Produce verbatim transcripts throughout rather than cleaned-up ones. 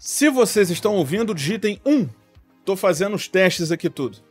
Se vocês estão ouvindo, digitem um. Tô fazendo os testes aqui tudo.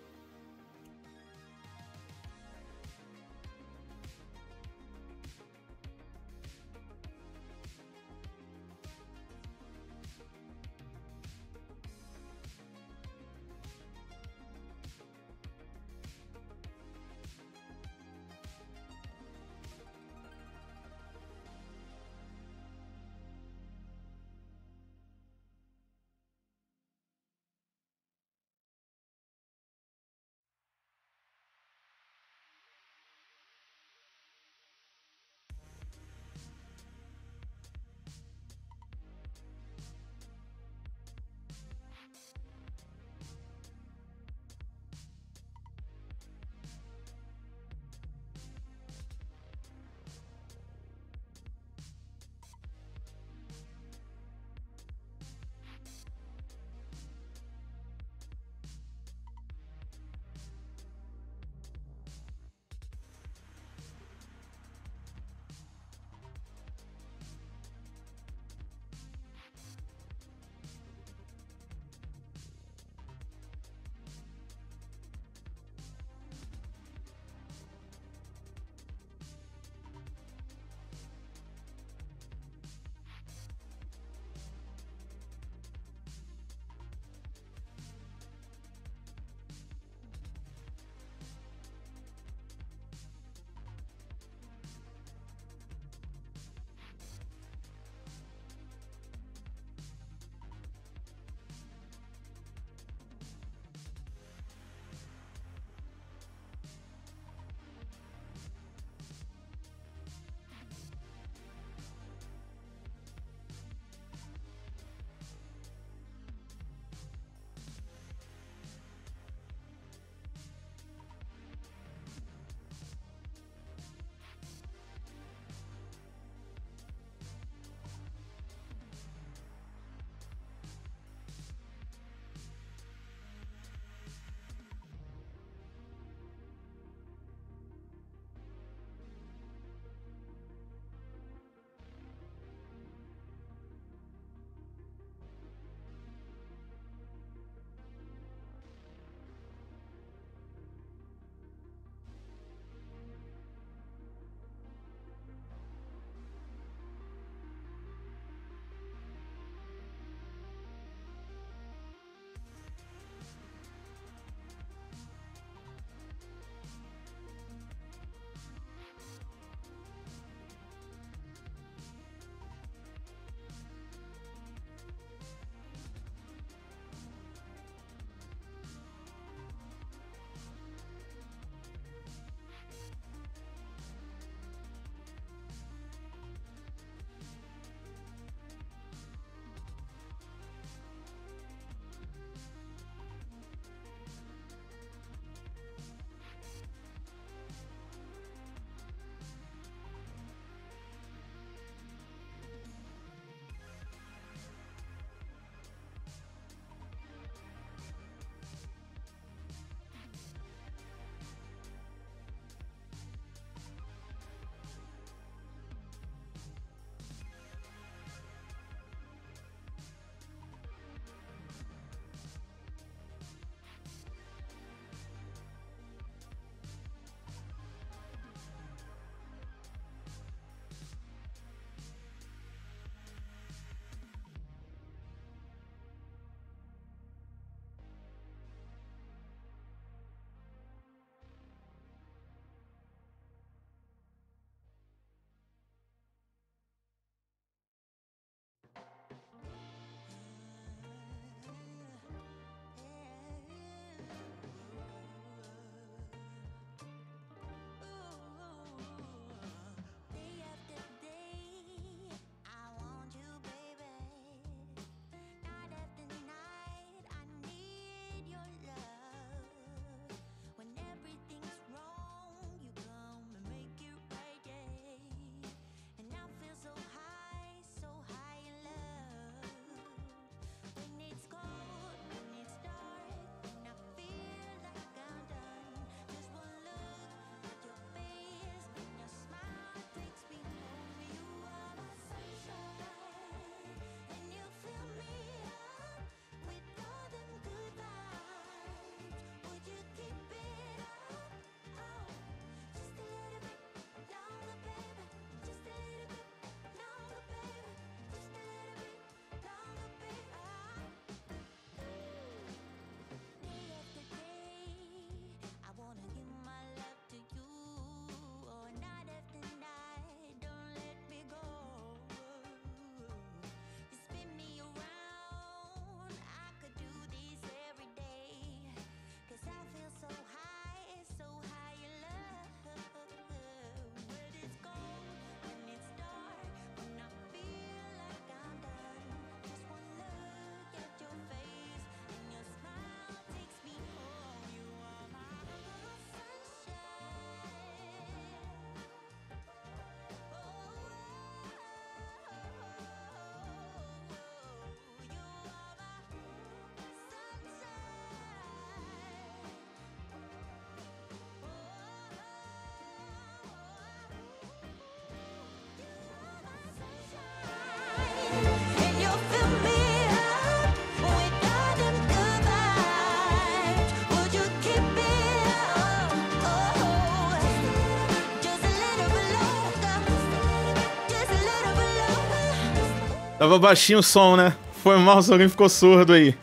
Tava baixinho o som, né? Foi mal se alguém ficou surdo aí.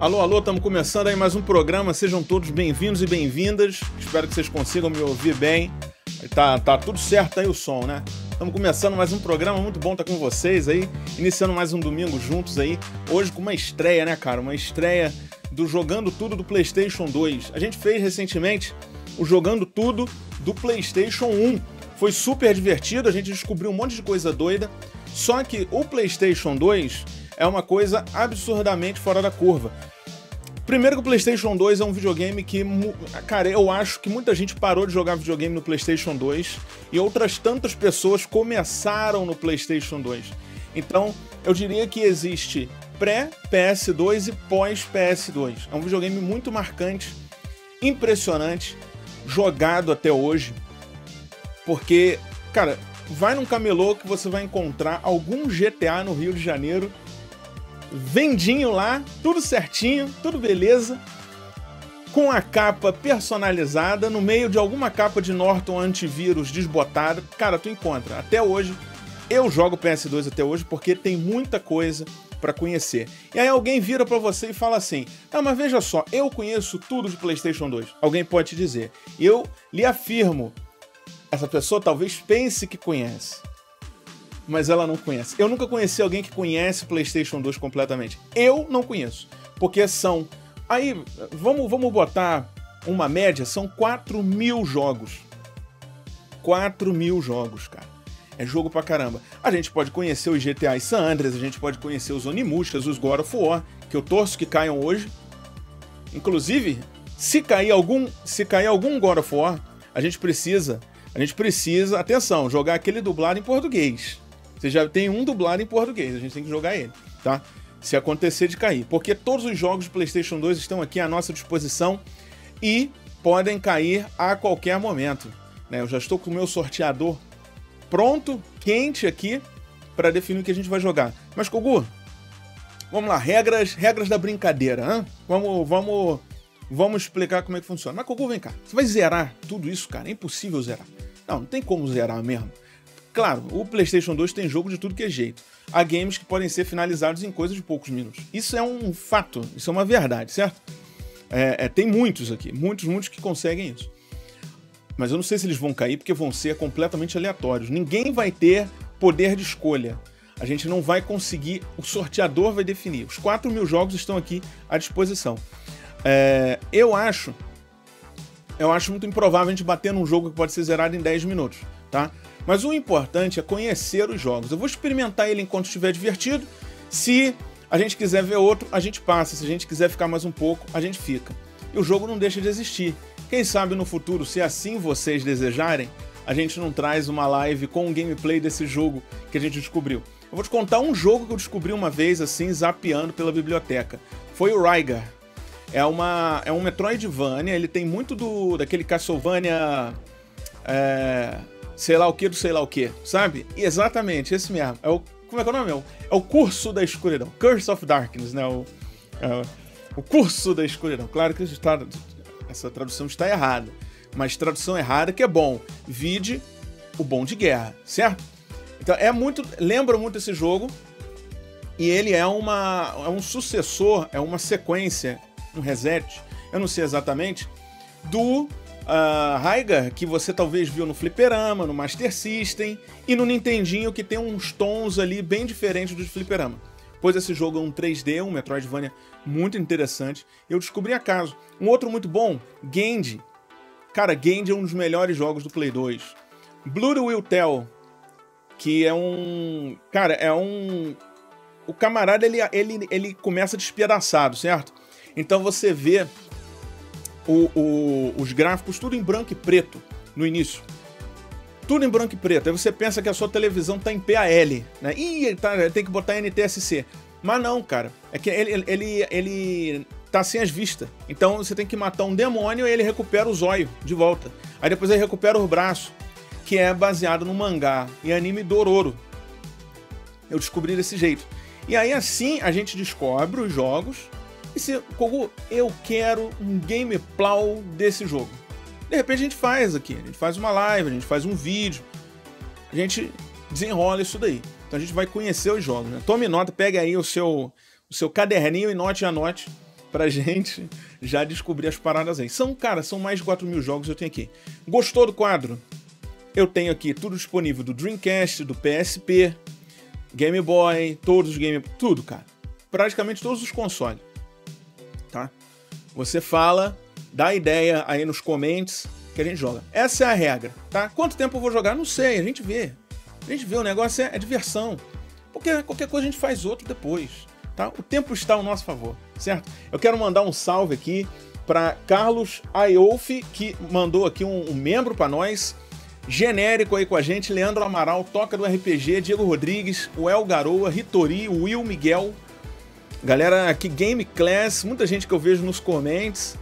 Alô, alô, estamos começando aí mais um programa, sejam todos bem-vindos e bem-vindas, espero que vocês consigam me ouvir bem, tá, tá tudo certo aí o som, né? Estamos começando mais um programa, muito bom estar com vocês aí, iniciando mais um domingo juntos aí, hoje com uma estreia, né, cara? Uma estreia do Jogando Tudo do PlayStation dois. A gente fez recentemente o Jogando Tudo do PlayStation um, foi super divertido, a gente descobriu um monte de coisa doida, só que o PlayStation dois... é uma coisa absurdamente fora da curva. Primeiro que o PlayStation dois é um videogame que... Cara, eu acho que muita gente parou de jogar videogame no PlayStation dois e outras tantas pessoas começaram no PlayStation dois. Então, eu diria que existe pré-P S dois e pós-P S dois. É um videogame muito marcante, impressionante, jogado até hoje. Porque, cara, vai num camelô que você vai encontrar algum G T A no Rio de Janeiro... vendinho lá, tudo certinho, tudo beleza, com a capa personalizada, no meio de alguma capa de Norton antivírus desbotada. Cara, tu encontra. Até hoje, eu jogo P S dois até hoje porque tem muita coisa pra conhecer. E aí alguém vira pra você e fala assim, ah, mas veja só, eu conheço tudo de PlayStation dois. Alguém pode te dizer. E eu lhe afirmo, essa pessoa talvez pense que conhece. Mas ela não conhece. Eu nunca conheci alguém que conhece PlayStation dois completamente. Eu não conheço. Porque são... Aí, vamos, vamos botar uma média. São quatro mil jogos. quatro mil jogos, cara. É jogo pra caramba. A gente pode conhecer os G T A San Andreas. A gente pode conhecer os Onimuskas, os God of War. Que eu torço que caiam hoje. Inclusive, se cair algum, se cair algum God of War, a gente precisa... A gente precisa... Atenção, jogar aquele dublado em português. Você já tem um dublado em português, a gente tem que jogar ele, tá? Se acontecer de cair. Porque todos os jogos de PlayStation dois estão aqui à nossa disposição e podem cair a qualquer momento, né? Eu já estou com o meu sorteador pronto, quente aqui, para definir o que a gente vai jogar. Mas, Cogu, vamos lá, regras, regras da brincadeira, hein? Vamos, vamos, vamos explicar como é que funciona. Mas, Cogu, vem cá, você vai zerar tudo isso, cara? É impossível zerar. Não, não tem como zerar mesmo. Claro, o PlayStation dois tem jogo de tudo que é jeito. Há games que podem ser finalizados em coisa de poucos minutos. Isso é um fato, isso é uma verdade, certo? É, é, tem muitos aqui, muitos, muitos que conseguem isso. Mas eu não sei se eles vão cair, porque vão ser completamente aleatórios. Ninguém vai ter poder de escolha. A gente não vai conseguir, o sorteador vai definir. Os quatro mil jogos estão aqui à disposição. É, eu acho, eu acho muito improvável a gente bater num jogo que pode ser zerado em dez minutos, tá? Mas o importante é conhecer os jogos. Eu vou experimentar ele enquanto estiver divertido. Se a gente quiser ver outro, a gente passa. Se a gente quiser ficar mais um pouco, a gente fica. E o jogo não deixa de existir. Quem sabe no futuro, se assim vocês desejarem, a gente não traz uma live com um gameplay desse jogo que a gente descobriu. Eu vou te contar um jogo que eu descobri uma vez, assim, zapeando pela biblioteca. Foi o Rygar. É, uma, é um Metroidvania, ele tem muito do daquele Castlevania... É... sei lá o que do sei lá o que, sabe? E exatamente, esse mesmo. É o, como é que é o nome? É o, é o Curso da Escuridão. Curse of Darkness, né? O, é, o Curso da Escuridão. Claro que está, essa tradução está errada. Mas tradução errada que é bom. Vide o Bom de Guerra, certo? Então é muito... Lembra muito esse jogo. E ele é uma... É um sucessor, é uma sequência, um reset, eu não sei exatamente, do... Uh, Rygar, que você talvez viu no fliperama, no Master System e no Nintendinho, que tem uns tons ali bem diferentes dos fliperama. Pois esse jogo é um três D, um Metroidvania muito interessante. Eu descobri acaso. Um outro muito bom, Genji. Cara, Genji é um dos melhores jogos do Play dois. Blood Will Tell, que é um... Cara, é um... O camarada, ele, ele, ele começa despedaçado, certo? Então você vê... O, o, os gráficos tudo em branco e preto no início, tudo em branco e preto, aí você pensa que a sua televisão tá em P A L, né? Ih, tá, tem que botar N T S C, mas não, cara, é que ele, ele, ele tá sem as vistas, então você tem que matar um demônio e ele recupera o zóio de volta, aí depois ele recupera o braço, que é baseado no mangá e anime Dororo. Eu descobri desse jeito, e aí assim a gente descobre os jogos. E se, Kogu, eu quero um gameplay desse jogo. De repente a gente faz aqui, a gente faz uma live, a gente faz um vídeo, a gente desenrola isso daí. Então a gente vai conhecer os jogos, né? Tome nota, pegue aí o seu, o seu caderninho e note e anote pra gente já descobrir as paradas aí. São, cara, são mais de quatro mil jogos que eu tenho aqui. Gostou do quadro? Eu tenho aqui tudo disponível do Dreamcast, do P S P, Game Boy, todos os Game... Tudo, cara. Praticamente todos os consoles. Tá? Você fala, dá ideia aí nos comentários que a gente joga. Essa é a regra, tá? Quanto tempo eu vou jogar? Não sei, a gente vê. A gente vê, o negócio é, é diversão. Porque qualquer coisa a gente faz outro depois, tá? O tempo está ao nosso favor, certo? Eu quero mandar um salve aqui para Carlos Ayolf, que mandou aqui um, um membro para nós, genérico aí com a gente, Leandro Amaral, Toca do R P G, Diego Rodrigues, o El Garoa, Ritori, Will Miguel... Galera aqui, Game Class, muita gente que eu vejo nos comments,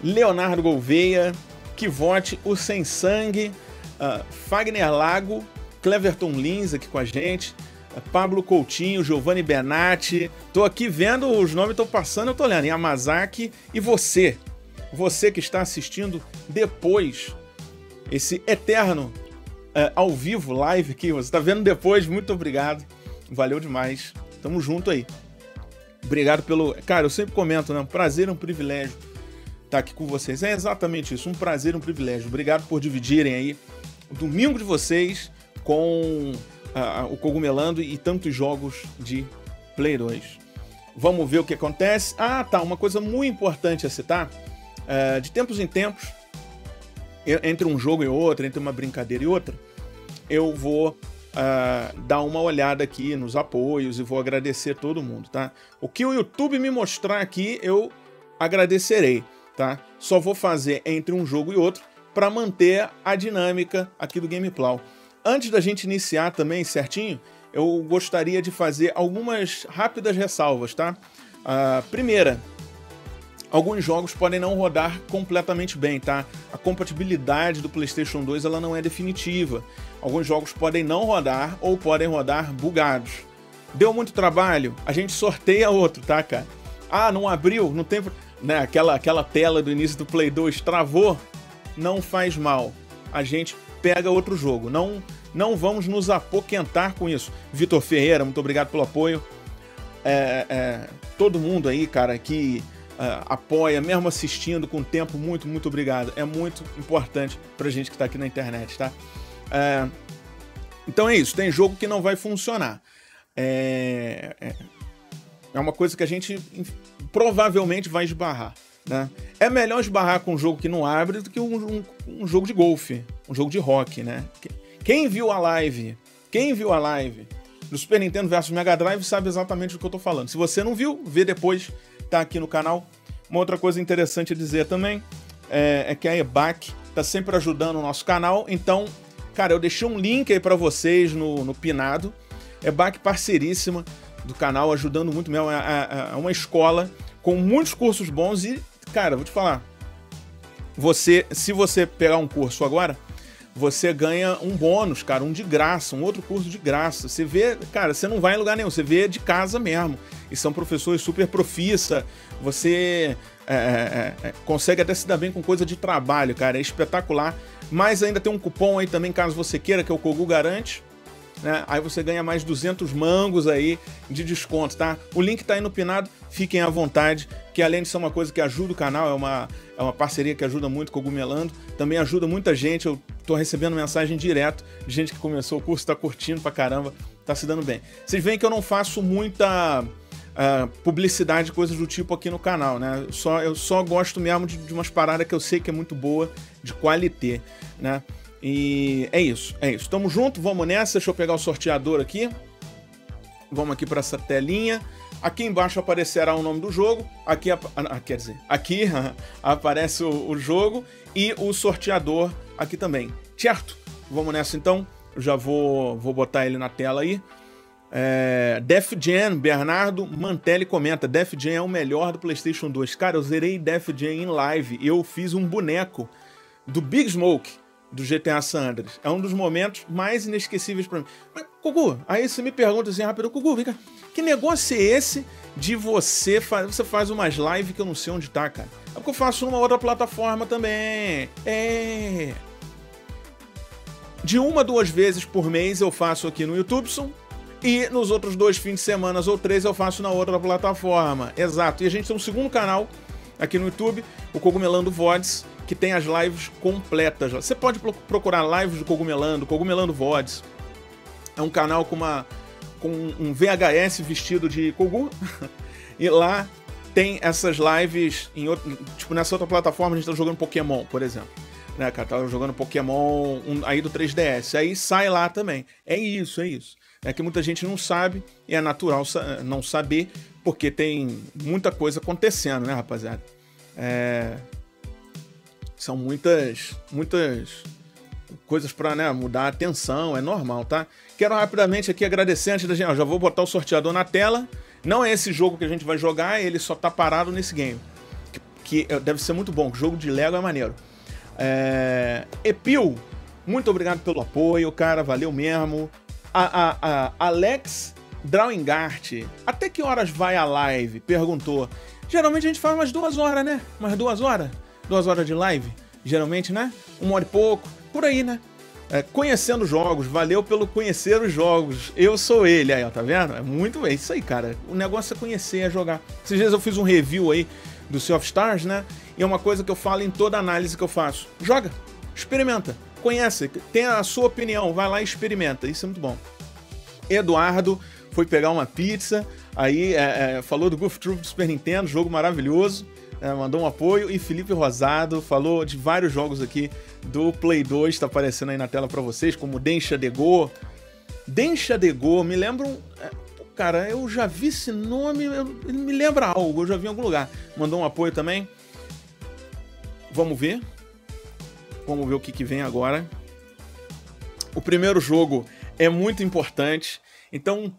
Leonardo Gouveia, Kivote, o Sem Sangue, uh, Fagner Lago, Cleverton Lins aqui com a gente, uh, Pablo Coutinho, Giovanni Benatti, tô aqui vendo, os nomes estão passando, eu tô olhando, Yamazaki e você, você que está assistindo depois, esse eterno uh, ao vivo, live aqui, você tá vendo depois, muito obrigado, valeu demais, tamo junto aí. Obrigado pelo... Cara, eu sempre comento, né? Um prazer, um privilégio estar aqui com vocês. É exatamente isso, um prazer, um privilégio. Obrigado por dividirem aí o domingo de vocês com uh, o Cogumelando e tantos jogos de Play dois. Vamos ver o que acontece. Ah, tá, uma coisa muito importante a citar. Uh, de tempos em tempos, eu, entre um jogo e outro, entre uma brincadeira e outra, eu vou... Uh, dar uma olhada aqui nos apoios e vou agradecer todo mundo, tá? O que o YouTube me mostrar aqui, eu agradecerei, tá? Só vou fazer entre um jogo e outro para manter a dinâmica aqui do Gameplay. Antes da gente iniciar também certinho, eu gostaria de fazer algumas rápidas ressalvas, tá? Uh, primeira, alguns jogos podem não rodar completamente bem, tá? A compatibilidade do PlayStation dois ela não é definitiva. Alguns jogos podem não rodar ou podem rodar bugados. Deu muito trabalho? A gente sorteia outro, tá, cara? Ah, não abriu? Não tem... Né? Aquela, aquela tela do início do Play dois travou? Não faz mal. A gente pega outro jogo. Não, não vamos nos apoquentar com isso. Vitor Ferreira, muito obrigado pelo apoio. É, é, todo mundo aí, cara, que é, apoia, mesmo assistindo com tempo, muito, muito obrigado. É muito importante pra gente que tá aqui na internet, tá? É, então é isso, tem jogo que não vai funcionar. É, é, é uma coisa que a gente provavelmente vai esbarrar, né? É melhor esbarrar com um jogo que não abre do que um, um, um jogo de golfe, um jogo de rock, né? Quem viu a live, quem viu a live do Super Nintendo versus Mega Drive sabe exatamente do que eu tô falando. Se você não viu, vê depois, tá aqui no canal. Uma outra coisa interessante a dizer também é, é que a E B A C tá sempre ajudando o nosso canal, então, cara, eu deixei um link aí pra vocês no, no pinado. E B A C parceiríssima do canal, ajudando muito mesmo, é, é uma escola com muitos cursos bons e, cara, vou te falar, você, se você pegar um curso agora, você ganha um bônus, cara, um de graça, um outro curso de graça. Você vê, cara, você não vai em lugar nenhum, você vê de casa mesmo. E são professores super profissa, você é, é, é, consegue até se dar bem com coisa de trabalho, cara, é espetacular. Mas ainda tem um cupom aí também, caso você queira, que é o Cogu Garante, né? Aí você ganha mais duzentos mangos aí de desconto, tá? O link tá aí no pinado, fiquem à vontade, que além de ser uma coisa que ajuda o canal, é uma, é uma parceria que ajuda muito, Cogumelando, também ajuda muita gente. Eu tô recebendo mensagem direto de gente que começou o curso, tá curtindo pra caramba, tá se dando bem. Vocês veem que eu não faço muita uh, publicidade, coisas do tipo aqui no canal, né? Só, eu só gosto mesmo de, de umas paradas que eu sei que é muito boa, de qualité, né? E é isso, é isso. Tamo junto, vamos nessa. Deixa eu pegar o sorteador aqui. Vamos aqui para essa telinha. Aqui embaixo aparecerá o nome do jogo. Aqui, a, a, quer dizer, aqui aparece o, o jogo e o sorteador aqui também, certo? Vamos nessa então. Eu já vou, vou botar ele na tela aí. É, Def Jam, Bernardo Mantelli comenta: Def Jam é o melhor do PlayStation dois. Cara, eu zerei Def Jam em live. Eu fiz um boneco do Big Smoke do G T A San Andreas. É um dos momentos mais inesquecíveis pra mim. Mas, Cogu, aí você me pergunta assim rápido, Cogu, vem cá, que negócio é esse de você fazer... Você faz umas lives que eu não sei onde tá, cara. É porque eu faço numa outra plataforma também. É... De uma, duas vezes por mês eu faço aqui no YouTube, e nos outros dois fins de semana ou três eu faço na outra plataforma. Exato. E a gente tem um segundo canal aqui no YouTube, o Cogumelando Vods, que tem as lives completas. Você pode procurar lives do Cogumelando, Cogumelando Vods. É um canal com, uma, com um V H S vestido de Cogu. E lá tem essas lives, em outro, tipo nessa outra plataforma a gente tá jogando Pokémon, por exemplo. Né, cara, tava jogando Pokémon aí do três D S. Aí sai lá também. É isso, é isso. É que muita gente não sabe, e é natural não saber, porque tem muita coisa acontecendo, né, rapaziada? É... São muitas, muitas coisas para, né, mudar a atenção, é normal, tá? Quero rapidamente aqui agradecer antes da gente... Ó, já vou botar o sorteador na tela. Não é esse jogo que a gente vai jogar, ele só tá parado nesse game. Que, que deve ser muito bom, jogo de Lego é maneiro. É... Epil, muito obrigado pelo apoio, cara, valeu mesmo. A, a, a Alex Drawingart, até que horas vai a live? Perguntou. Geralmente a gente faz umas duas horas, né? Umas duas horas. Duas horas de live, geralmente, né? Uma hora e pouco, por aí, né? É, conhecendo jogos, valeu pelo conhecer os jogos. Eu sou ele, aí, ó, tá vendo? É muito, é isso aí, cara. O negócio é conhecer, é jogar. Esses dias eu fiz um review aí do Sea of Stars, né? E é uma coisa que eu falo em toda análise que eu faço. Joga, experimenta, conhece, tem a sua opinião, vai lá e experimenta. Isso é muito bom. Eduardo foi pegar uma pizza, aí é, é, falou do Goof Troop do Super Nintendo, jogo maravilhoso. É, mandou um apoio, e Felipe Rosado falou de vários jogos aqui do Play dois, tá aparecendo aí na tela pra vocês, como Densha de Go. Densha de Go, me lembra um... É, cara, eu já vi esse nome, eu, ele me lembra algo, eu já vi em algum lugar. Mandou um apoio também. Vamos ver. Vamos ver o que, que vem agora. O primeiro jogo é muito importante, então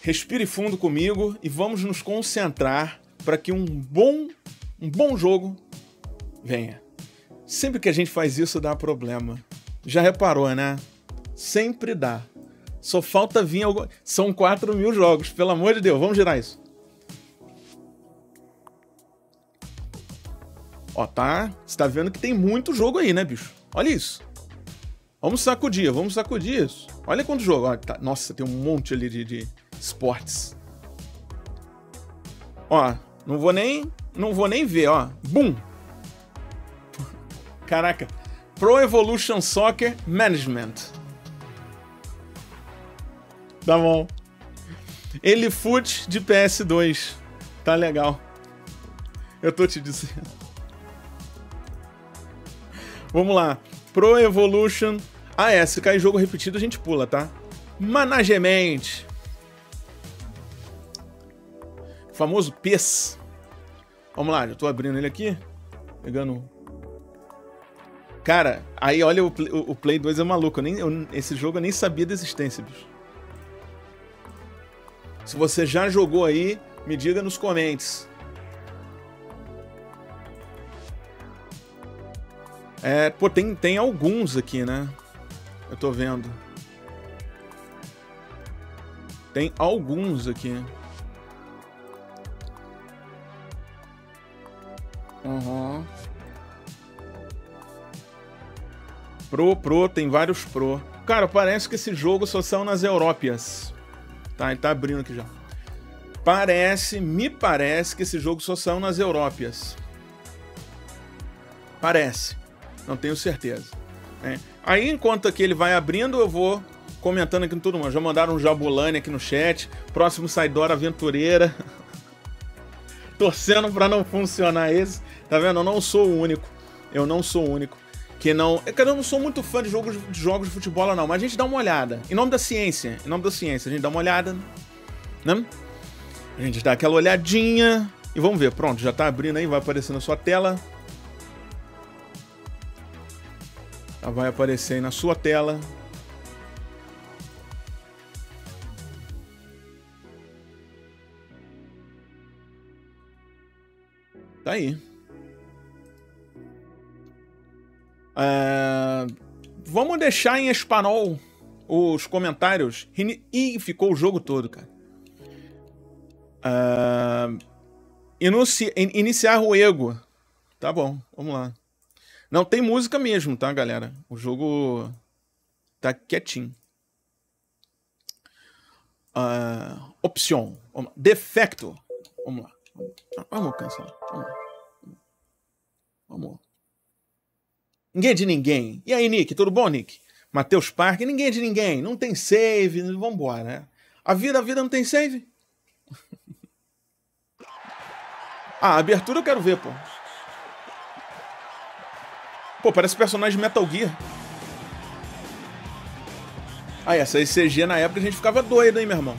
respire fundo comigo e vamos nos concentrar para que um bom, um bom jogo venha. Sempre que a gente faz isso dá problema. Já reparou, né? Sempre dá. Só falta vir algum... São quatro mil jogos, pelo amor de Deus. Vamos girar isso. Ó, tá? Você tá vendo que tem muito jogo aí, né, bicho? Olha isso. Vamos sacudir, vamos sacudir isso. Olha quanto jogo. Olha, tá, nossa, tem um monte ali de, de esportes. Ó, não vou nem, não vou nem ver, ó. Bum! Caraca. Pro Evolution Soccer Management. Tá bom. Ele fute de P S dois. Tá legal. Eu tô te dizendo. Vamos lá. Pro Evolution... Ah, é. Se cair jogo repetido, a gente pula, tá? Management. O famoso P E S. Vamos lá. Já tô abrindo ele aqui. Pegando... Cara, aí olha, o Play, o Play dois é maluco. Eu nem, eu, esse jogo eu nem sabia da existência, bicho. Se você já jogou aí, me diga nos comentários. É, pô, tem, tem alguns aqui, né? Eu tô vendo. Tem alguns aqui. Uhum. Pro, pro, tem vários pro. Cara, parece que esse jogo só são nas Europas. Tá, ele tá abrindo aqui já. Parece, me parece que esse jogo só são nas Europas. Parece. Não tenho certeza. É. Aí, enquanto aqui ele vai abrindo, eu vou comentando aqui com todo mundo. Já mandaram um Jabulani aqui no chat. Próximo Saidora Aventureira. Torcendo pra não funcionar esse. Tá vendo? Eu não sou o único. Eu não sou o único. Que não... Eu não sou muito fã de jogos de, jogos de futebol, não. Mas a gente dá uma olhada. Em nome da ciência. Em nome da ciência. A gente dá uma olhada. Né? A gente dá aquela olhadinha. E vamos ver. Pronto, já tá abrindo aí. Vai aparecer na sua tela. Vai aparecer aí na sua tela. Tá aí. É... Vamos deixar em espanhol os comentários. E ficou o jogo todo, cara. É... Inici... Iniciar o ego. Tá bom, vamos lá. Não tem música mesmo, tá, galera? O jogo tá quietinho. Uh, opção. Defecto. Vamos lá. Vamos cancelar. Vamos. Vamos. Ninguém é de ninguém. E aí, Nick? Tudo bom, Nick? Matheus Parque. Ninguém é de ninguém. Não tem save. Vambora, né? A vida, a vida não tem save? Ah, a abertura eu quero ver, pô. Pô, parece personagem de Metal Gear. Ah, essa E C G na época a gente ficava doido, hein, meu irmão?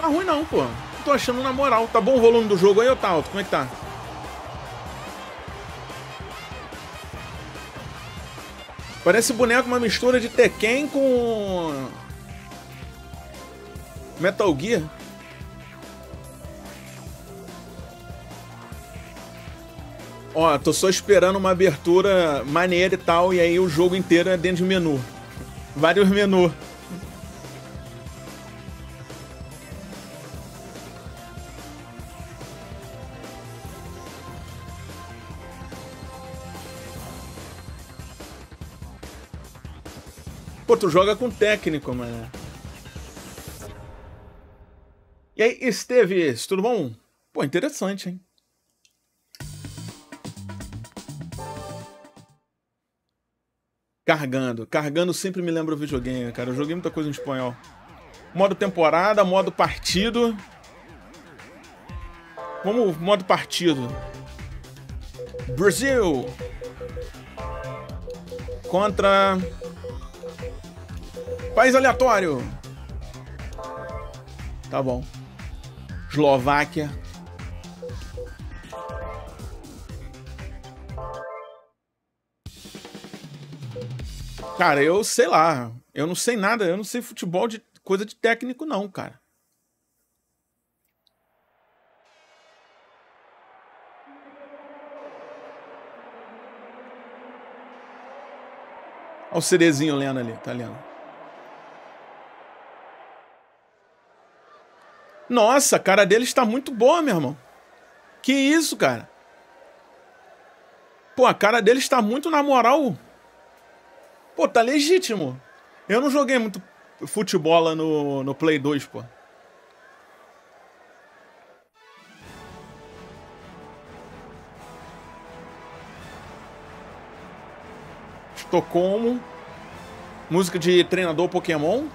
Tá ruim não, pô. Tô achando na moral. Tá bom o volume do jogo aí ou tá alto? Como é que tá? Parece boneco, uma mistura de Tekken com... Metal Gear? Ó, tô só esperando uma abertura maneira e tal, e aí o jogo inteiro é dentro de menu. Vários menus. Pô, tu joga com técnico, mano. E aí, Esteves, tudo bom? Pô, interessante, hein? Cargando. Cargando sempre me lembra o videogame, cara. Eu joguei muita coisa em espanhol. Modo temporada, modo partido. Vamos, modo partido. Brasil! Contra... País aleatório! Tá bom. Eslováquia. Cara, eu sei lá. Eu não sei nada. Eu não sei futebol de coisa de técnico, não, cara. Olha o Cerezinho lendo ali. Tá lendo. Nossa, a cara dele está muito boa, meu irmão. Que isso, cara? Pô, a cara dele está muito na moral. Pô, tá legítimo. Eu não joguei muito futebola no, no Play dois, pô. Estocolmo. Música de treinador Pokémon.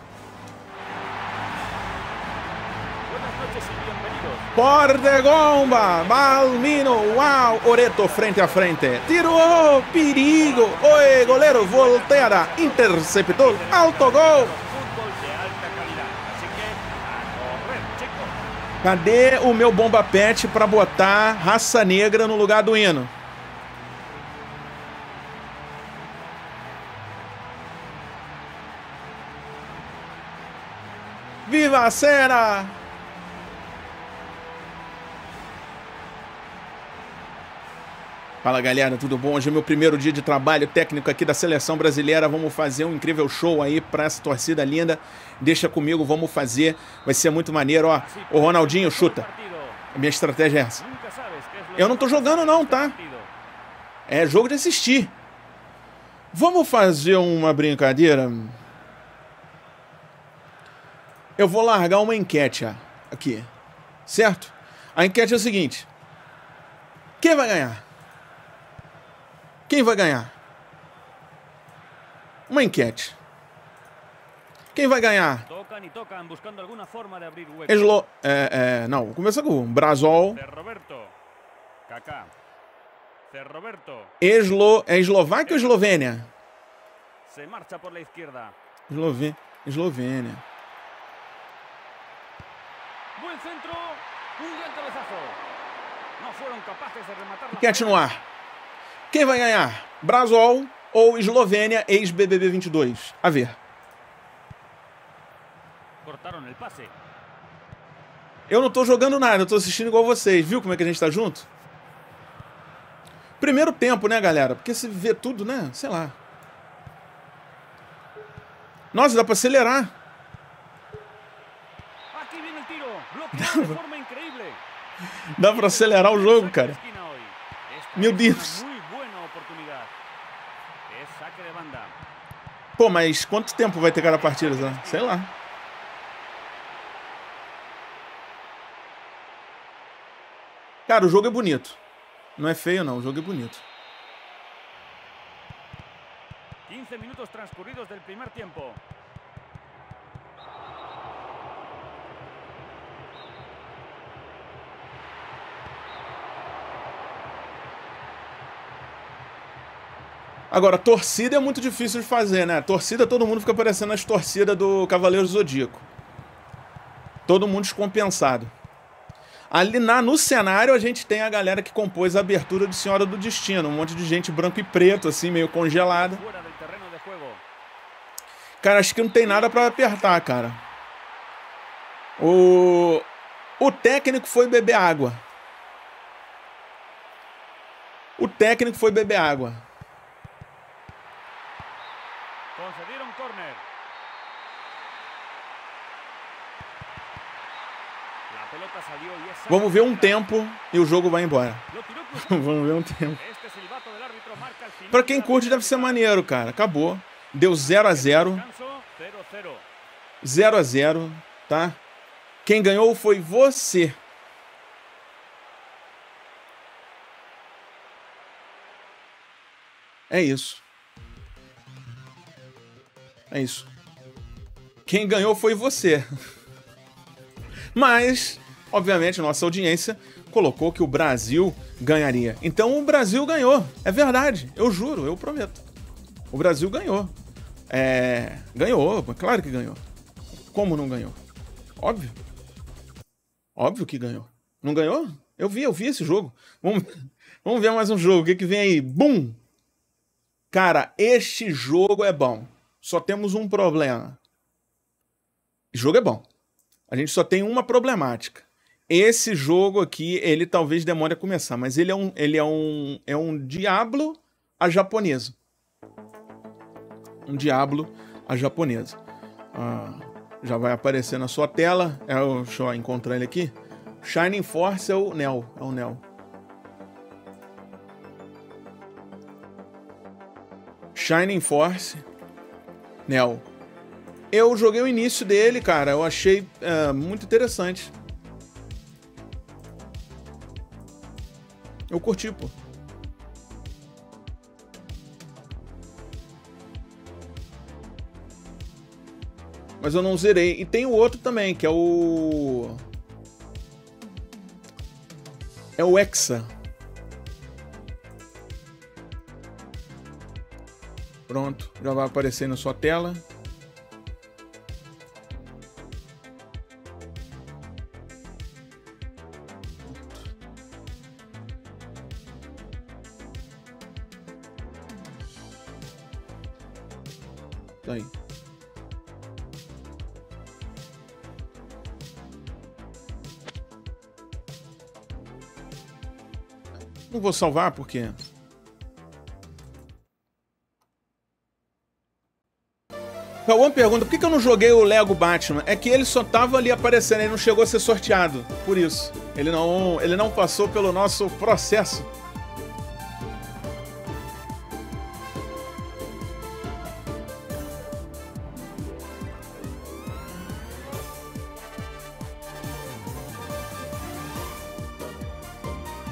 Portegomba, Balmino, uau, Oreto frente a frente, tirou, perigo, oi goleiro, volteada, interceptou, autogol. Cadê o meu bomba pet pra botar raça negra no lugar do hino? Viva a cena! Fala galera, tudo bom? Hoje é meu primeiro dia de trabalho técnico aqui da Seleção Brasileira. Vamos fazer um incrível show aí pra essa torcida linda. Deixa comigo, vamos fazer. Vai ser muito maneiro, ó. O Ronaldinho chuta. A minha estratégia é essa. Eu não tô jogando não, tá? É jogo de assistir. Vamos fazer uma brincadeira? Eu vou largar uma enquete aqui, certo? A enquete é o seguinte. Quem vai ganhar? Quem vai ganhar? Uma enquete. Quem vai ganhar? Eslo... É, é, não, começa com o Brasol. Eslo... É Eslováquia ou Eslovênia? Eslove... Eslovênia. Enquete no ar. Quem vai ganhar? Brasol ou Eslovênia, ex-B B B vinte e dois? A ver. Eu não tô jogando nada, eu tô assistindo igual vocês. Viu como é que a gente tá junto? Primeiro tempo, né, galera? Porque se vê tudo, né? Sei lá. Nossa, dá pra acelerar. Dá pra acelerar o jogo, cara. Meu Deus. Pô, mas quanto tempo vai ter cada partida? Né? Sei lá. Cara, o jogo é bonito. Não é feio, não. O jogo é bonito. quinze minutos transcorridos do primeiro tempo. Agora, torcida é muito difícil de fazer, né? Torcida, todo mundo fica parecendo as torcidas do Cavaleiro Zodíaco. Todo mundo descompensado. Ali na, no cenário, a gente tem a galera que compôs a abertura de Senhora do Destino. Um monte de gente branco e preto, assim, meio congelada. Cara, acho que não tem nada pra apertar, cara. O, o técnico foi beber água. O técnico foi beber água. Vamos ver um tempo e o jogo vai embora. Vamos ver um tempo. Pra quem curte deve ser maneiro, cara. Acabou. Deu zero a zero. zero a zero, tá? Quem ganhou foi você. É isso. É isso. Quem ganhou foi você. Mas... obviamente, nossa audiência colocou que o Brasil ganharia. Então o Brasil ganhou. É verdade. Eu juro, eu prometo. O Brasil ganhou. É... Ganhou. Claro que ganhou. Como não ganhou? Óbvio. Óbvio que ganhou. Não ganhou? Eu vi, eu vi esse jogo. Vamos, Vamos ver mais um jogo. O que, que vem aí? Bum! Cara, este jogo é bom. Só temos um problema. O jogo é bom. A gente só tem uma problemática. Esse jogo aqui, ele talvez demore a começar, mas ele é um, ele é um, é um Diablo à japonesa. Um Diablo à japonesa. Ah, já vai aparecer na sua tela. Deixa eu encontrar ele aqui. Shining Force é o Neo, é o Neo. Shining Force Neo. Eu joguei o início dele, cara. Eu achei uh, muito interessante. Eu curti, pô. Mas eu não zerei. E tem o outro também, que é o... É o Hexa. Pronto, já vai aparecer na sua tela. Tá aí. Não vou salvar porque... Cauã pergunta, por que eu não joguei o Lego Batman? É que ele só tava ali aparecendo, ele não chegou a ser sorteado, por isso. Ele não, ele não passou pelo nosso processo.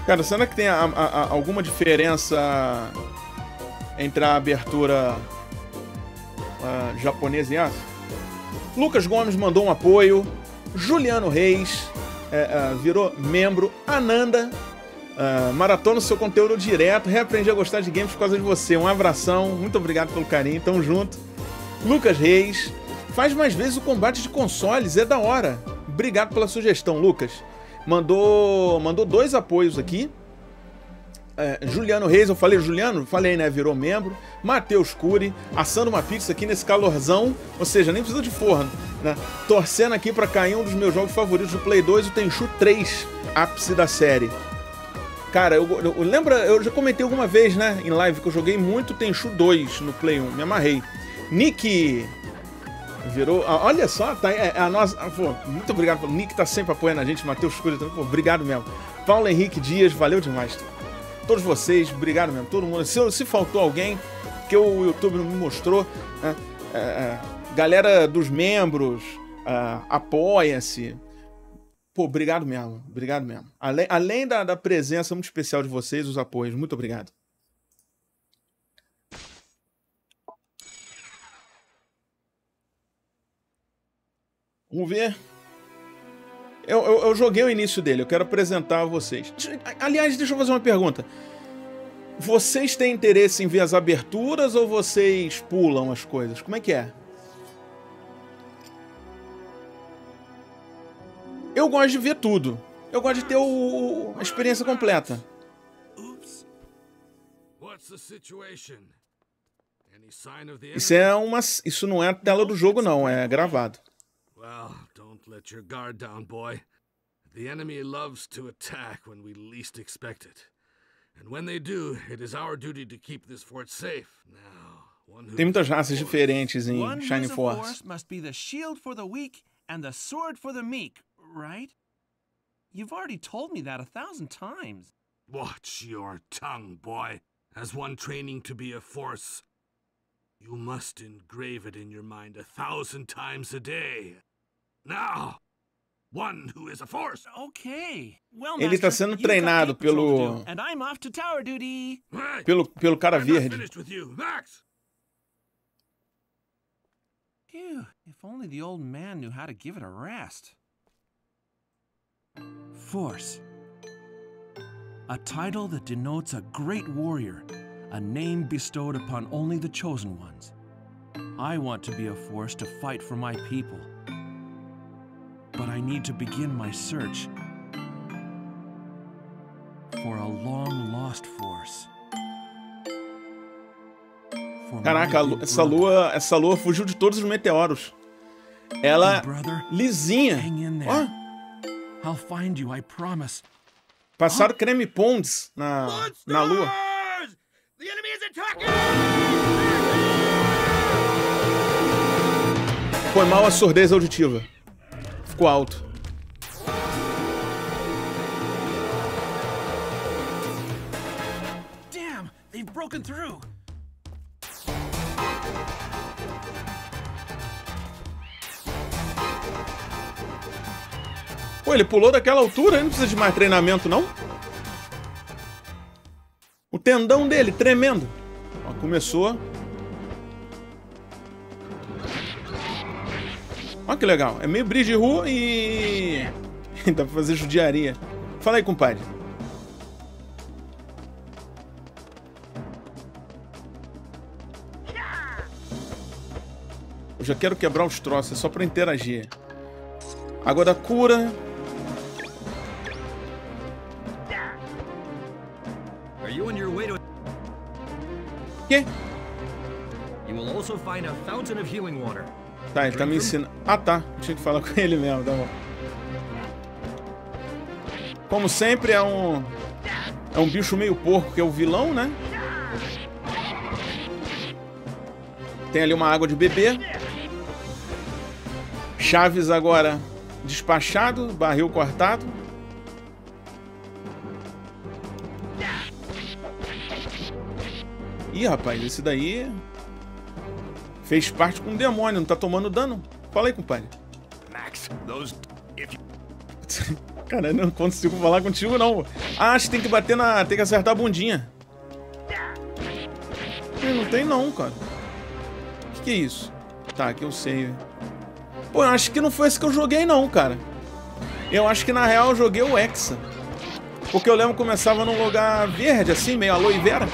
Cara, será que tem a, a, a, alguma diferença entre a abertura... Uh, japonês e aço. Lucas Gomes mandou um apoio. Juliano Reis uh, uh, virou membro. Ananda uh, maratona o seu conteúdo direto. Reaprendi a gostar de games por causa de você. Um abração, muito obrigado pelo carinho. Tamo junto. Lucas Reis faz mais vezes o combate de consoles. É da hora. Obrigado pela sugestão, Lucas. Mandou, mandou dois apoios aqui. Uh, Juliano Reis, eu falei, Juliano? Falei, né? Virou membro. Matheus Cury, assando uma pizza aqui nesse calorzão. Ou seja, nem precisa de forno, né? Torcendo aqui pra cair um dos meus jogos favoritos do Play dois, o Tenchu três, ápice da série. Cara, eu, eu, eu lembra, eu já comentei alguma vez, né? Em live, que eu joguei muito Tenchu dois no Play um. Me amarrei. Nick virou... Olha só, tá, é, é a nossa... Pô, muito obrigado. O Nick tá sempre apoiando a gente. Matheus Cury também. Pô, obrigado mesmo. Paulo Henrique Dias, valeu demais. Todos vocês, obrigado mesmo, todo mundo. Se, se faltou alguém, que o YouTube não me mostrou, né? é, é, galera dos membros, é, apoia-se. Pô, obrigado mesmo, obrigado mesmo. Além, além da, da presença muito especial de vocês, os apoios, muito obrigado. Vamos ver... Eu, eu, eu joguei o início dele, eu quero apresentar a vocês. Aliás, deixa eu fazer uma pergunta. Vocês têm interesse em ver as aberturas ou vocês pulam as coisas? Como é que é? Eu gosto de ver tudo. Eu gosto de ter o, a experiência completa. Isso é uma... Isso não é a tela do jogo, não. É gravado. Let your guard down, boy. The enemy loves to attack when we least expect it. And when they do, it is our duty to keep this fort safe. Now, one who Tem muitas raças diferentes em Shining Force. Force must be the shield for the weak and the sword for the meek, right? You've already told me that a thousand times. Watch your tongue, boy. As one training to be a force, you must engrave it in your mind a thousand times a day. Now, one who is a force. Okay. Well, ele está sendo treinado pelo pelo pelo cara verde. If only the old man knew how to give it a rest. Force. A title that denotes a great warrior, a name bestowed upon only the chosen ones. I want to be a force to fight for my people. But I need to begin my search for a long-lost force. Caraca, essa lua, essa lua fugiu de todos os meteoros. Ela lisinha. Ó. I'll find you, I promise. Passaram creme ponds na na lua. The enemy is attacking! Foi mal a surdez auditiva. Ficou alto. Damn, they've broken through. Pô, ele pulou daquela altura, ele não precisa de mais treinamento, não? O tendão dele, tremendo. Ó, começou. Olha que legal. É meio bridge de rua e... Dá pra fazer judiaria. Fala aí, compadre. Eu já quero quebrar os troços, é só pra interagir. Água da cura... Quê? Tá, ele tá me ensinando. Ah, tá. Tinha que falar com ele mesmo, tá bom. Como sempre, é um... É um bicho meio porco, que é o vilão, né? Tem ali uma água de bebê. Chaves agora despachado, barril cortado. Ih, rapaz, esse daí fez parte com um demônio, não tá tomando dano? Fala aí, compadre. Max, those... Cara, eu não consigo falar contigo, não. Ah, acho que tem que bater na... tem que acertar a bundinha. Não tem não, cara. O que, que é isso? Tá, aqui eu sei. Pô, eu acho que não foi esse que eu joguei, não, cara. Eu acho que, na real, eu joguei o Hexa. Porque eu lembro que começava num lugar verde, assim, meio aloe vera.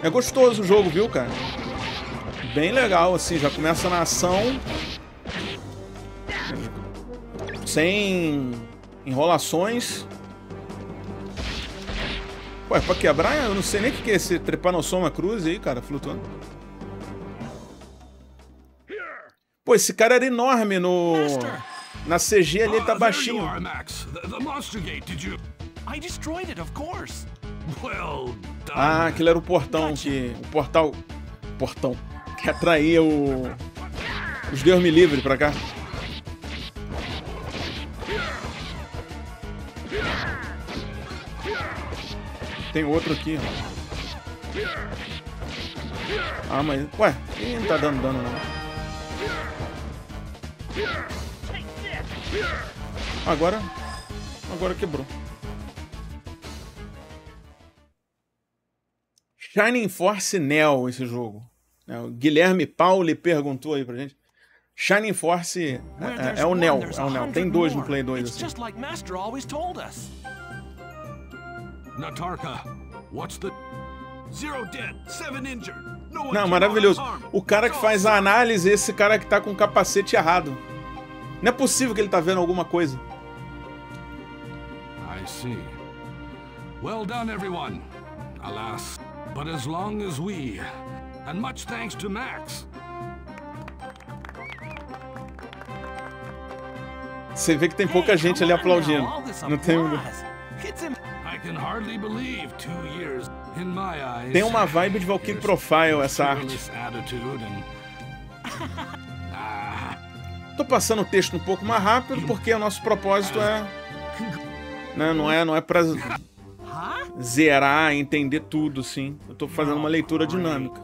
É gostoso o jogo, viu, cara? Bem legal, assim, já começa na ação. Sem enrolações. Ué, pra quebrar, eu não sei nem o que é esse Trepanossoma Cruz aí, cara, flutuando. Pô, esse cara era enorme no... Na C G ali, ele tá baixinho. Ah, aquilo era o portão que... O portal... Portão. Que atraía o... Os Deus me livre pra cá. Tem outro aqui. Ah, mas... Ué, ele não tá dando dano, não. Agora... Agora quebrou. Shining Force Neo, esse jogo. O Guilherme Pauli perguntou aí pra gente. Shining Force é, é, é o Neo, é o Neo. Tem dois no Play dois, assim. Não, maravilhoso. O cara que faz a análise, esse cara que tá com o capacete errado. Não é possível que ele tá vendo alguma coisa. I see. Well done, everyone. Alas. But as long as we, and much thanks to Max. Você vê que tem pouca gente ali aplaudindo. Não tem. Tem uma vibe de Valkyrie Profile essa arte. Tô passando o texto um pouco mais rápido porque o nosso propósito é, né, não é, não é para zerar, entender tudo, sim. Eu tô fazendo uma leitura dinâmica.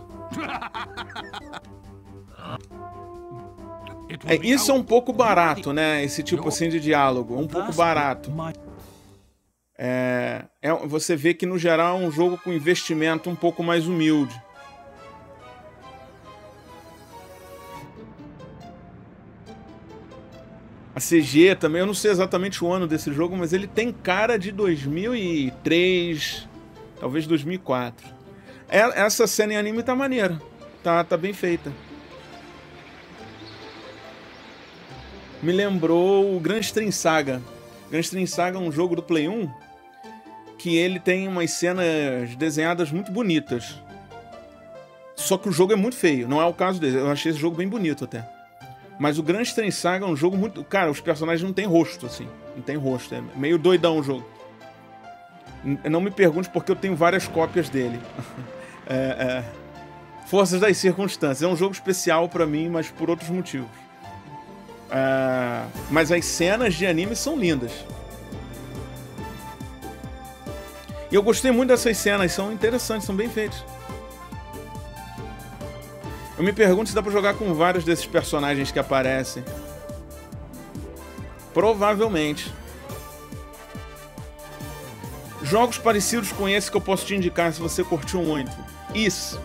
É, isso é um pouco barato, né? Esse tipo assim de diálogo. É um pouco barato. É, é, você vê que, no geral, é um jogo com investimento um pouco mais humilde. A C G também, eu não sei exatamente o ano desse jogo, mas ele tem cara de dois mil e três, talvez dois mil e quatro. É, essa cena em anime tá maneira, tá, tá bem feita. Me lembrou o Grandstream Saga. Grandstream Saga é um jogo do Play um que ele tem umas cenas desenhadas muito bonitas. Só que o jogo é muito feio, não é o caso dele, eu achei esse jogo bem bonito até. Mas o Grandstream Saga é um jogo muito... Cara, os personagens não tem rosto, assim. Não tem rosto. É meio doidão o jogo. Não me pergunte porque eu tenho várias cópias dele. é, é. Forças das Circunstâncias. É um jogo especial pra mim, mas por outros motivos. É, mas as cenas de anime são lindas. E eu gostei muito dessas cenas. São interessantes, são bem feitas. Eu me pergunto se dá pra jogar com vários desses personagens que aparecem. Provavelmente. Jogos parecidos com esse que eu posso te indicar se você curtiu muito. Ys.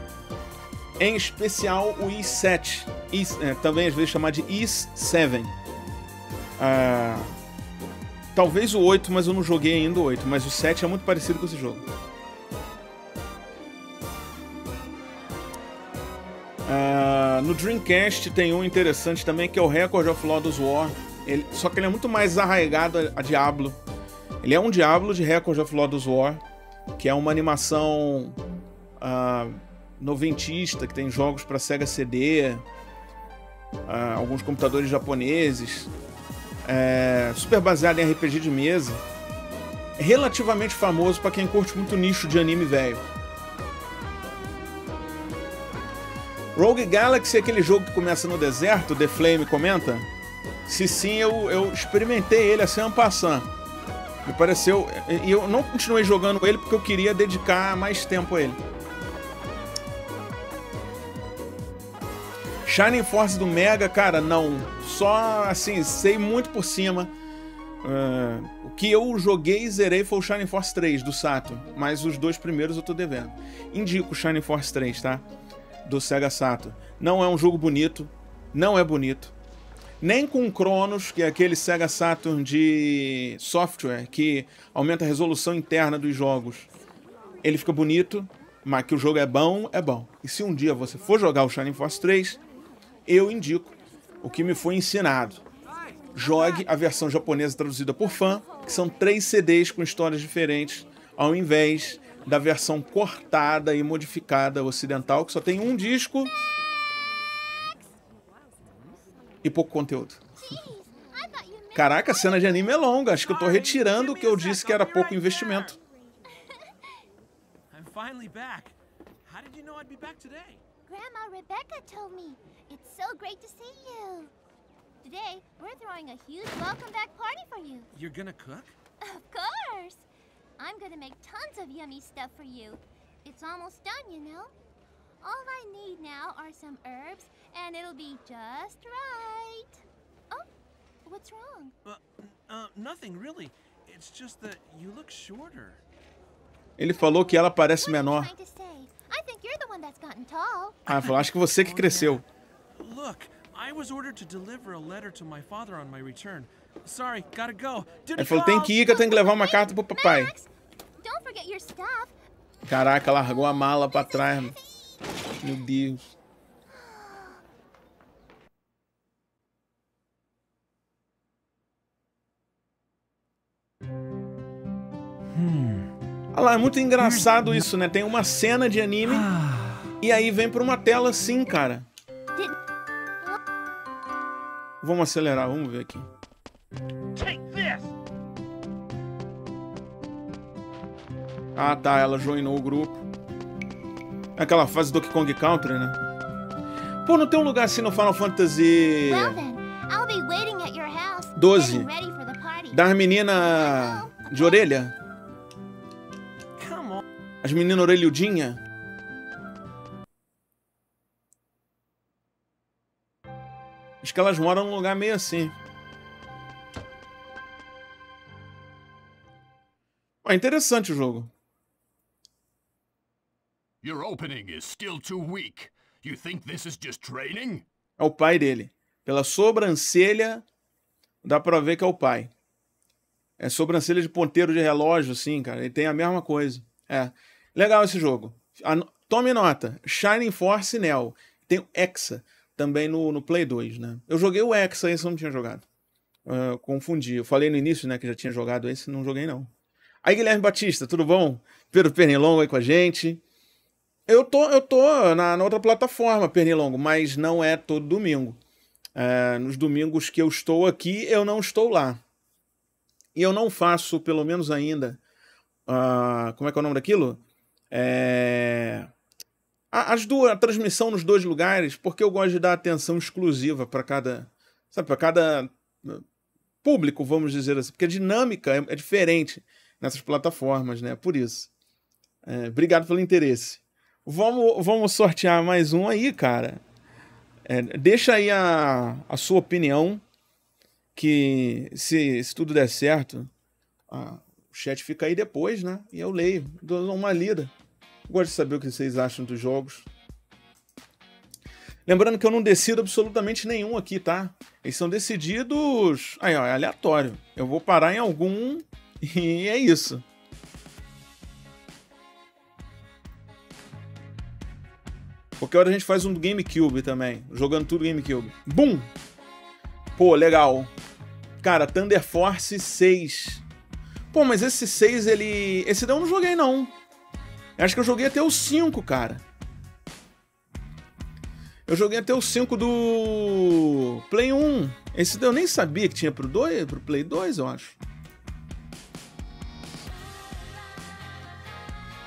Em especial o Ys sete. Ys, é, também às vezes chamado de Ys sete. Ah, talvez o oito, mas eu não joguei ainda o oito. Mas o sete é muito parecido com esse jogo. Ah, no Dreamcast tem um interessante também, que é o Record of Lodoss War. Ele, só que ele é muito mais arraigado a, a Diablo. Ele é um Diablo de Record of Lodoss War, que é uma animação uh, noventista, que tem jogos para Sega C D, uh, alguns computadores japoneses, uh, super baseado em R P G de mesa, relativamente famoso para quem curte muito nicho de anime velho. Rogue Galaxy é aquele jogo que começa no deserto, The Flame comenta? Se sim, eu, eu experimentei ele assim, en passant. Me pareceu... E eu não continuei jogando ele porque eu queria dedicar mais tempo a ele. Shining Force do Mega, cara, não. Só, assim, sei muito por cima. Uh, o que eu joguei e zerei foi o Shining Force três do Saturn. Mas os dois primeiros eu tô devendo. Indico o Shining Force três, tá? Do Sega Saturn. Não é um jogo bonito. Não é bonito. Nem com o Cronos, que é aquele Sega Saturn de software que aumenta a resolução interna dos jogos. Ele fica bonito, mas que o jogo é bom, é bom. E se um dia você for jogar o Shining Force três, eu indico o que me foi ensinado. Jogue a versão japonesa traduzida por fã, que são três C Ds com histórias diferentes, ao invés da versão cortada e modificada ocidental, que só tem um disco... e pouco conteúdo. Caraca, a cena de anime é longa. Acho que eu tô retirando o que eu disse que era pouco investimento. All I need now are some herbs, and it'll be just right. Oh, what's wrong? Uh, uh, nothing really. It's just that you look shorter. Ele falou que ela parece menor. I think you're the one that's gotten tall. Ah, falou, acho que você que cresceu. Look, I was ordered to deliver a letter to my father on my return. Sorry, gotta go. Ele falou, tem que ir, que eu tenho que levar uma carta pro papai. Don't forget your stuff. Caraca, largou a mala pra trás. Meu Deus. Hum. Olha lá, é muito engraçado isso, né? Tem uma cena de anime e aí vem pra uma tela assim, cara. Vamos acelerar, vamos ver aqui. Ah, tá, ela joinou o grupo. Aquela fase do Donkey Kong Country, né? Pô, não tem um lugar assim no Final Fantasy... doze. Das meninas de orelha. As meninas orelhudinhas. Acho que elas moram num lugar meio assim. Pô, é interessante o jogo. Your opening is still too weak. You think this is just training? É o pai dele. Pela sobrancelha, dá pra ver que é o pai. É sobrancelha de ponteiro de relógio, sim, cara. Ele tem a mesma coisa. É. Legal esse jogo. An Tome nota. Shining Force Neo. Tem o Exa também no, no Play dois, né? Eu joguei o Exa, esse eu não tinha jogado. Uh, confundi. Eu falei no início, né, que já tinha jogado esse, não joguei não. Aí, Guilherme Batista, tudo bom? Pedro Pernilongo aí com a gente. Eu tô, eu tô na, na outra plataforma, Pernilongo, mas não é todo domingo. É, nos domingos que eu estou aqui, eu não estou lá. E eu não faço, pelo menos ainda, Uh, como é que é o nome daquilo? É... As duas, a transmissão nos dois lugares, porque eu gosto de dar atenção exclusiva para cada... Sabe, para cada público, vamos dizer assim. Porque a dinâmica é, é diferente nessas plataformas, né? Por isso. É, obrigado pelo interesse. Vamos, vamos sortear mais um aí, cara. É, deixa aí a, a sua opinião, que se, se tudo der certo... Ah, o chat fica aí depois, né? E eu leio, dou uma lida. Gosto de saber o que vocês acham dos jogos. Lembrando que eu não decido absolutamente nenhum aqui, tá? Eles são decididos... Aí, ó, é aleatório. Eu vou parar em algum e é isso. Qualquer hora a gente faz um do GameCube também. Jogando tudo GameCube. Bum! Pô, legal. Cara, Thunder Force seis. Pô, mas esse seis, ele... Esse daí eu não joguei, não. Acho que eu joguei até o cinco, cara. Eu joguei até o cinco do Play um. Esse daí eu nem sabia que tinha pro, dois, pro Play dois, eu acho.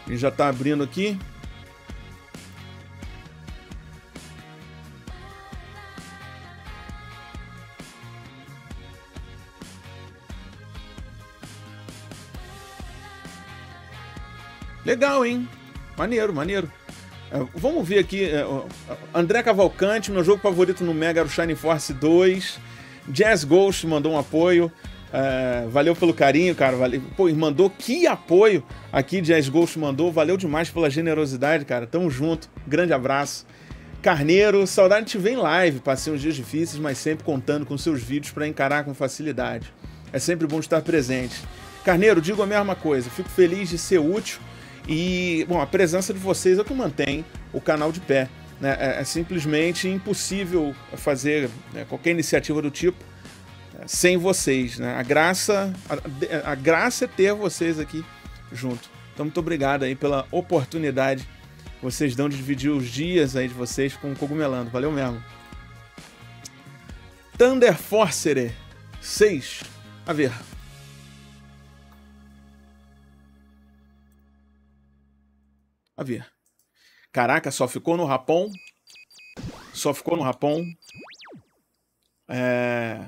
Ele já tá abrindo aqui. Legal, hein? Maneiro, maneiro. É, vamos ver aqui. É, André Cavalcante, meu jogo favorito no Mega era o Shining Force dois. Jazz Ghost mandou um apoio. É, valeu pelo carinho, cara. Valeu. Pô, e mandou que apoio aqui, Jazz Ghost mandou. Valeu demais pela generosidade, cara. Tamo junto. Grande abraço. Carneiro, saudade de te ver em live. Passei uns dias difíceis, mas sempre contando com seus vídeos para encarar com facilidade. É sempre bom estar presente. Carneiro, digo a mesma coisa. Fico feliz de ser útil. E, bom, a presença de vocês é o que mantém o canal de pé, né? É, é simplesmente impossível fazer, né, qualquer iniciativa do tipo, né, sem vocês, né? A graça, a, a graça é ter vocês aqui junto. Então, muito obrigado aí pela oportunidade que vocês dão de dividir os dias aí de vocês com o Cogumelando. Valeu mesmo. Thunder Force seis. A ver... A ver. Caraca, só ficou no Japão. Só ficou no Japão. É...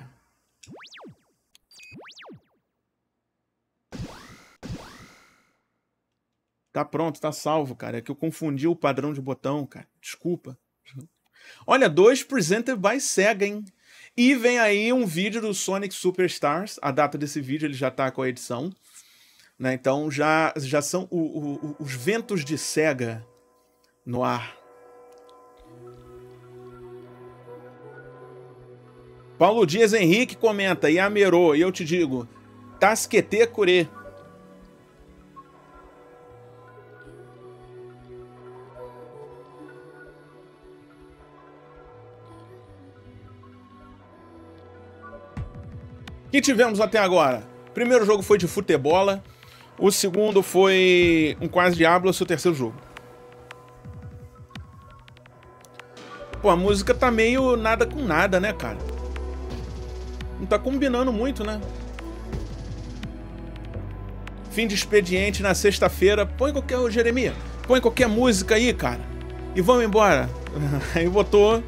Tá pronto, tá salvo, cara. É que eu confundi o padrão de botão, cara. Desculpa. Olha, dois presented by Sega, hein? E vem aí um vídeo do Sonic Superstars. A data desse vídeo, ele já tá com a edição. Né, então já, já são o, o, os ventos de Sega no ar. Paulo Dias Henrique comenta, Yamerô, e eu te digo, Tasquete Kure. O que tivemos até agora? O primeiro jogo foi de futebola. O segundo foi um quase Diablo, seu terceiro jogo. Pô, a música tá meio nada com nada, né, cara? Não tá combinando muito, né? Fim de expediente na sexta-feira. Põe qualquer... Jeremias, põe qualquer música aí, cara. E vamos embora. Aí botou...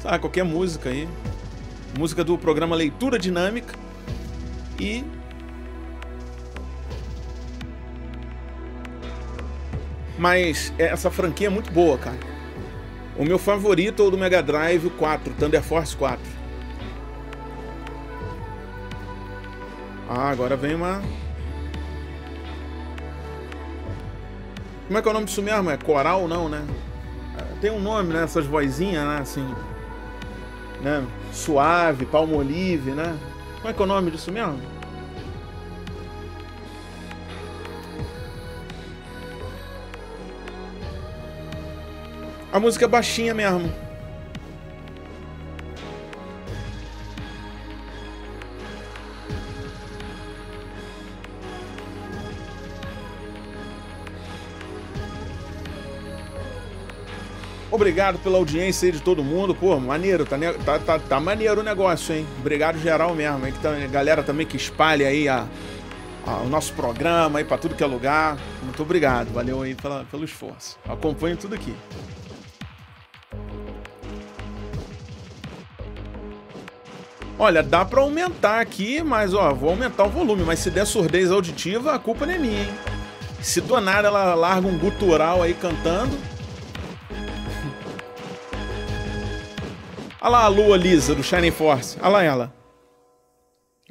Sabe, qualquer música aí. Música do programa Leitura Dinâmica. E... Mas essa franquia é muito boa, cara. O meu favorito é o do Mega Drive, o quatro, Thunder Force quatro. Ah, agora vem uma... Como é que é o nome disso mesmo? É coral, não, né? Tem um nome, né? Essas vozinhas, né? Assim... Né? Suave, Palmolive, né? Como é que é o nome disso mesmo? A música é baixinha mesmo. Obrigado pela audiência aí de todo mundo. Pô, maneiro, tá, tá, tá, tá maneiro o negócio, hein? Obrigado geral mesmo. Aí que tá, galera também que espalha aí a, o nosso programa aí para tudo que é lugar. Muito obrigado, valeu aí pela, pelo esforço. Acompanho tudo aqui. Olha, dá para aumentar aqui, mas ó, vou aumentar o volume, mas se der surdez auditiva, a culpa não é minha, hein? Se do nada ela larga um gutural aí cantando. Olha lá a lua lisa do Shining Force. Olha lá ela.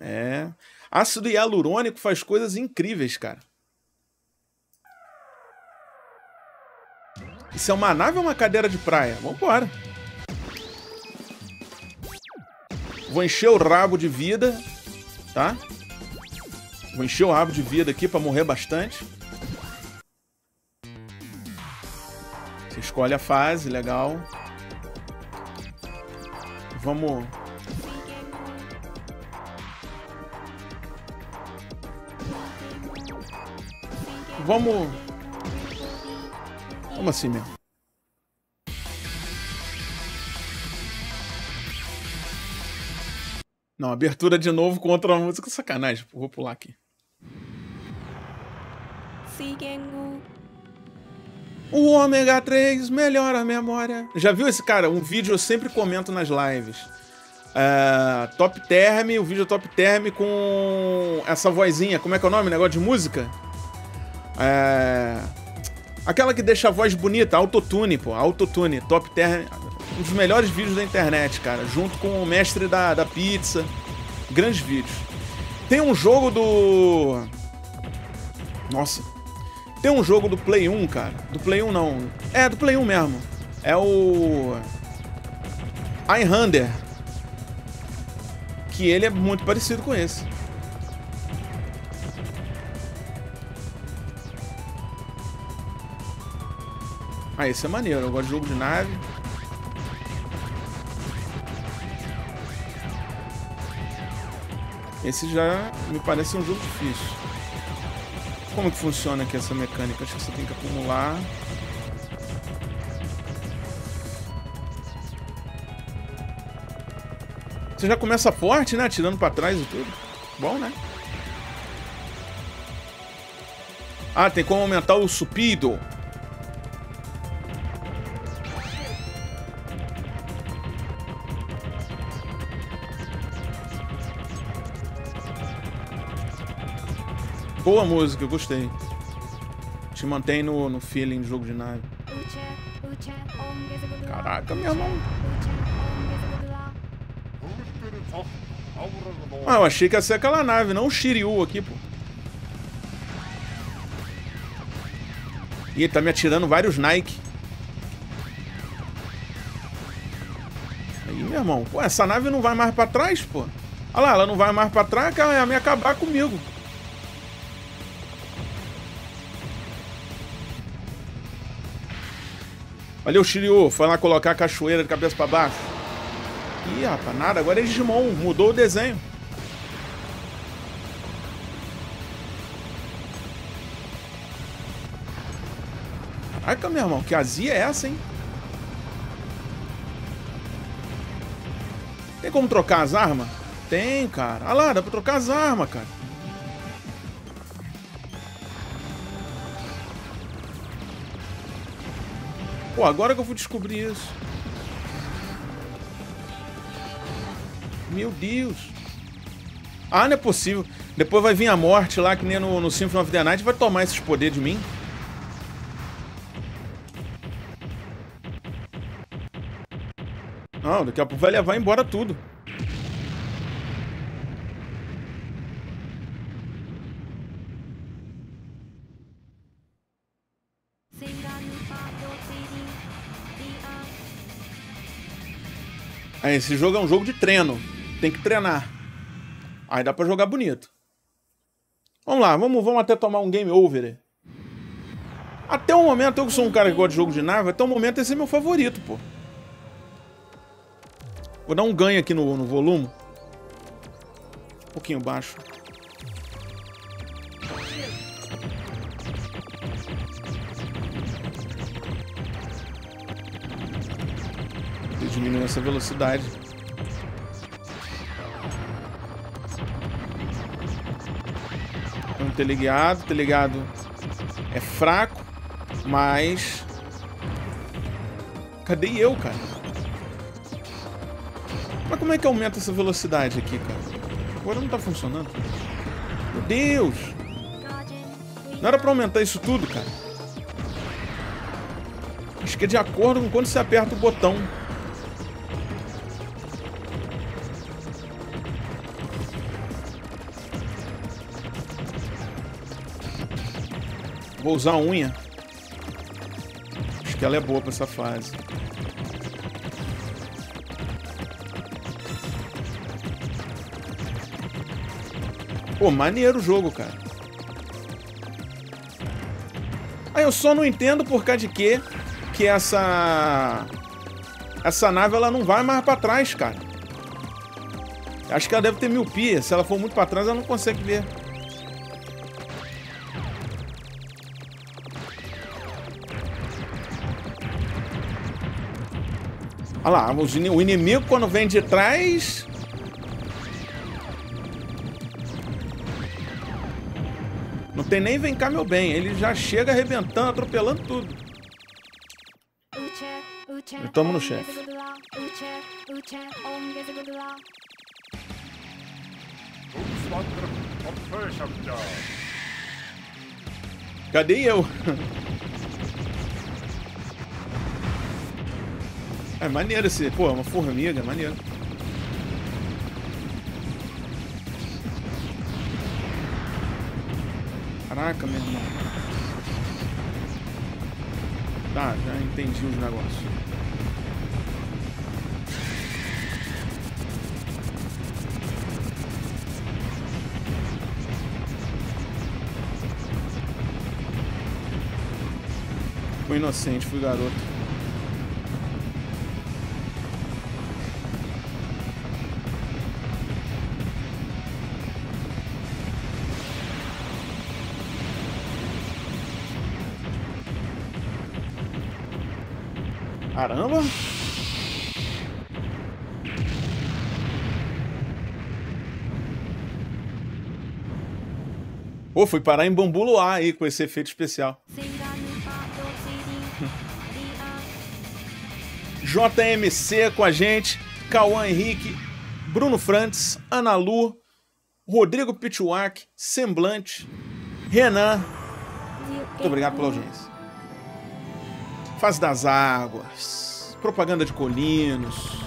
É. Ácido hialurônico faz coisas incríveis, cara. Isso é uma nave ou uma cadeira de praia? Vambora. Vou encher o rabo de vida, tá? Vou encher o rabo de vida aqui pra morrer bastante. Você escolhe a fase, legal. Vamos... Vamos... Vamos assim mesmo. Não, abertura de novo com outra música. Sacanagem, vou pular aqui. O ômega três melhora a memória. Já viu esse cara? Um vídeo eu sempre comento nas lives. Uh, top Term, o vídeo Top Term com essa vozinha. Como é que é o nome? Negócio de música? É... Aquela que deixa a voz bonita, autotune, pô. Autotune, Top Term. Um dos melhores vídeos da internet, cara. Junto com o mestre da, da pizza. Grandes vídeos. Tem um jogo do... Nossa. Tem um jogo do Play um, cara. Do Play um não. É, do Play um mesmo. É o... Highlander. Que ele é muito parecido com esse. Ah, esse é maneiro, eu gosto de jogo de nave. Esse já me parece um jogo difícil. Como que funciona aqui essa mecânica? Acho que você tem que acumular. Você já começa forte, né? Atirando pra trás e tudo. Bom, né? Ah, tem como aumentar o supido. Boa música, eu gostei. Te mantém no, no feeling de jogo de nave. Caraca, meu irmão. Ah, eu achei que ia ser aquela nave, não o Shiryu aqui, pô. Ih, ele tá me atirando vários Nike. Aí, meu irmão. Pô, essa nave não vai mais pra trás, pô. Olha lá, ela não vai mais pra trás, ela ia me acabar comigo. Valeu, Shiryu. Foi lá colocar a cachoeira de cabeça pra baixo. Ih, rapaz, nada. Agora é Digimon. Mudou o desenho. Caraca, meu irmão. Que azia é essa, hein? Tem como trocar as armas? Tem, cara. Olha lá, dá pra trocar as armas, cara. Pô, agora que eu vou descobrir isso. Meu Deus. Ah, não é possível. Depois vai vir a morte lá, que nem no, no Symphony of the Night. Vai tomar esses poderes de mim. Não, daqui a pouco vai levar embora tudo. Esse jogo é um jogo de treino. Tem que treinar. Aí dá pra jogar bonito. Vamos lá, vamos, vamos até tomar um game over. Até o momento, eu que sou um cara que gosta de jogo de nave, até o momento esse é meu favorito, pô. Vou dar um ganho aqui no, no volume. Um pouquinho baixo. Diminuir essa velocidade. Um tá ligado? Tá ligado? É fraco, mas... Cadê eu, cara? Mas como é que aumenta essa velocidade aqui, cara? Agora não tá funcionando. Meu Deus! Não era pra aumentar isso tudo, cara. Acho que é de acordo com quando você aperta o botão. Vou usar a unha. Acho que ela é boa pra essa fase. Pô, maneiro o jogo, cara. Ah, eu só não entendo por causa de quê que essa... Essa nave, ela não vai mais pra trás, cara. Acho que ela deve ter miopia. Se ela for muito pra trás, ela não consegue ver. Olha lá, o inimigo quando vem de trás... Não tem nem vem cá, meu bem. Ele já chega arrebentando, atropelando tudo. E tamo no chefe. Cadê eu? É maneiro esse... Pô, é uma formiga, é maneiro. Caraca, meu irmão. Tá, já entendi os negócios. Fui inocente, fui garoto. Caramba! Pô, fui parar em Bambu Luar aí com esse efeito especial. J M C com a gente, Cauã Henrique, Bruno Frantz, Ana Lu, Rodrigo Pichuac, Semblante, Renan. Muito obrigado pela audiência. Fase das águas, propaganda de colinos,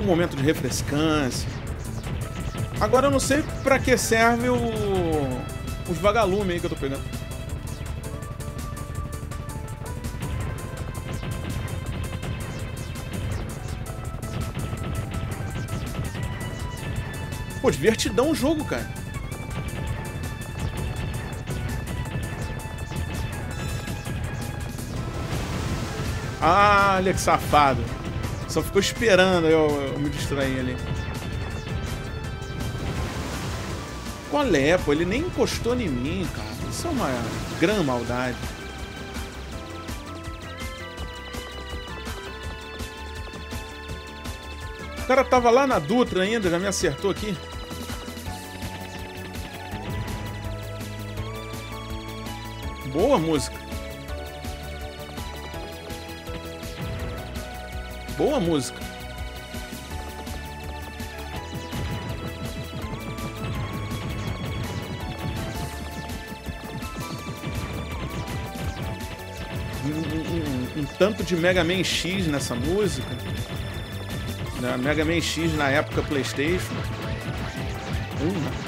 um momento de refrescância. Agora eu não sei pra que serve o... os vagalumes aí que eu tô pegando. Pô, divertidão o jogo, cara. Ah, olha que safado. Só ficou esperando eu, eu me distrair ali. Qual é, pô? Ele nem encostou em mim, cara. Isso é uma grande maldade. O cara tava lá na Dutra ainda, já me acertou aqui. Boa música. Boa música. Um, um, um tanto de Mega Man X nessa música. Na Mega Man X na época PlayStation. Uma.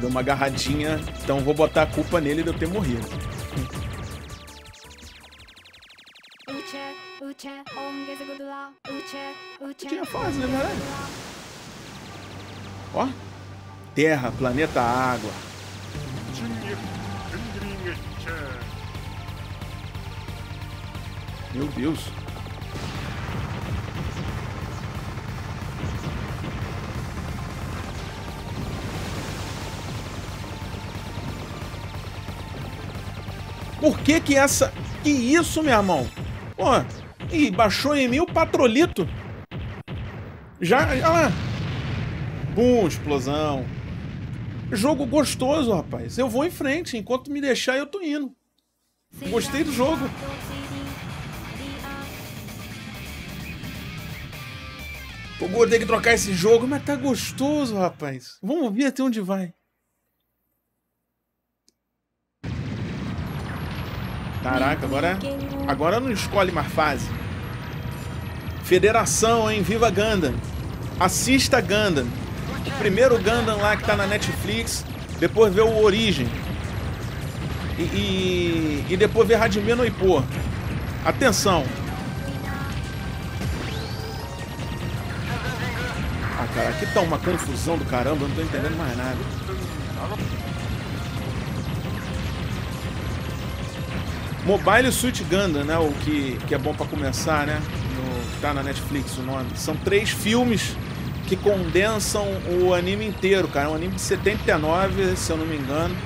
Deu uma agarradinha, então vou botar a culpa nele de eu ter morrido. Tinha fase, né, verdade? Ó. Terra, planeta, água. Meu Deus. Por que que essa... Que isso, meu irmão? Pô, ih, baixou em mim o patrolito. Já, já lá. Bum, explosão. Jogo gostoso, rapaz. Eu vou em frente. Enquanto me deixar, eu tô indo. Gostei do jogo. Pô, vou ter que trocar esse jogo, mas tá gostoso, rapaz. Vamos ver até onde vai. Caraca, agora, agora não escolhe mais fase. Federação, hein? Viva Gundam. Assista Gundam. O primeiro Gundam lá que tá na Netflix. Depois vê o Origem. E, e, e depois vê Hajime no Ippo. Atenção. Ah, cara, aqui tá uma confusão do caramba. Eu não tô entendendo mais nada. Mobile Suit Gundam, né? O que, que é bom pra começar, né? No, tá na Netflix o nome. São três filmes que condensam o anime inteiro, cara. É um anime de setenta e nove, se eu não me engano.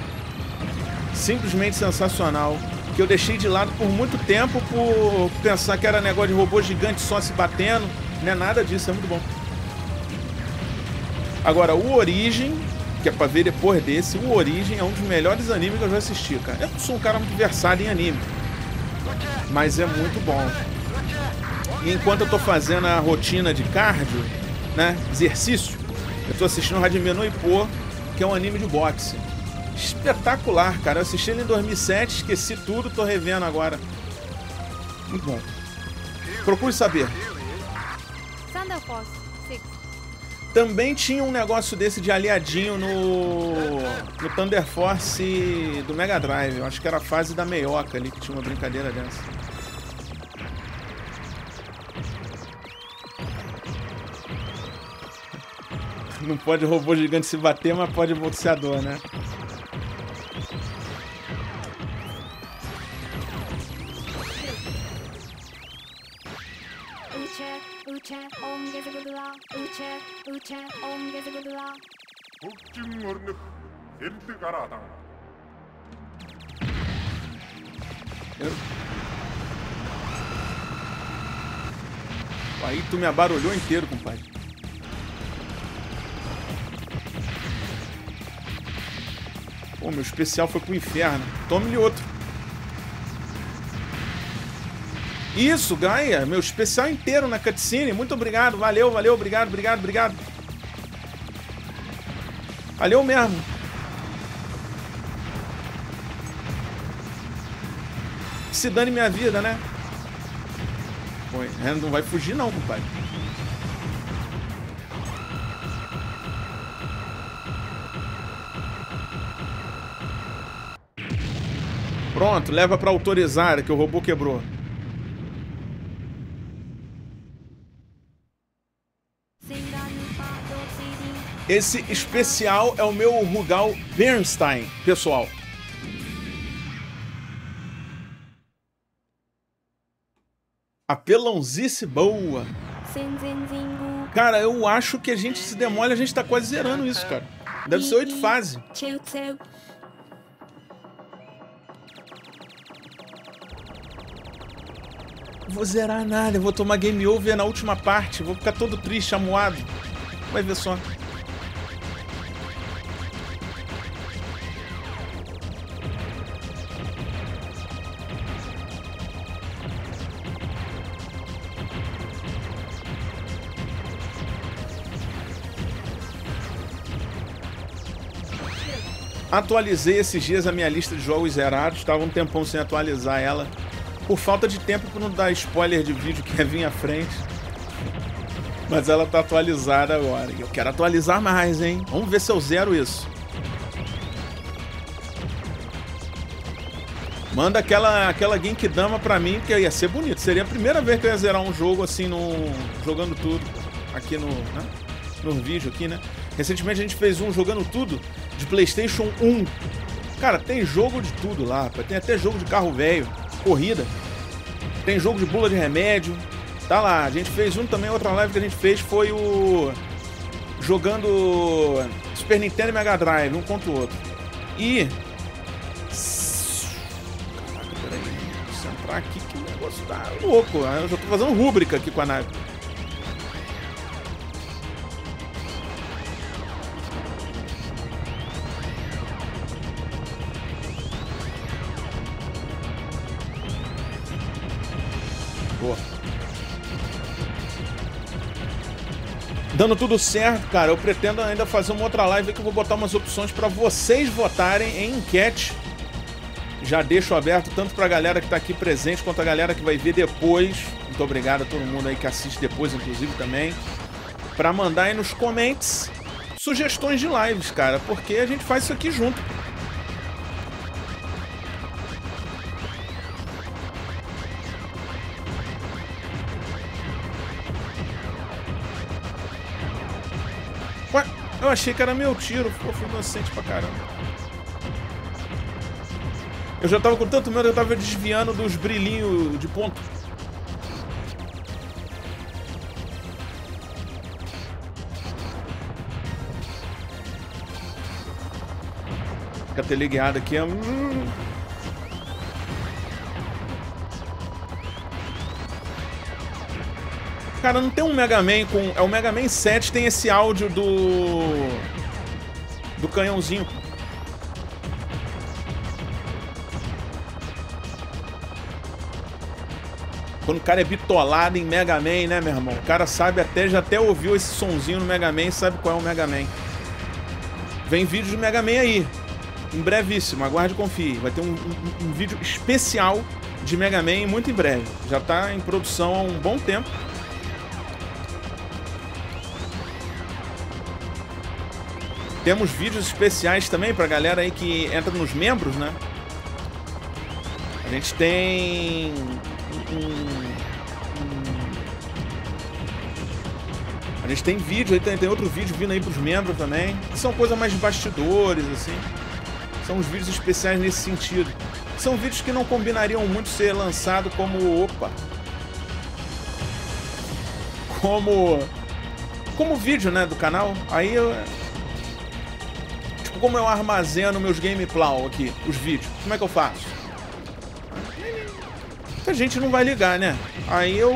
Simplesmente sensacional. Que eu deixei de lado por muito tempo por pensar que era negócio de robô gigante só se batendo. Não é nada disso, é muito bom. Agora, o Origem, que é pra ver depois desse, o Origem é um dos melhores animes que eu já assisti, cara. Eu não sou um cara muito versado em anime, mas é muito bom. E enquanto eu tô fazendo a rotina de cardio, né, exercício, eu tô assistindo o Hajime no Ippo, que é um anime de boxe. Espetacular, cara. Eu assisti ele em dois mil e sete, esqueci tudo, tô revendo agora. Muito bom. Procure saber. Thunder Force seis. Também tinha um negócio desse de aliadinho no, no Thunder Force do Mega Drive. Eu acho que era a fase da meioca ali, que tinha uma brincadeira dessa. Não pode robô gigante se bater, mas pode boxeador, né? Aí tu me abarulhou inteiro, compadre. Pô, meu especial foi pro inferno. Tome-lhe outro. Isso, ganha. Meu especial inteiro na cutscene. Muito obrigado. Valeu, valeu. Obrigado, obrigado, obrigado. Valeu mesmo. Se dane minha vida, né? Pô, não vai fugir não, compadre. Pronto, leva pra autorizar, que o robô quebrou. Esse especial é o meu Rugal Bernstein, pessoal. Apelãozice boa. Cara, eu acho que a gente se demole, a gente tá quase zerando isso, cara. Deve ser oito fases. Vou zerar nada, eu vou tomar game over na última parte. Vou ficar todo triste, amuado. Vai ver só. Atualizei esses dias a minha lista de jogos zerados. Estava um tempão sem atualizar ela. Por falta de tempo, para não dar spoiler de vídeo que ia vir à frente. Mas ela tá atualizada agora. E eu quero atualizar mais, hein? Vamos ver se eu zero isso. Manda aquela, aquela Genkidama pra mim, que ia ser bonito. Seria a primeira vez que eu ia zerar um jogo assim, no, jogando tudo. Aqui no, né? No vídeo, aqui, né? Recentemente a gente fez um jogando tudo de PlayStation um. Cara, tem jogo de tudo lá. Tem até jogo de carro velho. Corrida, tem jogo de bula de remédio, tá lá. A gente fez um também, outra live que a gente fez foi o... jogando Super Nintendo e Mega Drive, um contra o outro. E... mostrar aqui que o negócio tá louco. Eu já tô fazendo rúbrica aqui com a nave. Dando tudo certo, cara, eu pretendo ainda fazer uma outra live que eu vou botar umas opções pra vocês votarem em enquete. Já deixo aberto tanto pra galera que tá aqui presente quanto a galera que vai ver depois. Muito obrigado a todo mundo aí que assiste depois, inclusive, também. Pra mandar aí nos comments sugestões de lives, cara, porque a gente faz isso aqui junto. Eu achei que era meu tiro, pô, fui inocente pra caramba. Eu já tava com tanto medo que eu tava desviando dos brilhinhos de ponto. Fica até ligado aqui, hum. Cara, não tem um Mega Man com... É o Mega Man sete, tem esse áudio do... Do canhãozinho. Quando o cara é bitolado em Mega Man, né, meu irmão? O cara sabe até... Já até ouviu esse sonzinho no Mega Man e sabe qual é o Mega Man. Vem vídeo do Mega Man aí. Em brevíssimo, aguarde e confie. Vai ter um, um, um vídeo especial de Mega Man muito em breve. Já tá em produção há um bom tempo. Temos vídeos especiais também pra galera aí que entra nos membros, né? A gente tem... Um, um... A gente tem vídeo, aí tem, tem outro vídeo vindo aí pros membros também. Que são coisas mais de bastidores, assim. São os vídeos especiais nesse sentido. São vídeos que não combinariam muito ser lançado como... Opa! Como... Como vídeo, né? Do canal. Aí eu... Como eu armazeno meus gameplays aqui, os vídeos, como é que eu faço? A gente não vai ligar, né? Aí eu...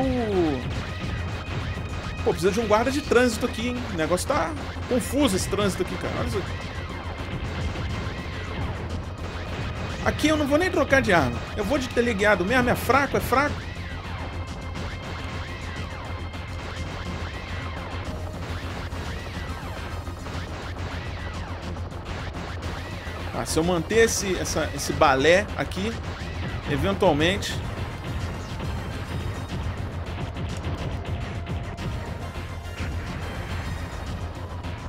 Pô, precisa de um guarda de trânsito aqui, hein? O negócio tá confuso esse trânsito aqui, cara. Olha isso aqui. Aqui eu não vou nem trocar de arma. Eu vou de teleguiado mesmo, é fraco, é fraco. Ah, se eu manter esse, essa, esse balé aqui, eventualmente...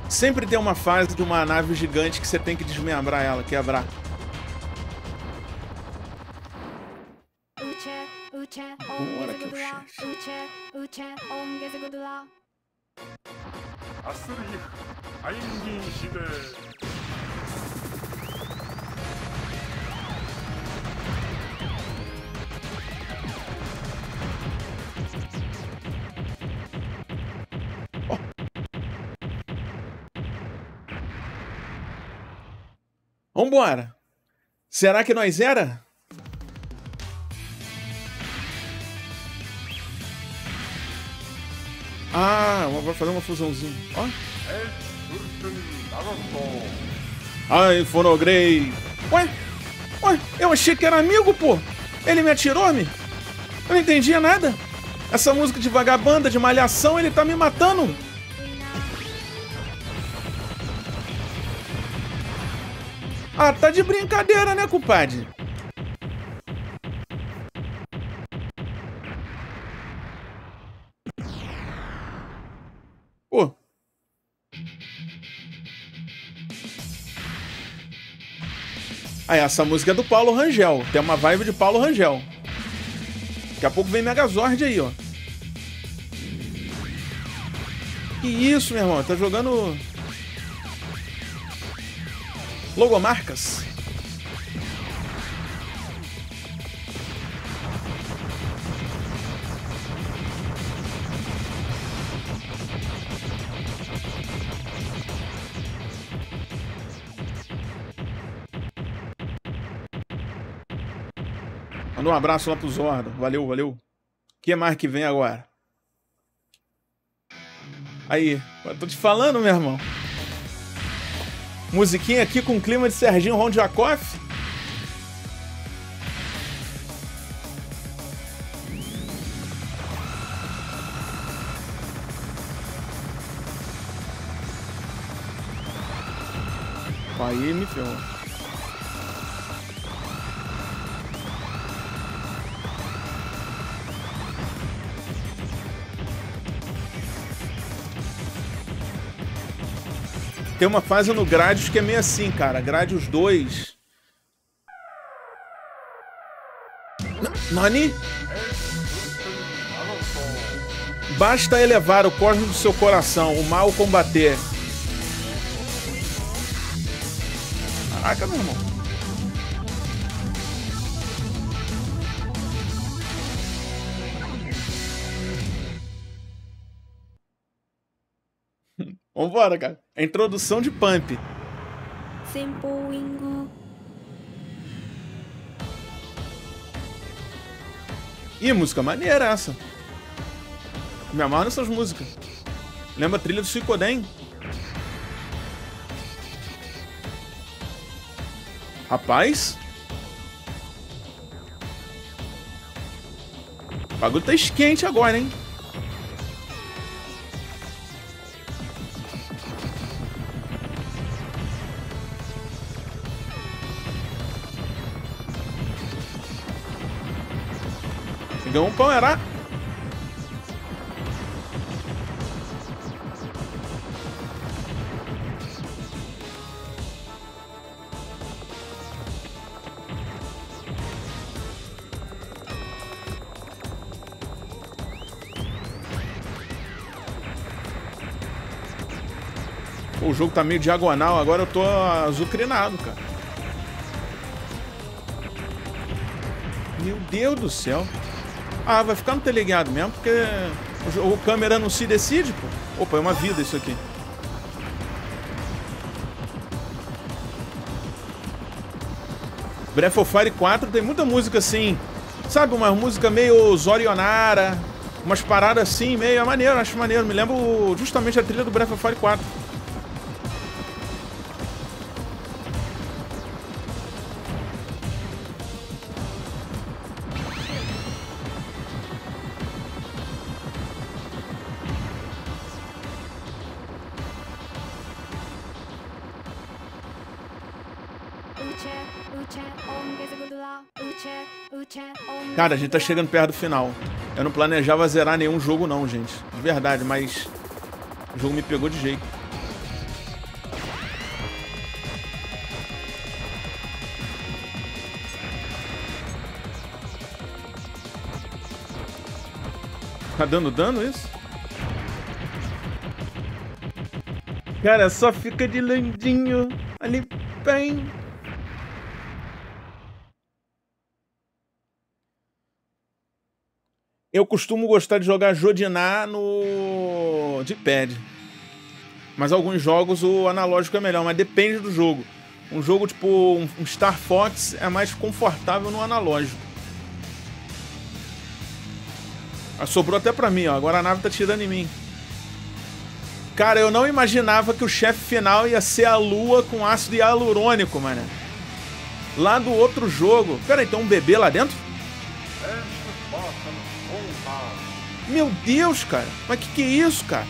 Sempre tem uma fase de uma nave gigante que você tem que desmembrar ela, quebrar. Bora que eu chego. Vambora! Será que nós era? Ah, vou fazer uma fusãozinha. Ó. Ai, Fonogrei! Ué? Ué? Eu achei que era amigo, pô! Ele me atirou-me? Eu não entendia nada! Essa música de vagabanda, de malhação, ele tá me matando! Ah, tá de brincadeira, né, compadre? Pô. Ah, essa música é do Paulo Rangel. Tem uma vibe de Paulo Rangel. Daqui a pouco vem Megazord aí, ó. Que isso, meu irmão? Tá jogando... Logomarcas. Manda um abraço lá pro Zordo. Valeu, valeu. O que mais que vem agora? Aí, tô te falando, meu irmão. Musiquinha aqui com o clima de Serginho Rondjakoff. Aí me ferrou. Tem uma fase no Gradius que é meio assim, cara. Gradius dois. Nani? Basta elevar o cosmo do seu coração, o mal combater. Caraca, meu irmão. Vambora, cara. A introdução de Pump. Ih, música maneira essa. Me amarro nessas músicas. Lembra a trilha do Suikoden? Rapaz? O bagulho tá esquente agora, hein? Ganhou um pão, era? O jogo tá meio diagonal, agora eu tô azucrinado, cara. Meu Deus do céu. Ah, vai ficar no teleguiado mesmo, porque o câmera não se decide, pô. Opa, é uma vida isso aqui. Breath of Fire quatro tem muita música assim. Sabe, uma música meio Zorionara. Umas paradas assim, meio... É maneiro, acho maneiro. Me lembro justamente a trilha do Breath of Fire quatro. Cara, a gente tá chegando perto do final. Eu não planejava zerar nenhum jogo não, gente. De verdade, mas o jogo me pegou de jeito. Tá dando dano isso? Cara, só fica de landinho ali bem. Eu costumo gostar de jogar Jodinar no... de pad. Mas alguns jogos o analógico é melhor, mas depende do jogo. Um jogo tipo um Star Fox é mais confortável no analógico. Ah, sobrou até pra mim, ó. Agora a nave tá tirando em mim. Cara, eu não imaginava que o chefe final ia ser a lua com ácido hialurônico, mano. Lá do outro jogo... Pera aí, tem um bebê lá dentro? Meu Deus, cara. Mas que que é isso, cara?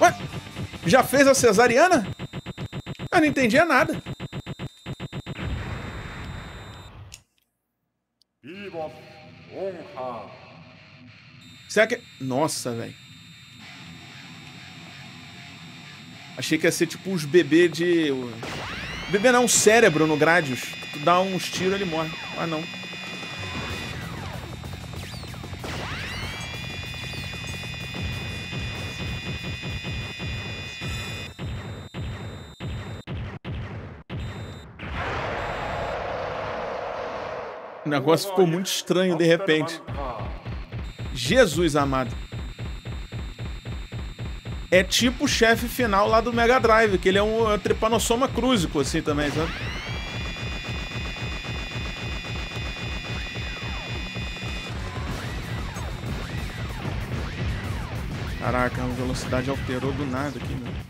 Ué? Já fez a cesariana? Eu não entendia nada. Será que... Nossa, velho. Achei que ia ser tipo os bebês de... Bebê não, um cérebro no Gradius. Tu dá uns tiros, ele morre. Ah, não. O negócio ficou muito estranho de repente. Jesus amado. É tipo o chefe final lá do Mega Drive, que ele é um trypanosoma crúsico, assim também, sabe? Caraca, a velocidade alterou do nada aqui, mano.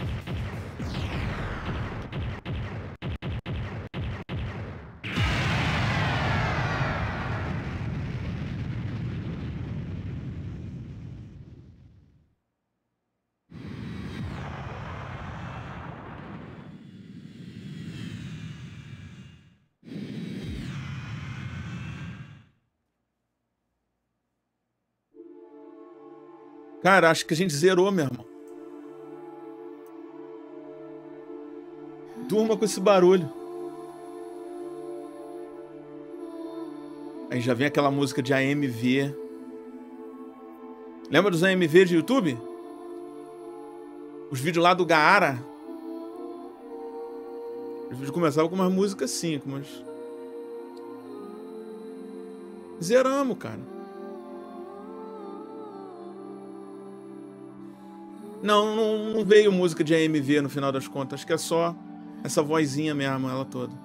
Cara, acho que a gente zerou, meu irmão. Durma com esse barulho. Aí já vem aquela música de A M V. Lembra dos A M V de YouTube? Os vídeos lá do Gaara. Os vídeos começavam com umas músicas assim, mas... Zeramos, cara. Não, não, não veio música de A M V no final das contas. Acho que é só essa vozinha mesmo, ela toda.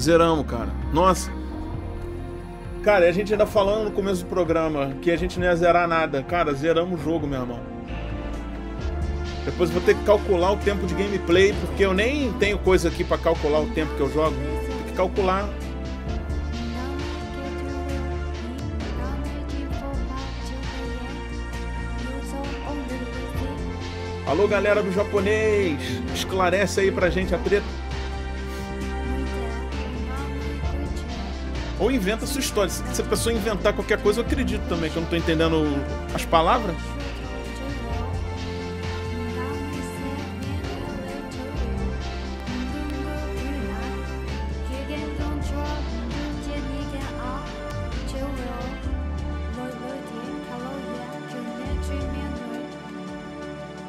Zeramos, cara. Nossa. Cara, a gente ainda falando no começo do programa que a gente não ia zerar nada. Cara, zeramos o jogo, meu irmão. Depois eu vou ter que calcular o tempo de gameplay, porque eu nem tenho coisa aqui pra calcular o tempo que eu jogo. Tem que calcular. Alô, galera do japonês. Esclarece aí pra gente a treta. Ou inventa sua história. Se a pessoa inventar qualquer coisa, eu acredito também, que eu não tô entendendo as palavras.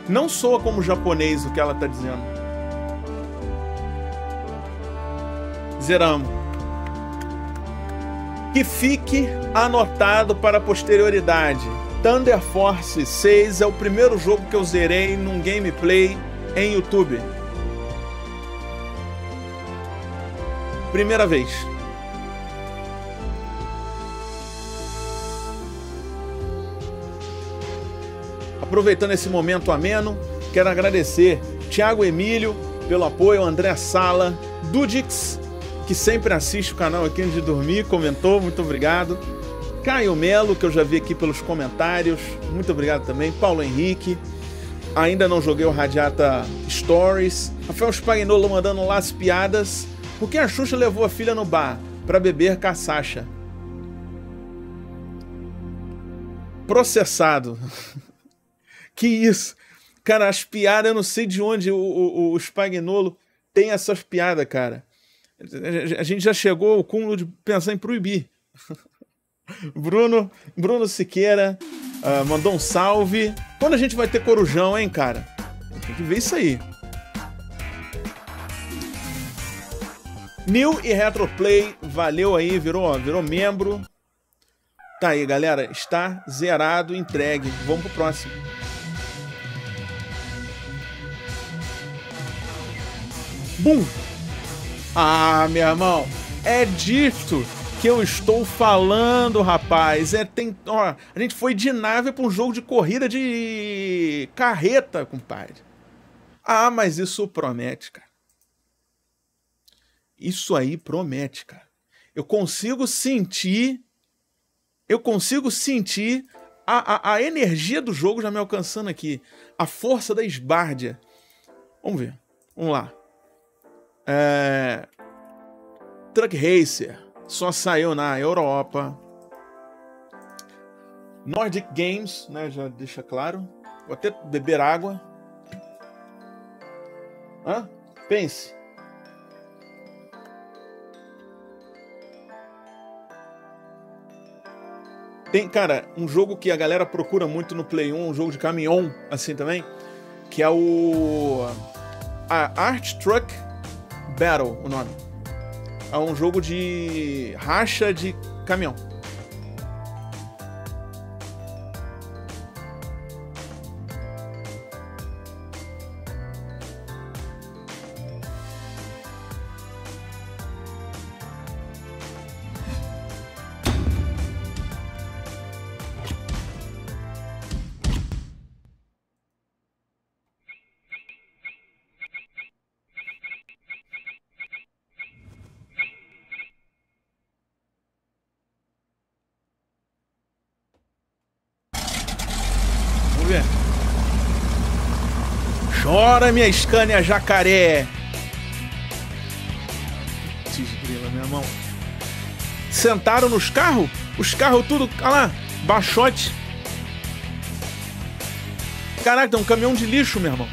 Não soa como japonês o que ela tá dizendo. Zeramos. Que fique anotado para a posterioridade. Thunder Force seis é o primeiro jogo que eu zerei num gameplay em YouTube. Primeira vez. Aproveitando esse momento ameno, quero agradecer Thiago Emílio pelo apoio, André Sala, Dudix, que sempre assiste o canal aqui antes de dormir, comentou, muito obrigado. Caio Melo, que eu já vi aqui pelos comentários, muito obrigado também. Paulo Henrique, ainda não joguei o Radiata Stories. Rafael Spagnolo mandando lá as piadas. Por que a Xuxa levou a filha no bar? Pra beber caçacha. Processado. Que isso? Cara, as piadas, eu não sei de onde o, o, o Spagnolo tem essas piadas, cara. A gente já chegou ao cúmulo de pensar em proibir. Bruno, Bruno Siqueira uh, mandou um salve. Quando a gente vai ter corujão, hein, cara? Tem que ver isso aí. New e Retroplay, valeu aí, virou, virou membro. Tá aí, galera, está zerado, entregue. Vamos pro próximo. Bum! Ah, meu irmão, é disto que eu estou falando, rapaz. É, tem, ó, a gente foi de nave para um jogo de corrida de carreta, compadre. Ah, mas isso promete, cara. Isso aí promete, cara. Eu consigo sentir, eu consigo sentir a, a, a energia do jogo já me alcançando aqui. A força da esbárdia. Vamos ver, vamos lá. É... Truck Racer só saiu na Europa. Nordic Games, né? Já deixa claro. Vou até beber água. Hã? Pense. Tem, cara, um jogo que a galera procura muito no Play um, um jogo de caminhão, assim também, que é o... A Art Truck Battle, o nome. É um jogo de racha de caminhão. Chora, minha Scania Jacaré! Desgrila, minha mão. Sentaram nos carros? Os carros tudo... Olha lá, baixote. Caraca, é um caminhão de lixo, meu irmão.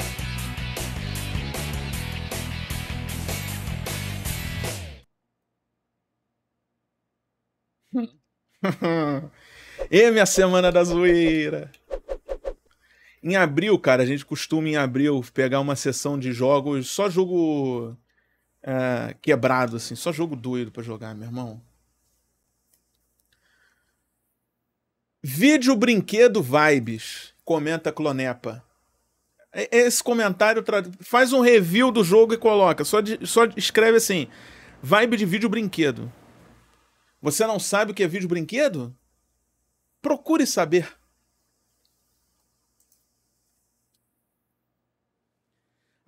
E minha semana da zoeira. Em abril, cara, a gente costuma em abril pegar uma sessão de jogos, só jogo é, quebrado, assim, só jogo doido pra jogar, meu irmão. Vídeo Brinquedo Vibes, comenta Clonepa. Esse comentário tra... faz um review do jogo e coloca, só, de... só escreve assim, vibe de vídeo brinquedo. Você não sabe o que é vídeo brinquedo? Procure saber.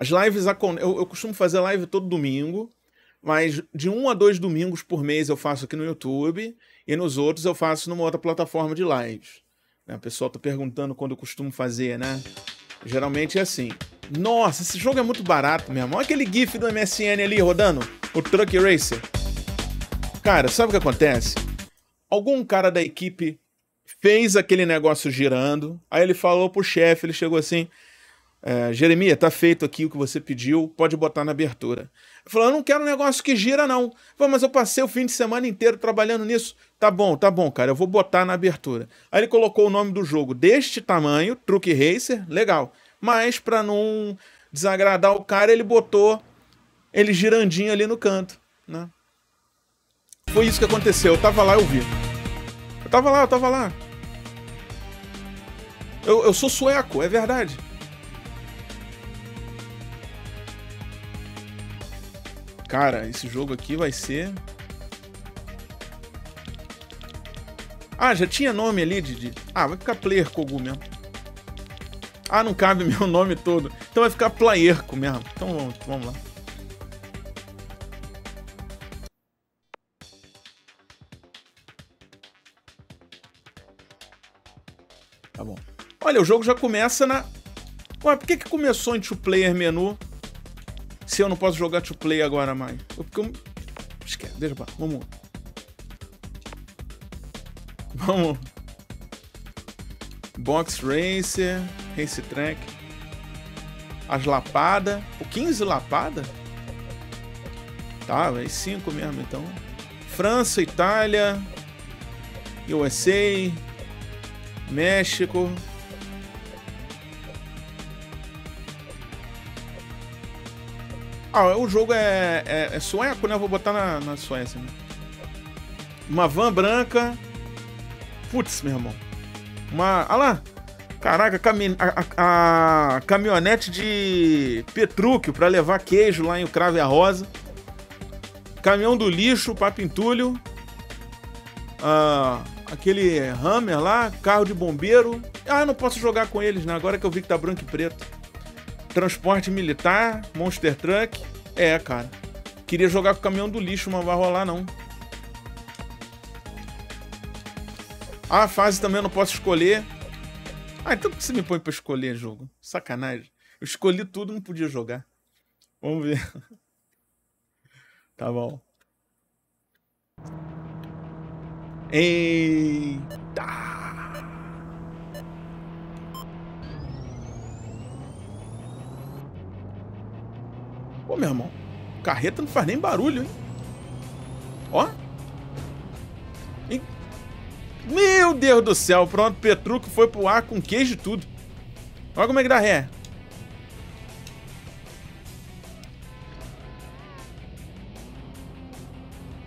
As lives, eu, eu costumo fazer live todo domingo, mas de um a dois domingos por mês eu faço aqui no YouTube e nos outros eu faço numa outra plataforma de lives. O pessoal tá perguntando quando eu costumo fazer, né? Geralmente é assim. Nossa, esse jogo é muito barato mesmo. Olha aquele gif do M S N ali rodando, o Truck Racer. Cara, sabe o que acontece? Algum cara da equipe fez aquele negócio girando, aí ele falou pro chefe, ele chegou assim... É, Jeremias, tá feito aqui o que você pediu, pode botar na abertura. Ele falou, eu não quero um negócio que gira não. Falei, mas eu passei o fim de semana inteiro trabalhando nisso. Tá bom, tá bom, cara, eu vou botar na abertura. Aí ele colocou o nome do jogo deste tamanho, Truck Racer, legal. Mas pra não desagradar o cara, ele botou ele girandinho ali no canto, né? Foi isso que aconteceu, eu tava lá, eu vi. Eu tava lá, eu tava lá. Eu, eu sou sueco, é verdade. Cara, esse jogo aqui vai ser... Ah, já tinha nome ali, Didi? Ah, vai ficar Player Cogu mesmo. Ah, não cabe meu nome todo. Então vai ficar Playerco mesmo. Então vamos, vamos lá. Tá bom. Olha, o jogo já começa na... Ué, por que que começou em two player menu? Se eu não posso jogar to play agora mais. Eu, eu... Esquece, deixa pra lá. Vamos. Vamos. Box Racer. Race Track. As lapadas. O quinze lapada? Tá, é cinco mesmo então. França, Itália. U S A. México. Ah, o jogo é, é, é sueco, né? Eu vou botar na, na Suécia, né? Uma van branca. Putz, meu irmão. Uma... Ah lá! Caraca, cami... a, a, a caminhonete de Petrúquio pra levar queijo lá em O Cravo e a Rosa. Caminhão do lixo pra Pintulho. Ah, aquele Hammer lá. Carro de bombeiro. Ah, eu não posso jogar com eles, né? Agora que eu vi que tá branco e preto. Transporte militar, Monster Truck. É, cara. Queria jogar com o caminhão do lixo, mas não vai rolar, não. Ah, a fase também eu não posso escolher. Ah, então por que você me põe pra escolher jogo? Sacanagem. Eu escolhi tudo, não podia jogar. Vamos ver. Tá bom. Eita! Pô, meu irmão, carreta não faz nem barulho, hein? Ó. E... Meu Deus do céu, pronto, Petruco foi pro ar com queijo e tudo. Olha como é que dá ré.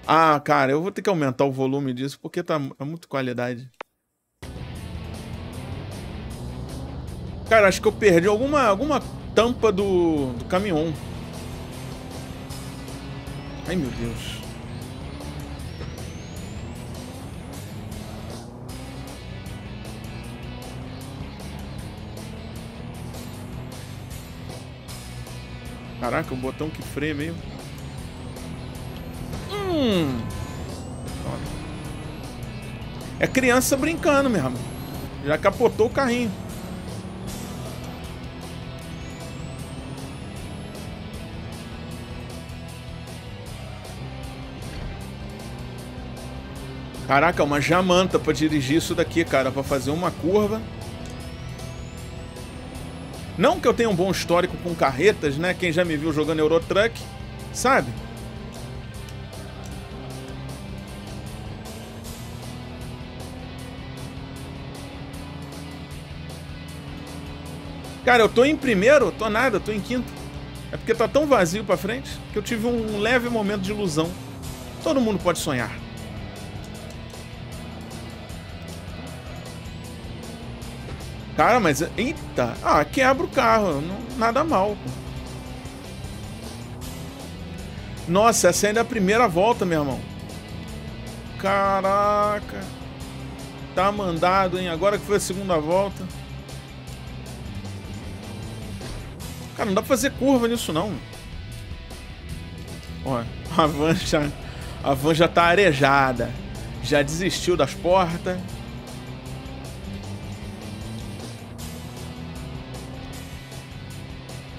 Ah, cara, eu vou ter que aumentar o volume disso, porque tá é muito qualidade. Cara, acho que eu perdi alguma, alguma tampa do, do caminhão. Ai, meu Deus. Caraca, o botão que freia meio... Hum. É criança brincando mesmo. Já capotou o carrinho. Caraca, uma jamanta pra dirigir isso daqui, cara. Pra fazer uma curva. Não que eu tenha um bom histórico com carretas, né? Quem já me viu jogando Euro Truck, sabe? Cara, eu tô em primeiro, tô nada, tô em quinto. É porque tá tão vazio pra frente que eu tive um leve momento de ilusão. Todo mundo pode sonhar. Cara, mas... Eita! Ah, quebra o carro. Não, nada mal. Nossa, essa ainda é a primeira volta, meu irmão. Caraca. Tá mandado, hein? Agora que foi a segunda volta. Cara, não dá pra fazer curva nisso, não. Ó, a van já, a van já tá arejada. Já desistiu das portas.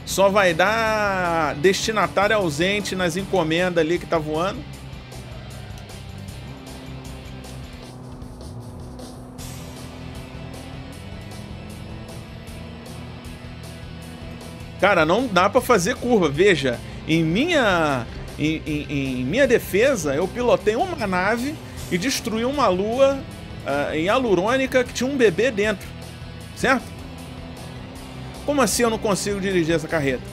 Só vai dar destinatário ausente nas encomendas ali que tá voando. Cara, não dá pra fazer curva. Veja, em minha, em, em, em minha defesa, eu pilotei uma nave e destruí uma lua uh, em hialurônica que tinha um bebê dentro, certo? Como assim eu não consigo dirigir essa carreta?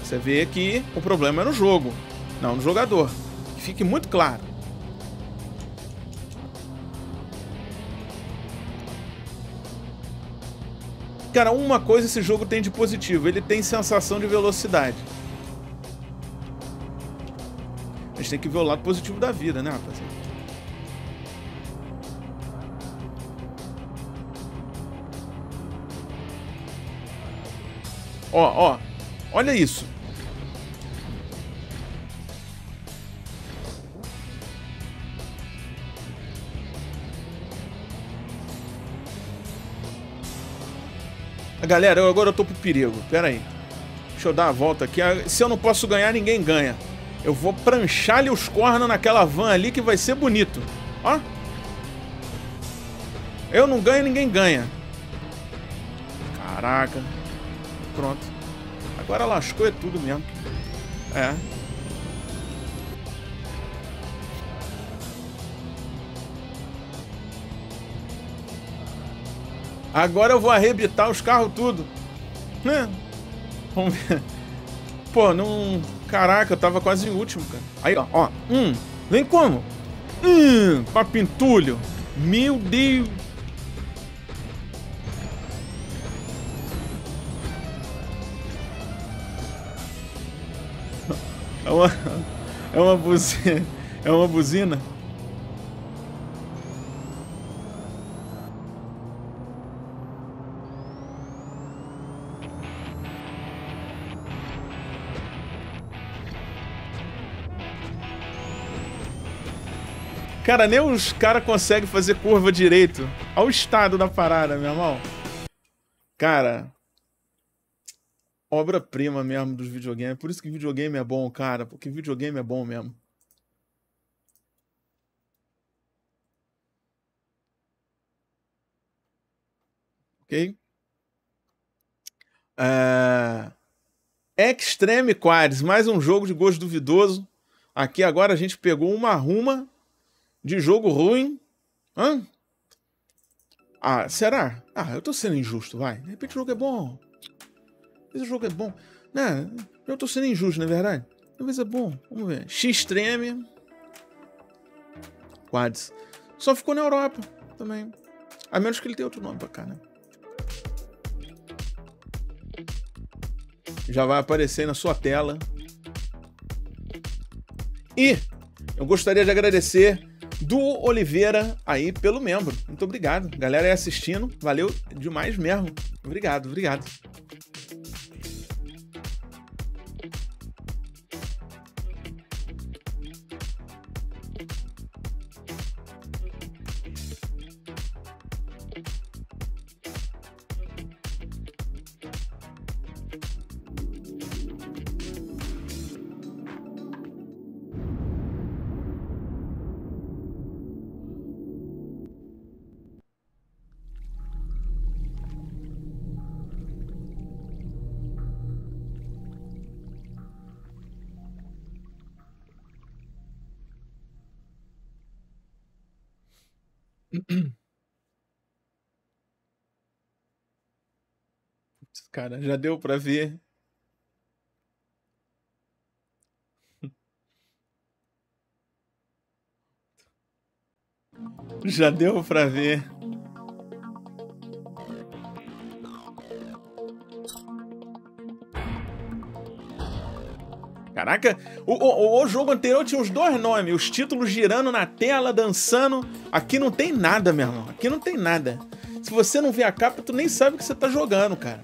Você vê que o problema é no jogo, não no jogador. Fique muito claro. Cara, uma coisa esse jogo tem de positivo. Ele tem sensação de velocidade. A gente tem que ver o lado positivo da vida, né, rapaziada? Ó, ó, olha isso. Galera, eu agora eu tô pro perigo. Pera aí. Deixa eu dar a volta aqui. Se eu não posso ganhar, ninguém ganha. Eu vou pranchar-lhe os cornos naquela van ali que vai ser bonito. Ó. Eu não ganho, ninguém ganha. Caraca. Pronto. Agora lascou é tudo mesmo. É. Agora eu vou arrebitar os carros tudo. Né? Vamos ver. Pô, não... Caraca, eu tava quase em último, cara. Aí, ó. ó. Hum. Vem como? Hum. Papintulho. Meu Deus. É uma, é uma buzina. É uma buzina. Cara, nem os caras conseguem fazer curva direito. Olha o estado da parada, meu irmão. Cara... Obra-prima mesmo dos videogames. Por isso que videogame é bom, cara. Porque videogame é bom mesmo. Ok? Uh... Extreme Quads. Mais um jogo de gosto duvidoso. Aqui agora a gente pegou uma ruma de jogo ruim. Hã? Ah, será? Ah, eu tô sendo injusto, vai. De repente o jogo é bom. Esse jogo é bom. Né? Eu tô sendo injusto, não é verdade? Talvez é bom. Vamos ver. X-Treme. Quads. Só ficou na Europa também. A menos que ele tenha outro nome pra cá, né? Já vai aparecer na sua tela. E eu gostaria de agradecer do Oliveira aí pelo membro. Muito obrigado. Galera aí assistindo. Valeu demais mesmo. Obrigado, obrigado. Cara, já deu pra ver. Já deu pra ver. Caraca, o, o, o jogo anterior tinha os dois nomes, os títulos girando na tela, dançando. Aqui não tem nada, meu irmão. Aqui não tem nada. Se você não vê a capa, tu nem sabe o que você tá jogando, cara.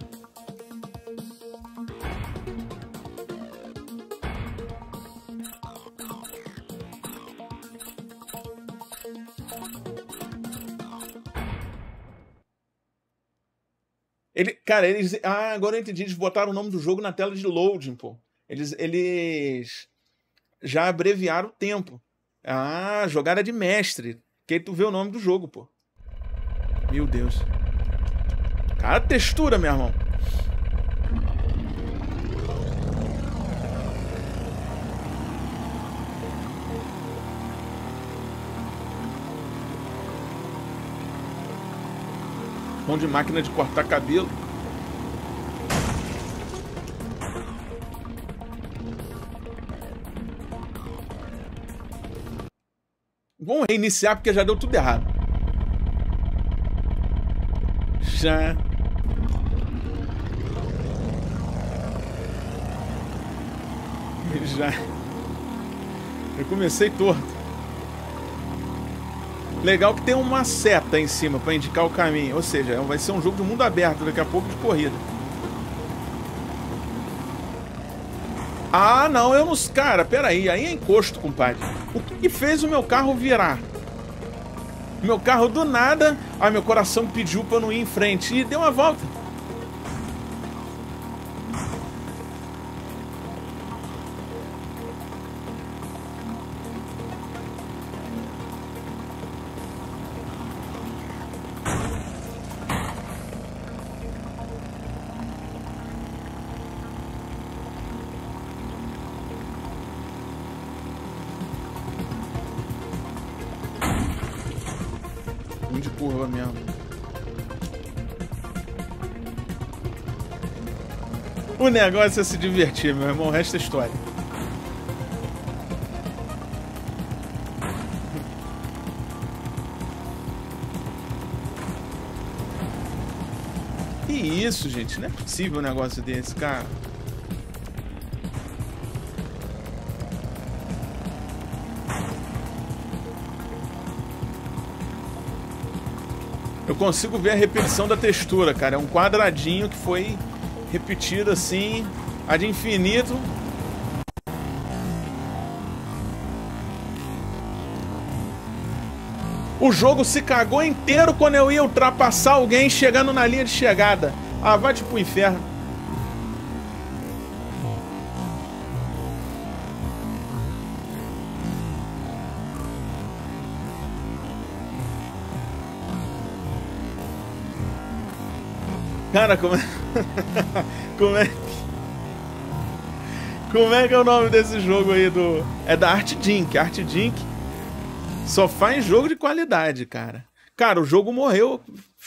Ele, cara, eles... Ah, agora eu entendi. Eles botaram o nome do jogo na tela de loading, pô. Eles, eles já abreviaram o tempo. Ah, jogada de mestre. Que aí tu vê o nome do jogo, pô. Meu Deus. Cara, textura, meu irmão. De máquina de cortar cabelo. Vamos reiniciar porque já deu tudo errado. Já. Já. Eu comecei torto. Legal que tem uma seta em cima para indicar o caminho. Ou seja, vai ser um jogo de mundo aberto daqui a pouco, de corrida. Ah, não, eu não... Cara, peraí, aí é encosto, compadre. O que fez o meu carro virar? Meu carro do nada... Ah, meu coração pediu para eu não ir em frente. E deu uma volta. O negócio é se divertir, meu irmão. O resto é história. Que isso, gente? Não é possível um negócio desse, cara. Eu consigo ver a repetição da textura, cara. É um quadradinho que foi... repetido assim, a de infinito. O jogo se cagou inteiro quando eu ia ultrapassar alguém chegando na linha de chegada. Ah, vai tipo pro inferno. Cara, como é... como é que... como é que é o nome desse jogo aí do... É da Art Dink. Art Dink só faz jogo de qualidade, cara. Cara, o jogo morreu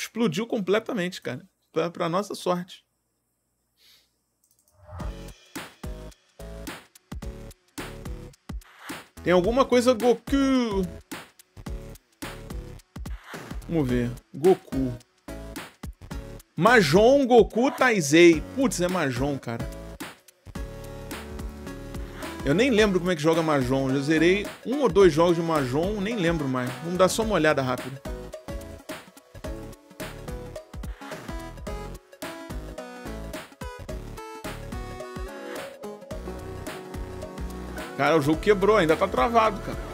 explodiu completamente, cara. Pra, pra nossa sorte. Tem alguma coisa Goku. Vamos ver. Goku. Mahjong Goku Taizei. Putz, é Mahjong, cara. Eu nem lembro como é que joga Mahjong. Eu zerei um ou dois jogos de Mahjong, nem lembro mais. Vamos dar só uma olhada rápida. Cara, o jogo quebrou, ainda tá travado, cara.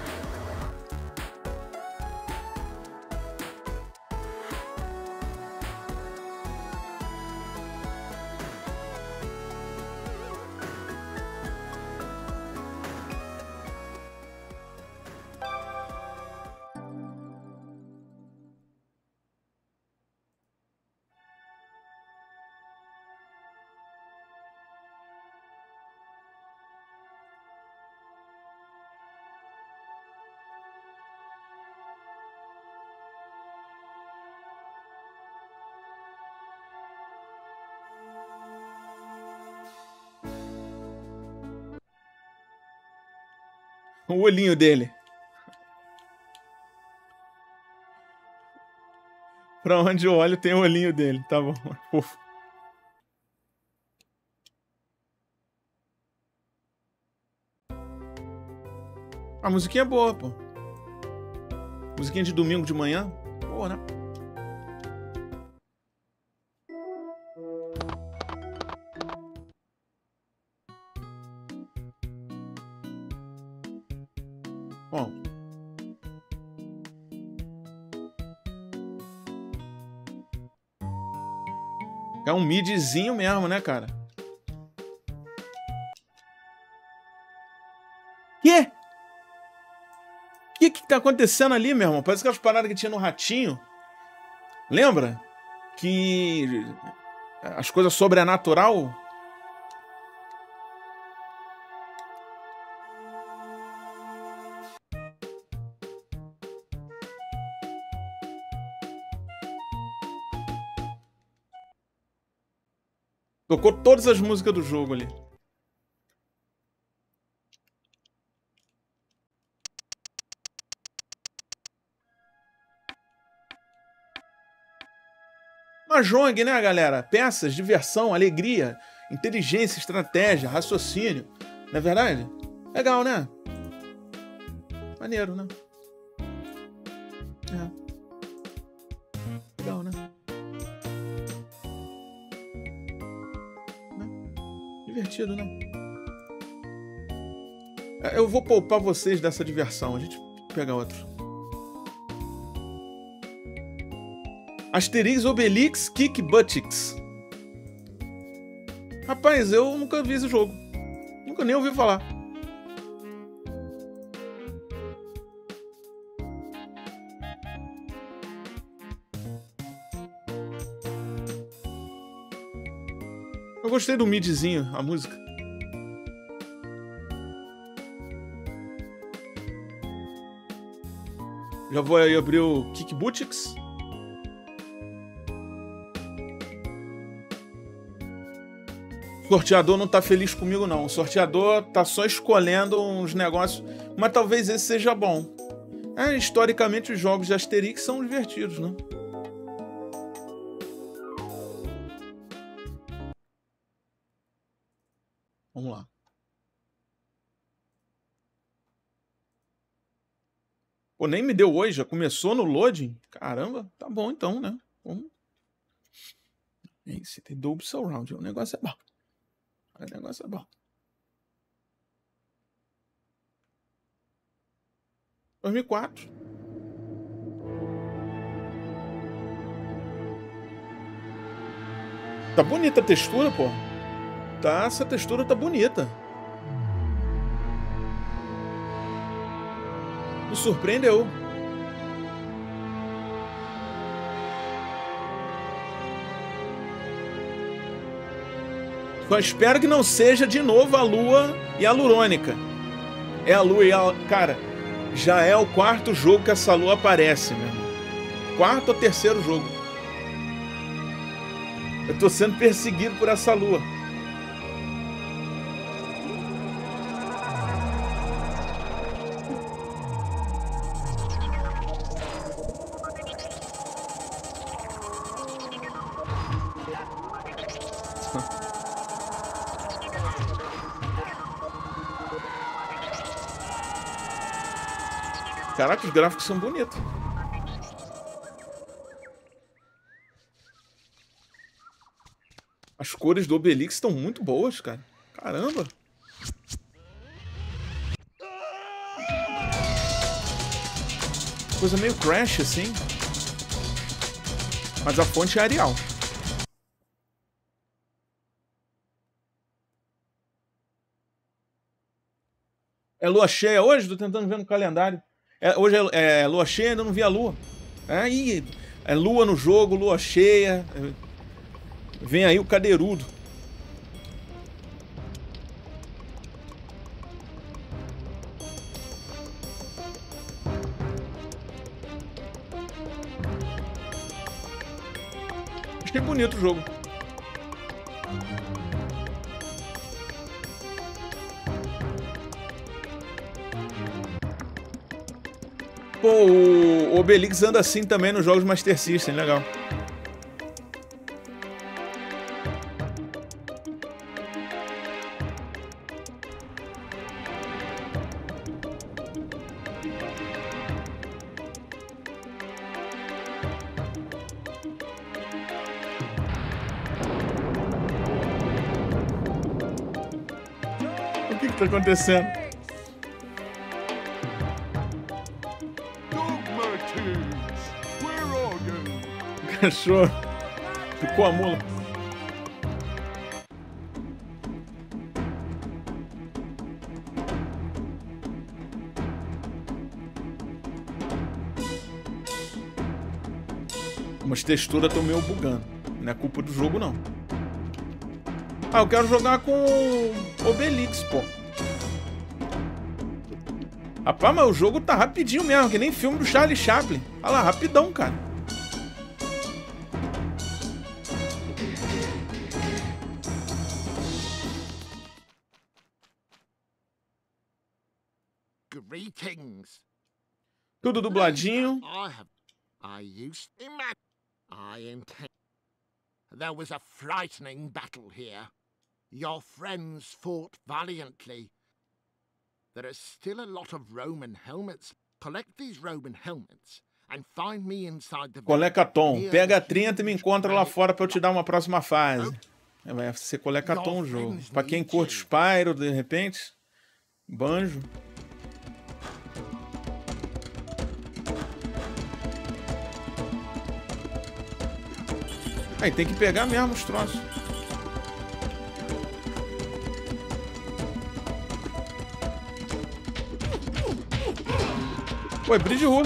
O olhinho dele. Pra onde eu olho tem o olhinho dele. Tá bom. Ufa. A musiquinha é boa, pô. Musiquinha de domingo de manhã. Boa, né? É um midzinho mesmo, né, cara? Quê? O que que tá acontecendo ali, meu irmão? Parece aquelas paradas que tinha no Ratinho. Lembra? Que... as coisas sobrenatural... Tocou todas as músicas do jogo ali. Mahjong, né, galera? Peças, diversão, alegria, inteligência, estratégia, raciocínio. Não é verdade? Legal, né? Maneiro, né? É. Legal, né? Divertido, né? Eu vou poupar vocês dessa diversão. A gente pega outro. Asterix, Obelix, Kick Buttix. Rapaz, eu nunca vi esse jogo. Nunca nem ouvi falar. Eu gostei do midzinho, a música. Já vou aí abrir o Kick Buttix. O sorteador não tá feliz comigo, não. O sorteador tá só escolhendo uns negócios. Mas talvez esse seja bom. É, historicamente, os jogos de Asterix são divertidos, né? Vamos lá. Pô, nem me deu hoje. Já começou no loading? Caramba, tá bom então, né? Vamos. Esse tem double surround. O negócio é bom. O negócio é bom. dois mil e quatro. Tá bonita a textura, pô. Tá, essa textura tá bonita. Me surpreendeu. Só espero que não seja de novo a lua hialurônica. É a lua hialurônica. Cara, já é o quarto jogo que essa lua aparece, meu irmão. Quarto ou terceiro jogo. Eu tô sendo perseguido por essa lua. Caraca, os gráficos são bonitos. As cores do Obelix estão muito boas, cara. Caramba! Coisa meio Crash, assim. Mas a fonte é Arial. É lua cheia hoje? Tô tentando ver no calendário. É, hoje é, é lua cheia, ainda não vi a lua. Aí, é, é lua no jogo, lua cheia. Vem aí o cadeirudo. Achei bonito o jogo. Pô, o Obelix anda assim também nos jogos Master System, legal. O que que tá acontecendo? Cachorro. Ficou a mula. Umas texturas estão meio bugando. Não é culpa do jogo, não. Ah, eu quero jogar com o Obelix, pô. Rapaz, mas o jogo tá rapidinho mesmo, que nem filme do Charlie Chaplin. Olha lá, rapidão, cara. Tudo dubladinho. There was a frightening battle here. Your friends fought valiantly. There are still a lot of Roman helmets. Collect these Roman helmets and find me inside the. Colecatom, pega trinta e me encontra lá fora para eu te dar uma próxima fase. Vai ser Colecatom o jogo. Para quem curte Spyro, de repente, Banjo. Aí tem que pegar mesmo os troços. Pô, é briga de rua.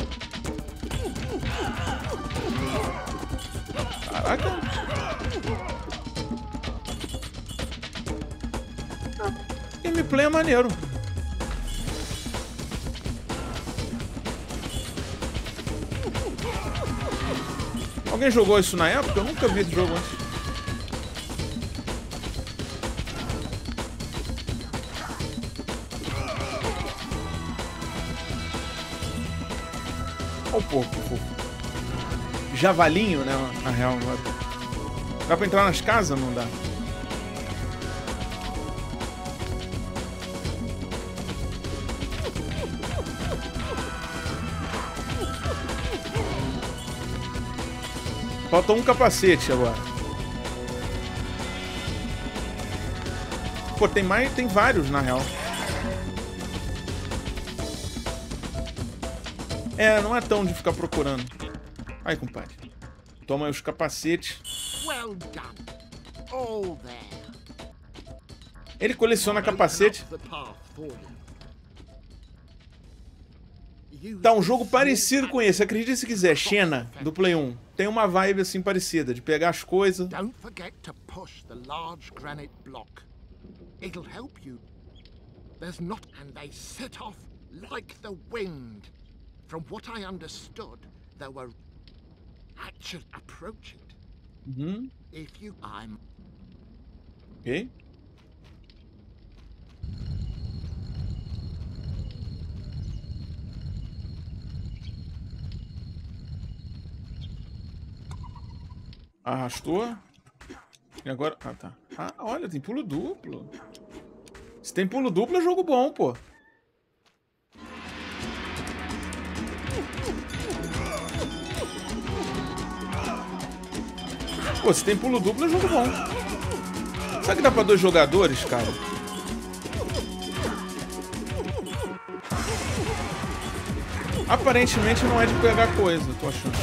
Caraca. Ah, gameplay é maneiro. Alguém jogou isso na época? Eu nunca vi esse jogo antes. Olha o porco, o porco. Javalinho, né? Na real, agora. Dá pra entrar nas casas? Não dá. Falta um capacete agora. Pô, tem mais, tem vários na real. É, não é tão de ficar procurando. Aí, compadre. Toma aí os capacetes. Ele coleciona capacete. Tá um jogo parecido com esse, acredite se quiser, Xena, do Play um. Tem uma vibe assim parecida, de pegar as coisas. Uhum. If you... I'm... Ok. Arrastou. E agora... Ah, tá. Ah, olha, tem pulo duplo. Se tem pulo duplo, é jogo bom, pô. Pô, se tem pulo duplo, é jogo bom. Será que dá pra dois jogadores, cara? Aparentemente não é de pegar coisa, eu tô achando.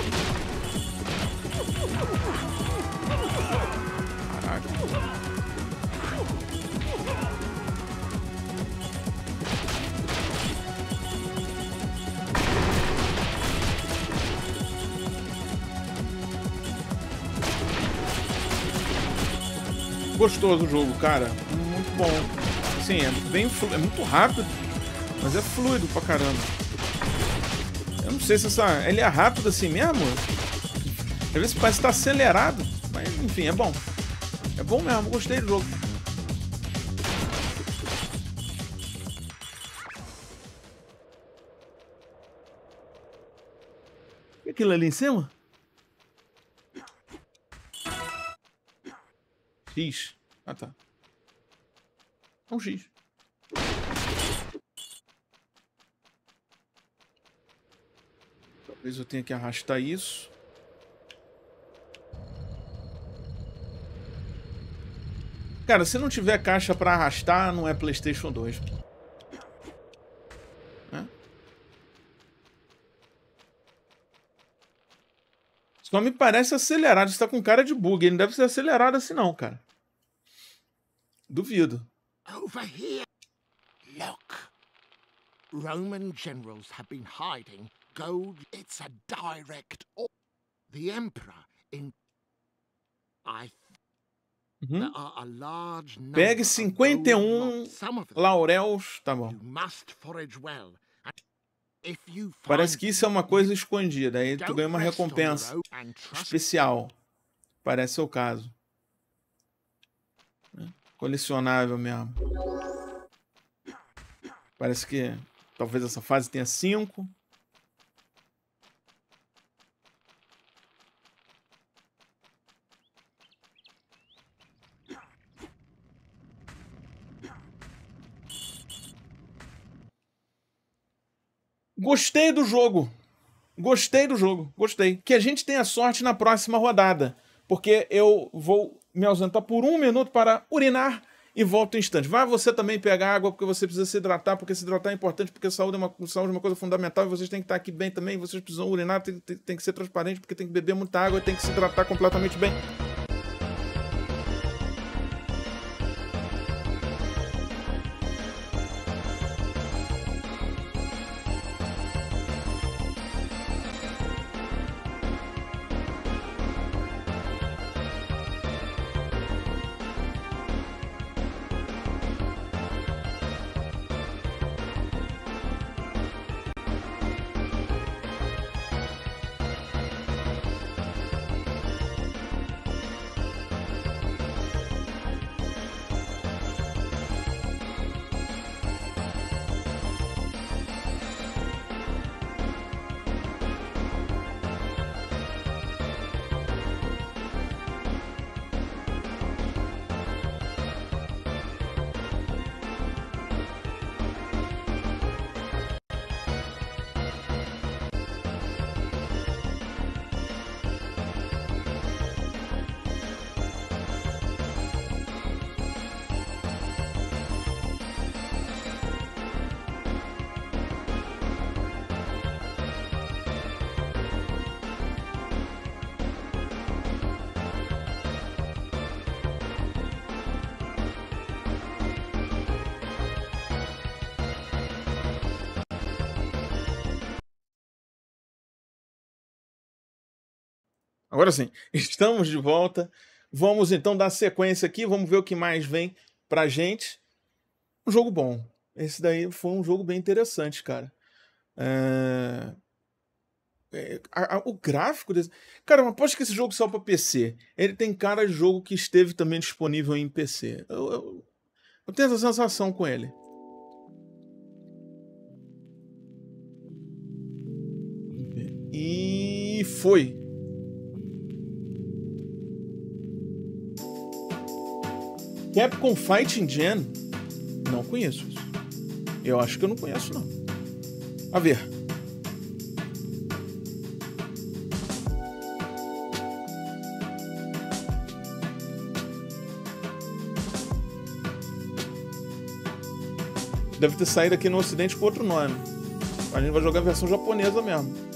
Gostoso o jogo, cara. Muito bom. Assim, é bem fluido. É muito rápido, mas é fluido pra caramba. Eu não sei se essa... Ele é rápido assim mesmo? Às vezes parece que tá acelerado. Mas, enfim, é bom. É bom mesmo. Gostei do jogo. E aquilo ali em cima? X. Ah, tá. É um X. Talvez eu tenha que arrastar isso. Cara, se não tiver caixa pra arrastar, não é PlayStation dois. Né? Só me parece acelerado. Isso tá com cara de bug. Ele não deve ser acelerado assim não, cara. Duvido. Over here. Look. Roman generals have been hiding gold. It's a direct order. The emperor in I Uhum. Pegue cinquenta e um lauréus. Tá bom. Parece que isso é uma coisa escondida. Aí tu ganha uma recompensa especial. Parece ser o caso. Colecionável mesmo. Parece que talvez essa fase tenha cinco. Gostei do jogo, gostei do jogo, gostei. Que a gente tenha sorte na próxima rodada, porque eu vou me ausentar por um minuto para urinar e volto em instante. Vai você também pegar água, porque você precisa se hidratar, porque se hidratar é importante, porque saúde é uma, saúde é uma coisa fundamental, e vocês têm que estar aqui bem também, vocês precisam urinar, tem, tem, tem que ser transparente, porque tem que beber muita água, tem que se hidratar completamente bem. Agora sim, estamos de volta. Vamos então dar sequência aqui. Vamos ver o que mais vem pra gente. Um jogo bom. Esse daí foi um jogo bem interessante, cara. É... É, a, a, o gráfico desse... Cara, mas aposto que esse jogo saiu pra P C. Ele tem cara de jogo que esteve também disponível em P C. Eu, eu, eu tenho essa sensação com ele. E foi. Capcom Fighting Gen? Não conheço isso. Eu acho que eu não conheço, não. A ver. Deve ter saído aqui no Ocidente com outro nome. A gente vai jogar a versão japonesa mesmo.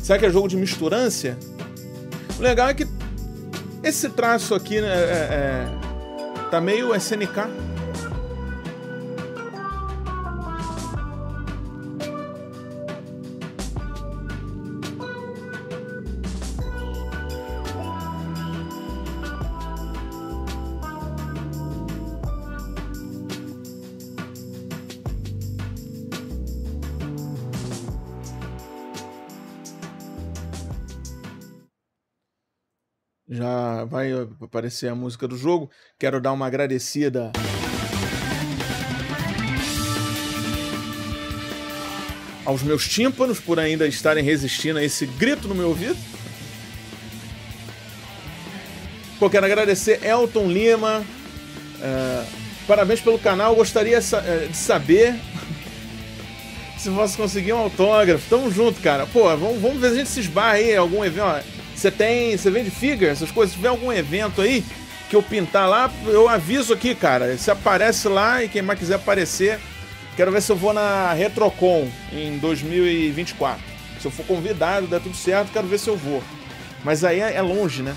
Será que é jogo de misturância? O legal é que esse traço aqui, né, é, é, tá meio S N K. Já vai aparecer a música do jogo. Quero dar uma agradecida aos meus tímpanos por ainda estarem resistindo a esse grito no meu ouvido. Pô, quero agradecer Elton Lima. Uh, parabéns pelo canal. Gostaria de saber se você conseguir um autógrafo. Tamo junto, cara. Pô, vamos, vamos ver se a gente se esbarra aí em algum evento. Você tem, você vende figure, essas coisas? Se tiver algum evento aí que eu pintar lá, eu aviso aqui, cara. Você aparece lá e quem mais quiser aparecer. Quero ver se eu vou na Retrocon em dois mil e vinte e quatro. Se eu for convidado, dá tudo certo, quero ver se eu vou. Mas aí é longe, né?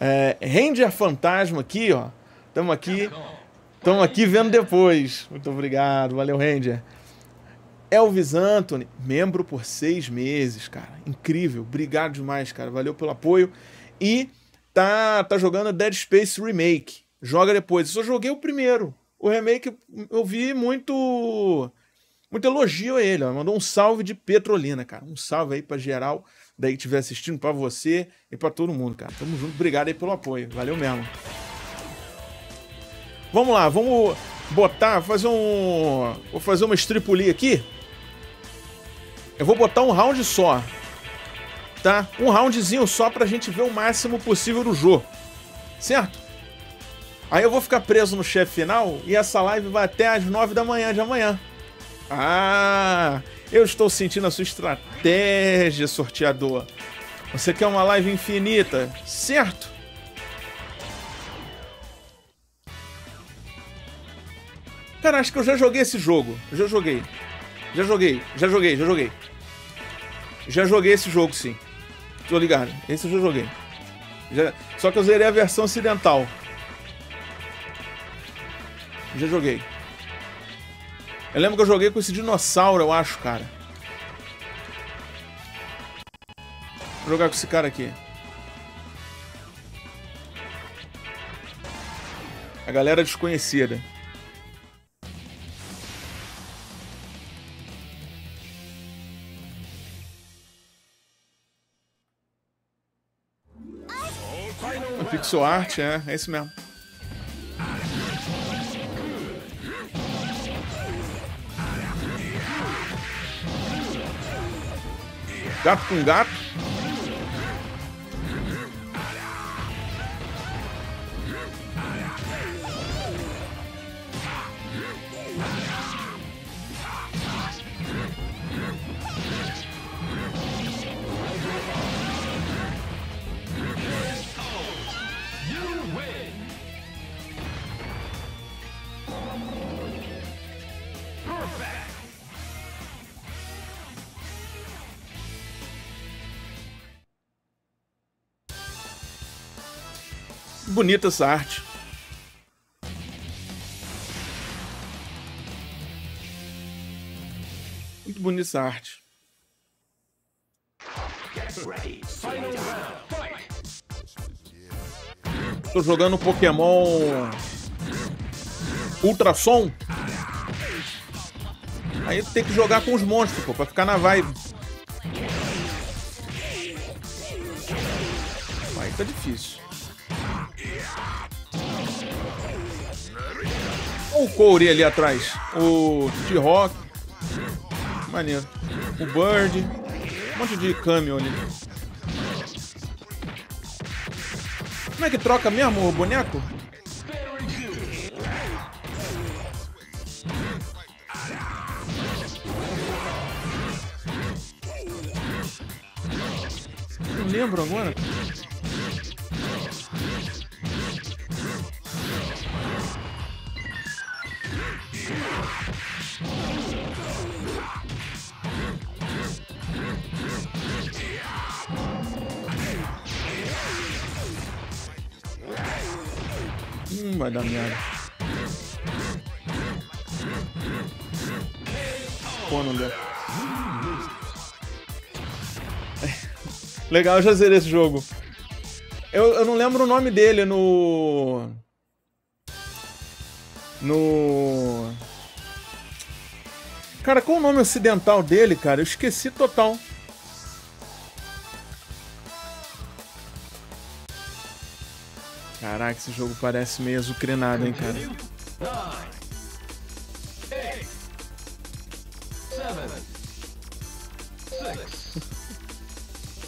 É, Ranger Fantasma aqui, ó. Tamo aqui, tamo aqui vendo depois. Muito obrigado, valeu, Ranger. Elvis Anthony, membro por seis meses, cara. Incrível. Obrigado demais, cara. Valeu pelo apoio. E tá, tá jogando Dead Space Remake. Joga depois. Eu só joguei o primeiro. O remake eu vi muito, muito elogio a ele. Ó. Mandou um salve de Petrolina, cara. Um salve aí pra geral daí que estiver assistindo, pra você e pra todo mundo, cara. Tamo junto. Obrigado aí pelo apoio. Valeu mesmo. Vamos lá. Vamos botar, fazer um... Vou fazer uma estripulia aqui. Eu vou botar um round só, tá? Um roundzinho só pra gente ver o máximo possível do jogo, certo? Aí eu vou ficar preso no chefe final e essa live vai até as nove da manhã de amanhã. Ah, eu estou sentindo a sua estratégia, sorteador. Você quer uma live infinita, certo? Cara, acho que eu já joguei esse jogo. Eu já joguei. Já joguei, já joguei, já joguei. Já joguei esse jogo, sim. Tô ligado. Esse eu já joguei. Já... Só que eu zerei a versão ocidental. Já joguei. Eu lembro que eu joguei com esse dinossauro, eu acho, cara. Vou jogar com esse cara aqui. A galera desconhecida. Sua arte, é, é isso mesmo. Gato com gato. Bonita essa arte. Muito bonita essa arte. Tô jogando Pokémon Ultra Sun. Aí tu tem que jogar com os monstros, pô, pra ficar na vibe. Aí tá difícil. Olha o Corey ali atrás. O T-Rock. Maneiro. O Bird. Um monte de cameo ali. Como é que troca mesmo o boneco? Não lembro agora. Hum, vai dar merda. Pô, não deu. Legal, eu já zerei esse jogo. Eu, eu não lembro o nome dele no... No... Cara, qual o nome ocidental dele, cara? Eu esqueci total. Caraca, esse jogo parece meio azucrinado, hein, cara?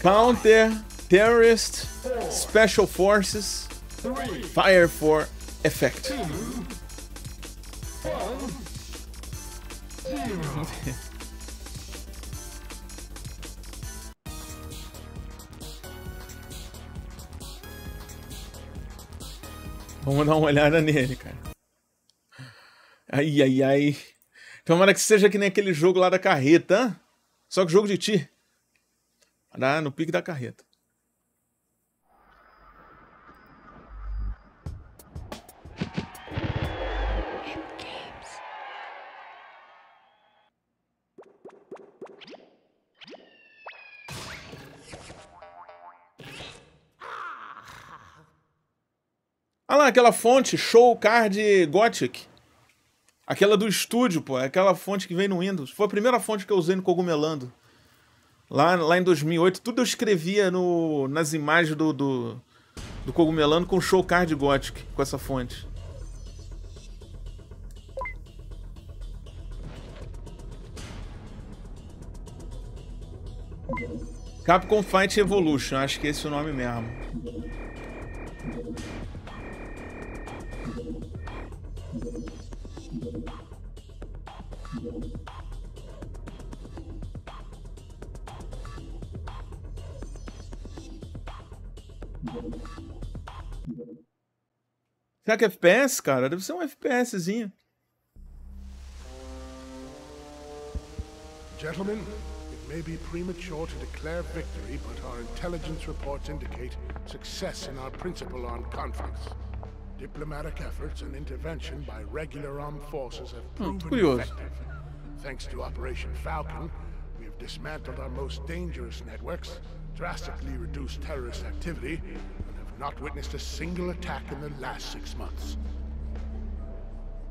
Counter, Terrorist, Special Forces, Fire for Effect. Vamos dar uma olhada nele, cara. Ai, ai, ai. Tomara que seja que nem aquele jogo lá da carreta, hein? Só que jogo de tiro. Dá no pique da carreta. Ah lá, aquela fonte, Show Card Gothic. Aquela do estúdio, pô. Aquela fonte que vem no Windows. Foi a primeira fonte que eu usei no Cogumelando. Lá, lá em dois mil e oito, tudo eu escrevia no, nas imagens do, do, do Cogumelando com Show Card Gothic, com essa fonte. Capcom Fight Evolution, acho que esse é o nome mesmo. Será que é F P S, cara? Deve ser um FPSzinho. Gentlemen, it may be premature to declare victory, but our intelligence reports indicate success in our principal armed conflicts. Diplomatic efforts and intervention by regular armed forces have proven effective. Thanks to Operation Falcon, we have dismantled our most dangerous networks, drastically reduced terrorist activity, and have not witnessed a single attack in the last six months.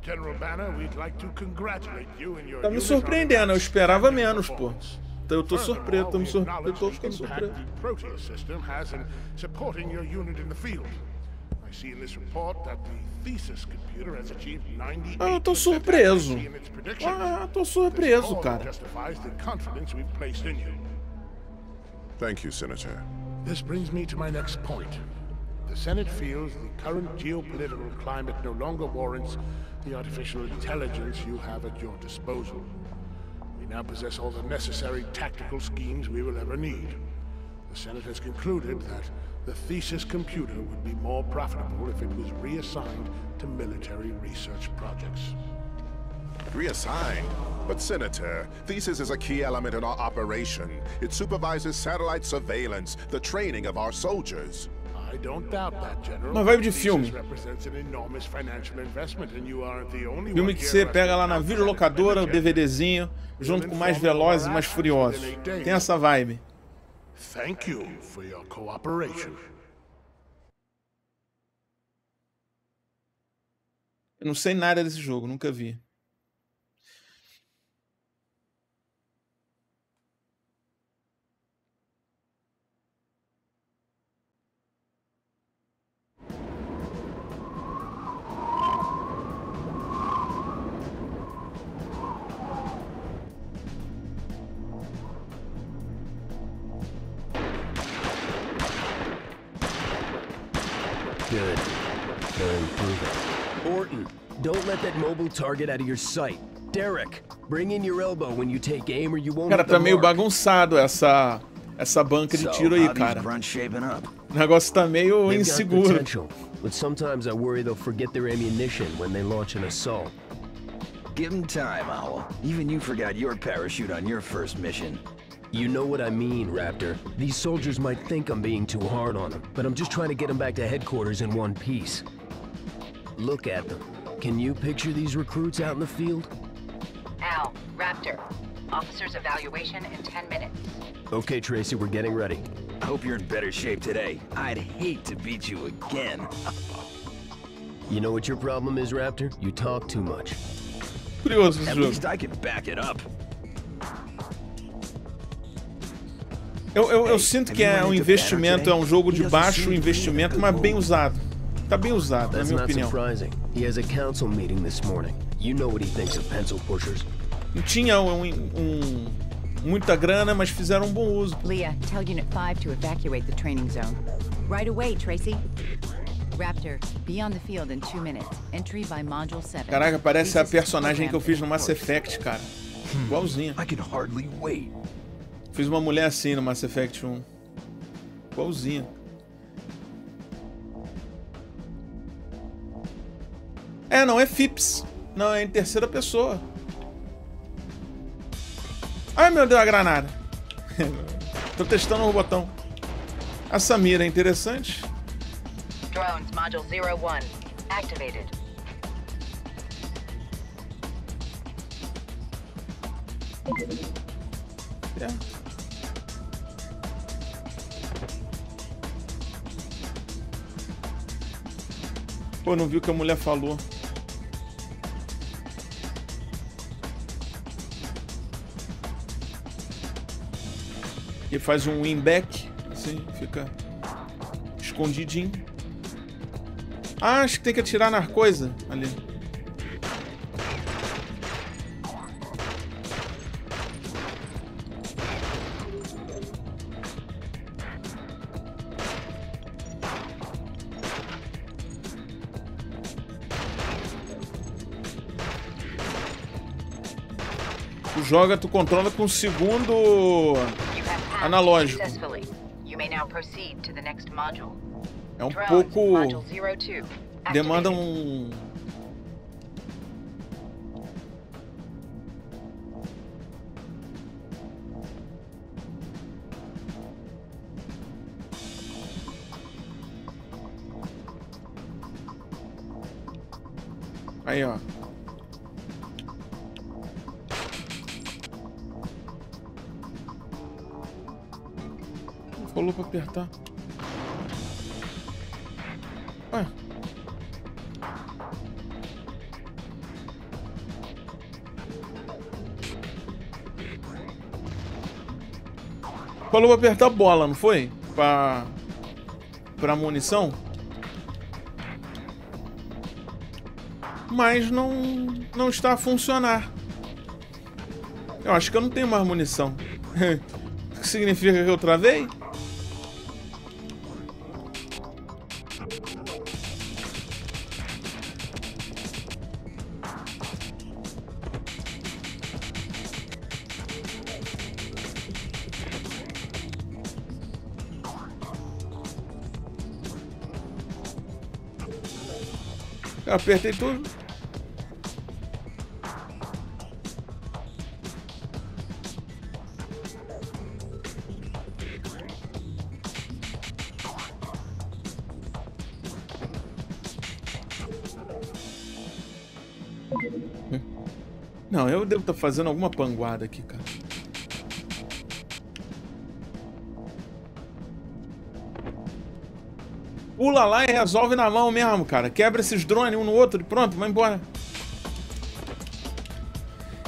General Banner, we'd like to congratulate you and your... Tá me surpreendendo, eu esperava menos, pô. Eu tô surpreso, tô me surpreendendo, eu tô ficando surpreso. Ah, eu tô surpreso. Ah, eu tô surpreso, cara. Thank you, Senator. This brings me to my next point. The Senate feels the current geopolitical climate no longer warrants the artificial intelligence you have at your disposal. We now possess all the necessary tactical schemes we will ever need. The Senate has concluded that the thesis computer would be more profitable if it was reassigned to military research projects. Reassigned? But Senator, Thesis is a key element in our operation. It supervises satellite surveillance, the training of our soldiers. I don't doubt that, General. Uma vibe de filme. Filme que você pega lá na videolocadora, o DVDzinho, junto com mais velozes e mais furiosos. Tem essa vibe. Thank you for your cooperation. Eu não sei nada desse jogo, nunca vi. Good. They're improving. Orton, don't let that mobile target out of your sight. Derek, bring in your elbow when you take aim or you won't. Cara, tá meio bagunçado essa essa banca de tiro aí, cara. O negócio tá meio inseguro. But sometimes I worry they'll forget their ammunition when they launch an assault. Give them time, Owl. Even you forgot your parachute on your first mission. You know what I mean, Raptor. These soldiers might think I'm being too hard on them, but I'm just trying to get them back to headquarters in one piece. Look at them. Can you picture these recruits out in the field? Owl, Raptor. Officer's evaluation in ten minutes. Okay, Tracy, we're getting ready. I hope you're in better shape today. I'd hate to beat you again. You know what your problem is, Raptor? You talk too much. Curioso esse jogo. At least I can back it up. Eu, eu, eu sinto que é um investimento, é um jogo de baixo investimento, mas bem usado. Tá bem usado, na minha opinião. Não tinha um, um, muita grana, mas fizeram um bom uso. Leah, tell Unit five to evacuate the training zone. Right away, Tracy. Raptor, be on the field in two minutes. Entry by module seven. Caraca, parece a personagem que eu fiz no Mass Effect, cara. Igualzinha. I can hardly wait. Fiz uma mulher assim no Mass Effect um. Igualzinha. É, não é F I P S. Não, é em terceira pessoa. Ai, meu Deus, a granada. Tô testando o botão. A Samira é interessante. Drones, module zero one, activated. É. Pô, não vi o que a mulher falou. E faz um win back, assim, fica escondidinho. Ah, acho que tem que atirar na coisa ali. Joga, tu controla com o segundo analógico. É um pouco... demanda um... Aí, ó. Colou pra apertar. Ué. Falou pra apertar a bola, não foi? Pra... pra munição. Mas não... não está a funcionar. Eu acho que eu não tenho mais munição. O que significa que eu travei? Apertei tudo. Não, eu devo estar fazendo alguma panguada aqui, cara. Pula lá e resolve na mão mesmo, cara. Quebra esses drones um no outro e pronto, vai embora.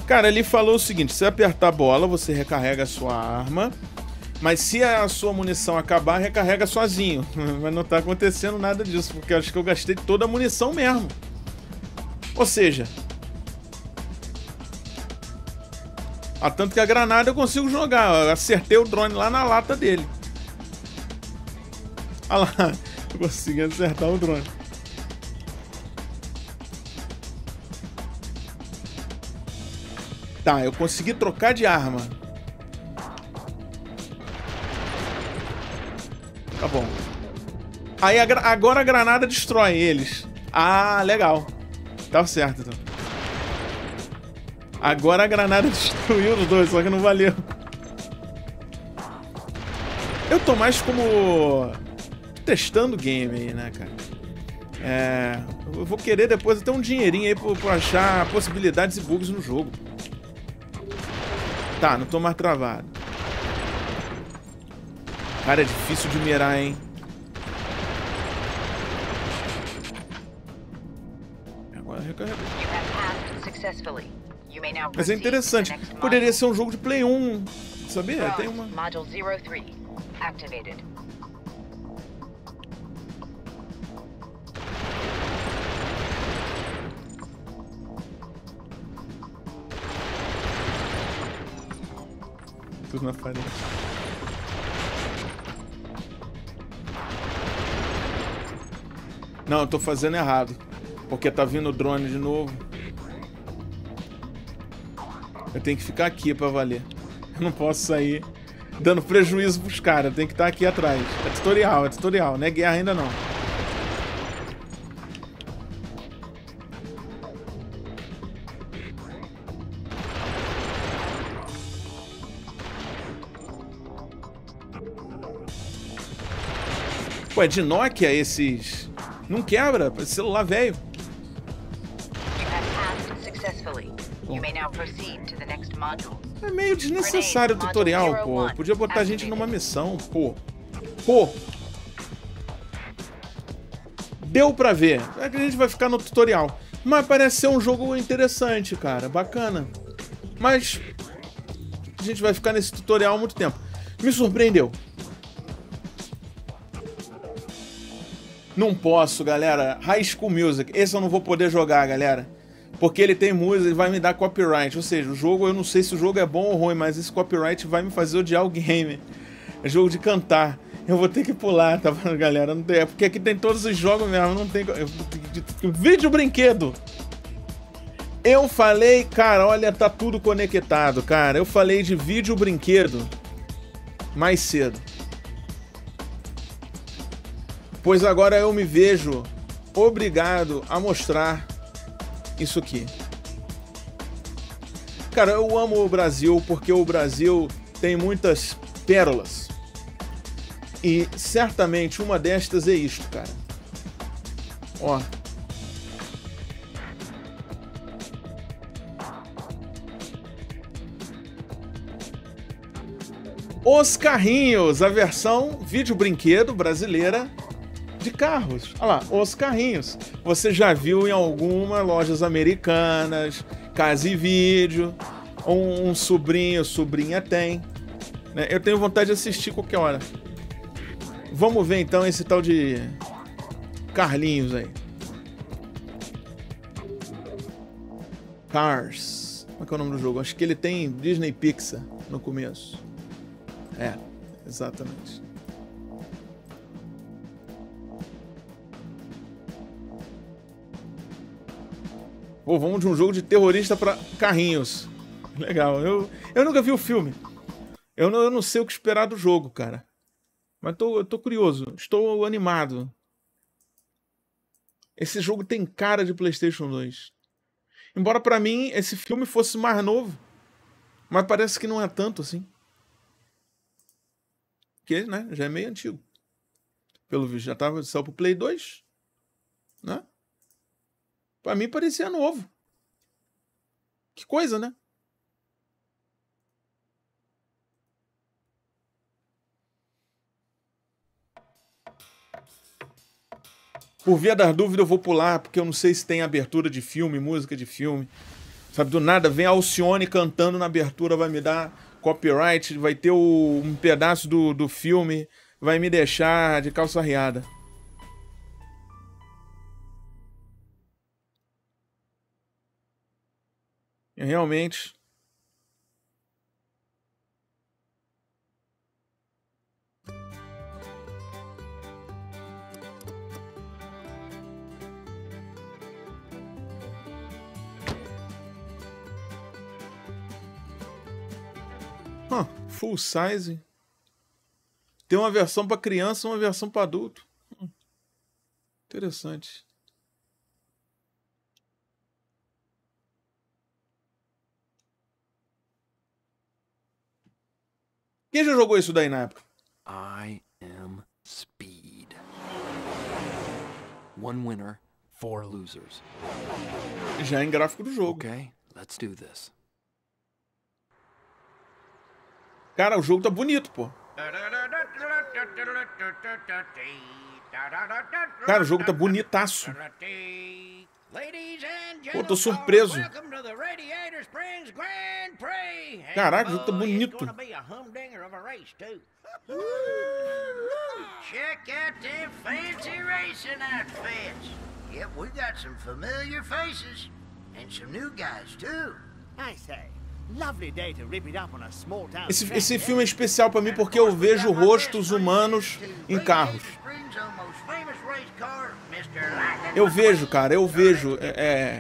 Cara, ele falou o seguinte: se apertar a bola, você recarrega a sua arma. Mas se a sua munição acabar, recarrega sozinho. Mas não tá acontecendo nada disso, porque eu acho que eu gastei toda a munição mesmo. Ou seja... ah, tanto que a granada eu consigo jogar. Eu acertei o drone lá na lata dele. Olha lá. Consegui acertar o drone. Tá, eu consegui trocar de arma. Tá bom. Aí a agora a granada destrói eles. Ah, legal. Tá certo, então. Agora a granada destruiu os dois, só que não valeu. Eu tô mais como... testando o game aí, né, cara? É... Eu vou querer depois até um dinheirinho aí pra, pra achar possibilidades e bugs no jogo. Tá, não tô mais travado. Cara, é difícil de mirar, hein? Agora recarregou. Mas é interessante. Poderia ser um jogo de Play um, sabia? Tem uma... Tudo na parede. Não, eu tô fazendo errado. Porque tá vindo o drone de novo. Eu tenho que ficar aqui pra valer. Eu não posso sair dando prejuízo pros caras. Eu tenho que estar aqui atrás. É tutorial, é tutorial. Não é guerra ainda não. Pô, é de Nokia esses... Não quebra, é celular velho. É meio desnecessário o tutorial, pô. Podia botar a gente numa missão, pô. Pô! Deu pra ver. É que a gente vai ficar no tutorial. Mas parece ser um jogo interessante, cara. Bacana. Mas... a gente vai ficar nesse tutorial há muito tempo. Me surpreendeu. Não posso, galera. High School Music. Esse eu não vou poder jogar, galera. Porque ele tem música, ele vai me dar copyright. Ou seja, o jogo, eu não sei se o jogo é bom ou ruim, mas esse copyright vai me fazer odiar o game. É jogo de cantar. Eu vou ter que pular, tá bom, galera? Não tem... É porque aqui tem todos os jogos mesmo. Não tem... Vídeo brinquedo! Eu falei... Cara, olha, tá tudo conectado, cara. Eu falei de vídeo brinquedo mais cedo. Pois agora eu me vejo obrigado a mostrar isso aqui. Cara, eu amo o Brasil porque o Brasil tem muitas pérolas. E certamente uma destas é isto, cara. Ó. Os Carrinhos, a versão vídeo brinquedo brasileira. De carros. Olha lá, Os Carrinhos. Você já viu em algumas lojas americanas, Casa e Vídeo, um, um sobrinho, sobrinha tem. Né? Eu tenho vontade de assistir qualquer hora. Vamos ver então esse tal de Carlinhos aí. Cars. Como é que é o nome do jogo? Acho que ele tem Disney Pixar no começo. É, exatamente. Pô, vamos de um jogo de terrorista pra carrinhos. Legal. Eu, eu nunca vi o filme. Eu não, eu não sei o que esperar do jogo, cara. Mas tô, eu tô curioso. Estou animado. Esse jogo tem cara de PlayStation dois. Embora pra mim esse filme fosse mais novo. Mas parece que não é tanto assim. Porque, né, já é meio antigo. Pelo visto, já tava, saiu pro Play dois. Né? Pra mim parecia novo. Que coisa, né? Por via das dúvidas eu vou pular, porque eu não sei se tem abertura de filme, música de filme. Sabe, do nada vem a Alcione cantando na abertura, vai me dar copyright, vai ter o, um pedaço do, do filme, vai me deixar de calça riada. Realmente. Huh, full size. Tem uma versão para criança e uma versão para adulto. Hum, interessante. Quem já jogou isso daí na época? I am Speed. One winner, four losers. Já em gráfico do jogo. Ok, let's do this. Cara, o jogo tá bonito, pô. Cara, o jogo tá bonitaço. Pô, tô surpreso. Caraca, o jogo tá bonito. Esse, esse filme é especial pra mim porque eu vejo rostos humanos em carros. Eu vejo, cara, eu vejo. É,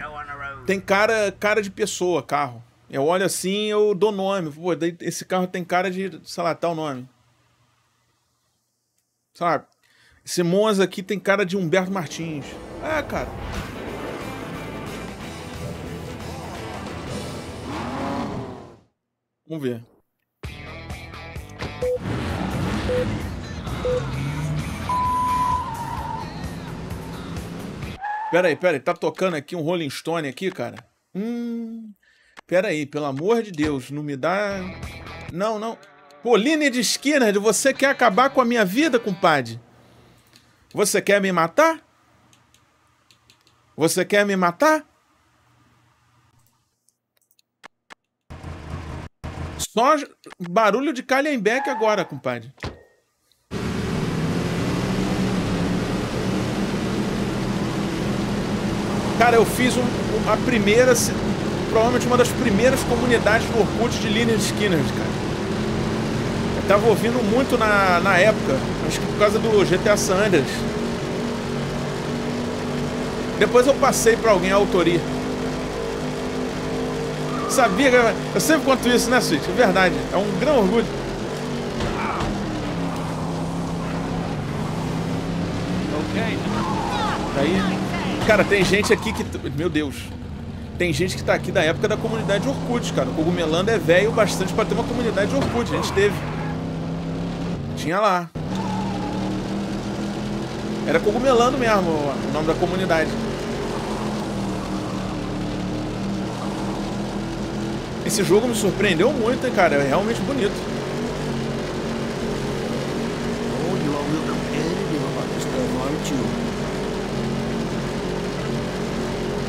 tem cara, cara de pessoa, carro. Eu olho assim, eu dou nome. Pô, esse carro tem cara de, sei lá, tal nome. Sabe? Esse Monza aqui tem cara de Humberto Martins. É, cara. Vamos ver. Pera aí, pera aí. Tá tocando aqui um Rolling Stone aqui, cara? Hum... Pera aí, pelo amor de Deus. Não me dá... Não, não. Pô, Lynyrd Skynyrd, você quer acabar com a minha vida, compadre? Você quer me matar? Você quer me matar? Só barulho de Calhambeque agora, compadre. Cara, eu fiz um, um, a primeira, provavelmente uma das primeiras comunidades do Orkut de Lynyrd Skynyrd, cara. Eu tava ouvindo muito na, na época, acho que por causa do G T A San Andreas. Depois eu passei pra alguém a autoria. Sabia, cara? Eu sempre conto isso, né, Switch? É verdade. É um grande orgulho. Ok. Aí, cara, tem gente aqui que... Meu Deus. Tem gente que tá aqui da época da comunidade de Orkut, cara. O Cogumelando é velho bastante pra ter uma comunidade de Orkut. A gente teve. Tinha lá. Era Cogumelando mesmo o nome da comunidade. Esse jogo me surpreendeu muito, hein, cara? É realmente bonito.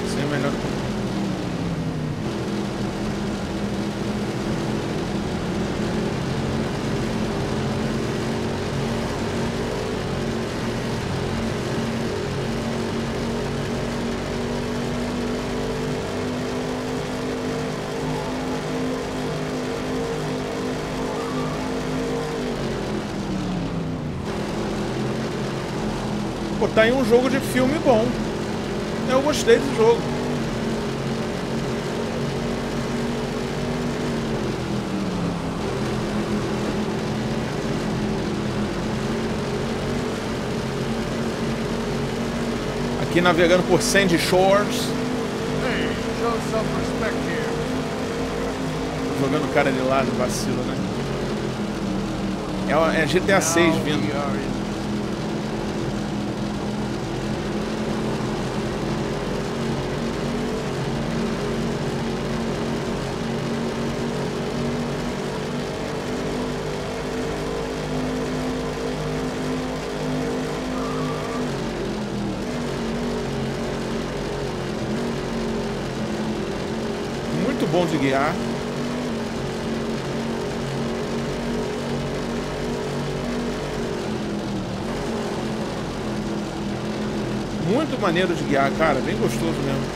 Isso é melhor. Tá aí um jogo de filme bom. Eu gostei do jogo. Aqui navegando por Sandy Shores. Hey, show some respect here. Jogando o cara de lado, vacilo, né? É G T A seis vindo. De guiar. Muito maneiro de guiar, cara. Bem gostoso mesmo.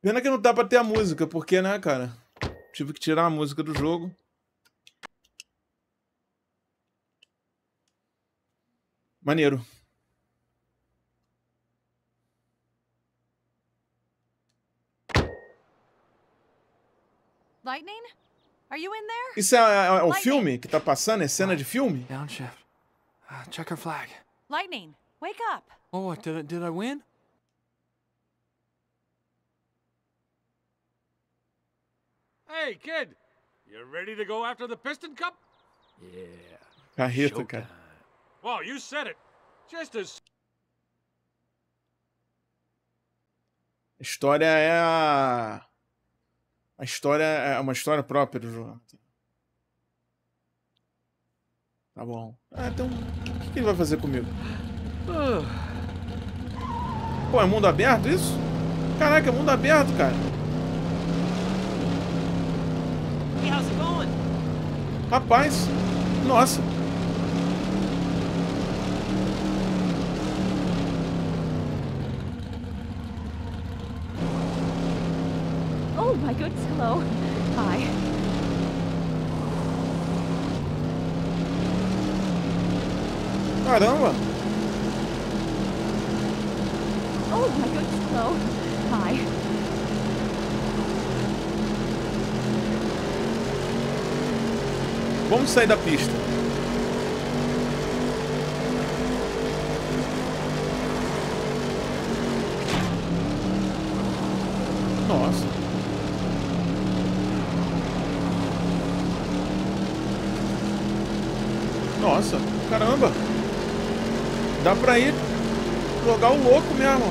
Pena que não dá pra ter a música, porque, né, cara? Tive que tirar a música do jogo. Maneiro. Lightning? Are you in there? Isso é, é o filme que tá passando? É cena de filme? Downshift. Uh, check her flag. Lightning, wake up. Oh, what, did, did I win? Hey, kid. You ready to go after the Piston Cup? Yeah. Carreta, cara. Wow, you said it. Just as... A história é a... A história é uma história própria do jogo. Tá bom. Ah, então... O que ele vai fazer comigo? Pô, é mundo aberto isso? Caraca, é mundo aberto, cara. Rapaz, nossa. Oh my goodness, hello. Hi. Caramba. Oh my goodness, hello. Hi. Vamos sair da pista. Nossa. Nossa, caramba. Dá pra ir jogar o louco mesmo.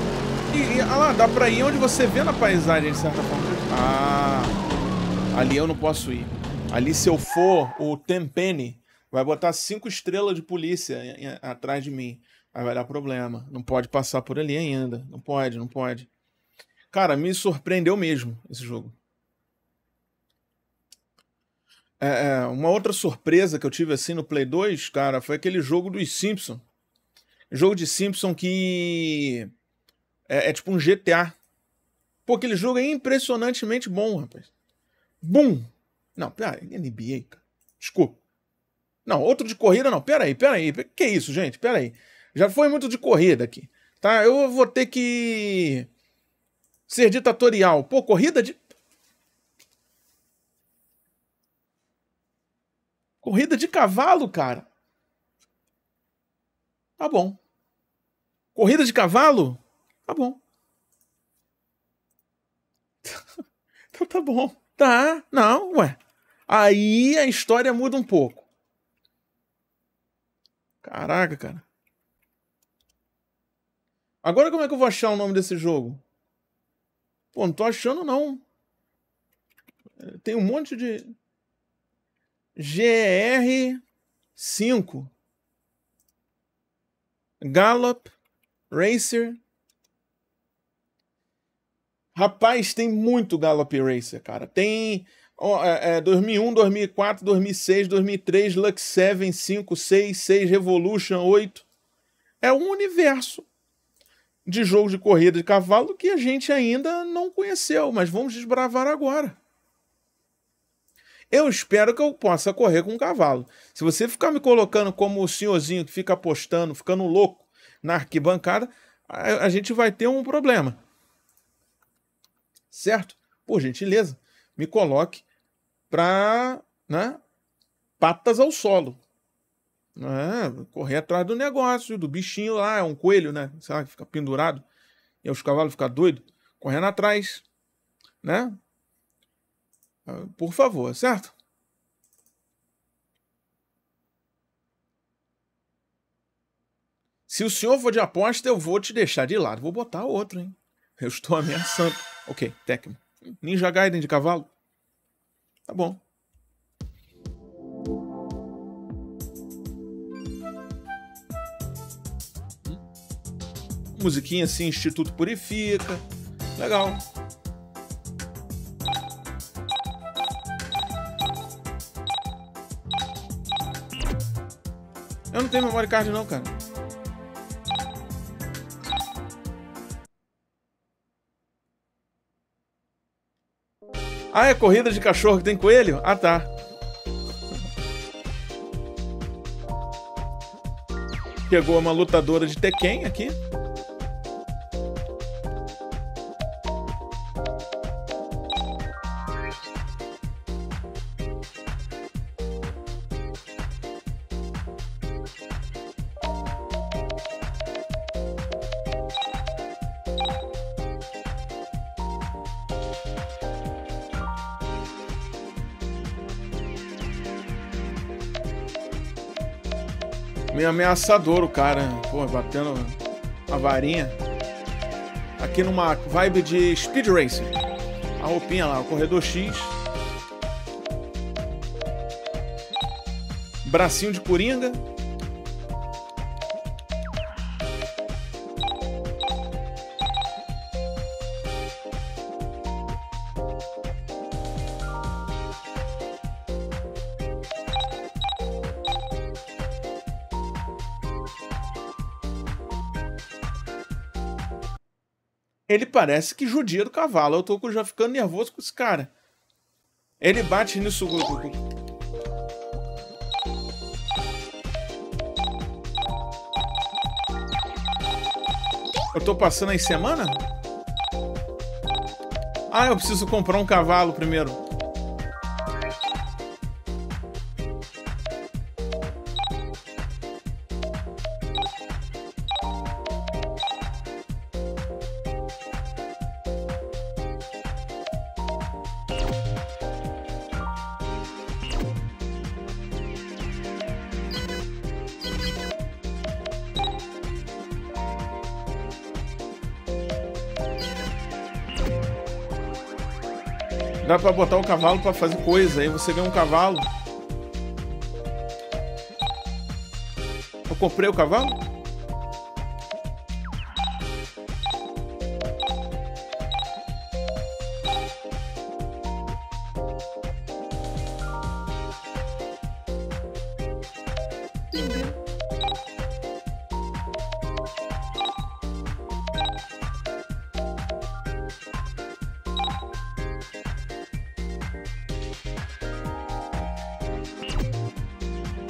E, e ah lá, dá pra ir onde você vê na paisagem, de certa forma. Ah, ali eu não posso ir. Ali, se eu for, o Tempene vai botar cinco estrelas de polícia atrás de mim. Aí vai dar problema. Não pode passar por ali ainda. Não pode, não pode. Cara, me surpreendeu mesmo esse jogo. É, uma outra surpresa que eu tive assim no Play dois, cara, foi aquele jogo dos Simpsons. Jogo de Simpsons que é, é tipo um G T A. Pô, aquele jogo é impressionantemente bom, rapaz. Bum! Não, pera aí, N B A, cara. Desculpa. Não, outro de corrida não. Pera aí, pera aí. Que isso, gente? Pera aí. Já foi muito de corrida aqui. Tá? Eu vou ter que ser ditatorial. Pô, corrida de... Corrida de cavalo, cara. Tá bom. Corrida de cavalo? Tá bom. Então tá bom. Tá, não, ué. Aí a história muda um pouco. Caraca, cara. Agora como é que eu vou achar o nome desse jogo? Pô, não tô achando, não. Tem um monte de... G R cinco. Gallop. Racer. Rapaz, tem muito Gallop Racer, cara. Tem ó, é, dois mil e um, dois mil e quatro, dois mil e seis, dois mil e três, Lux sete, cinco, seis, seis, Revolution, oito. É um universo de jogos de corrida de cavalo que a gente ainda não conheceu, mas vamos desbravar agora. Eu espero que eu possa correr com um cavalo. Se você ficar me colocando como o senhorzinho que fica apostando, ficando louco na arquibancada, a, a gente vai ter um problema. Certo? Por gentileza, me coloque para, né, patas ao solo. É, correr atrás do negócio, do bichinho lá, é um coelho, né? Sei lá, que fica pendurado. E os cavalos ficam doidos, correndo atrás. Né? Por favor, certo? Se o senhor for de aposta, eu vou te deixar de lado. Vou botar outro, hein? Eu estou ameaçando. Ok, Tekken. Ninja Gaiden de cavalo? Tá bom. Musiquinha assim, Instituto Purifica. Legal. Eu não tenho memory card não, cara. Ah, é corrida de cachorro que tem coelho? Ah, tá. Chegou uma lutadora de Tekken aqui. Meio ameaçador o cara, pô, batendo uma varinha. Aqui numa vibe de Speed Racer. A roupinha lá, o Corredor X. Bracinho de Coringa. Ele parece que judia do cavalo. Eu tô já ficando nervoso com esse cara. Ele bate nisso. Eu tô passando aí semana? Ah, eu preciso comprar um cavalo primeiro. Dá pra botar o cavalo pra fazer coisa, aí você ganha um cavalo. Eu comprei o cavalo?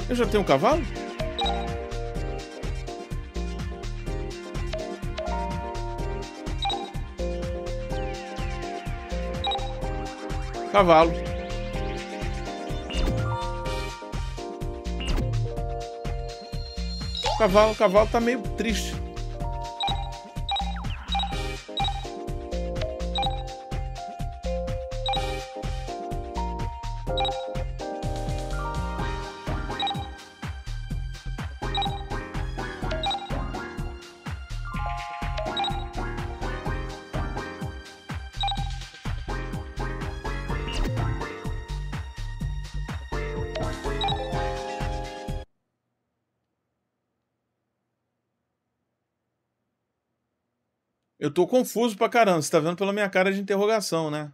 Eu já tenho um cavalo? Cavalo. Cavalo, cavalo tá meio triste. Eu tô confuso pra caramba, você tá vendo pela minha cara de interrogação, né?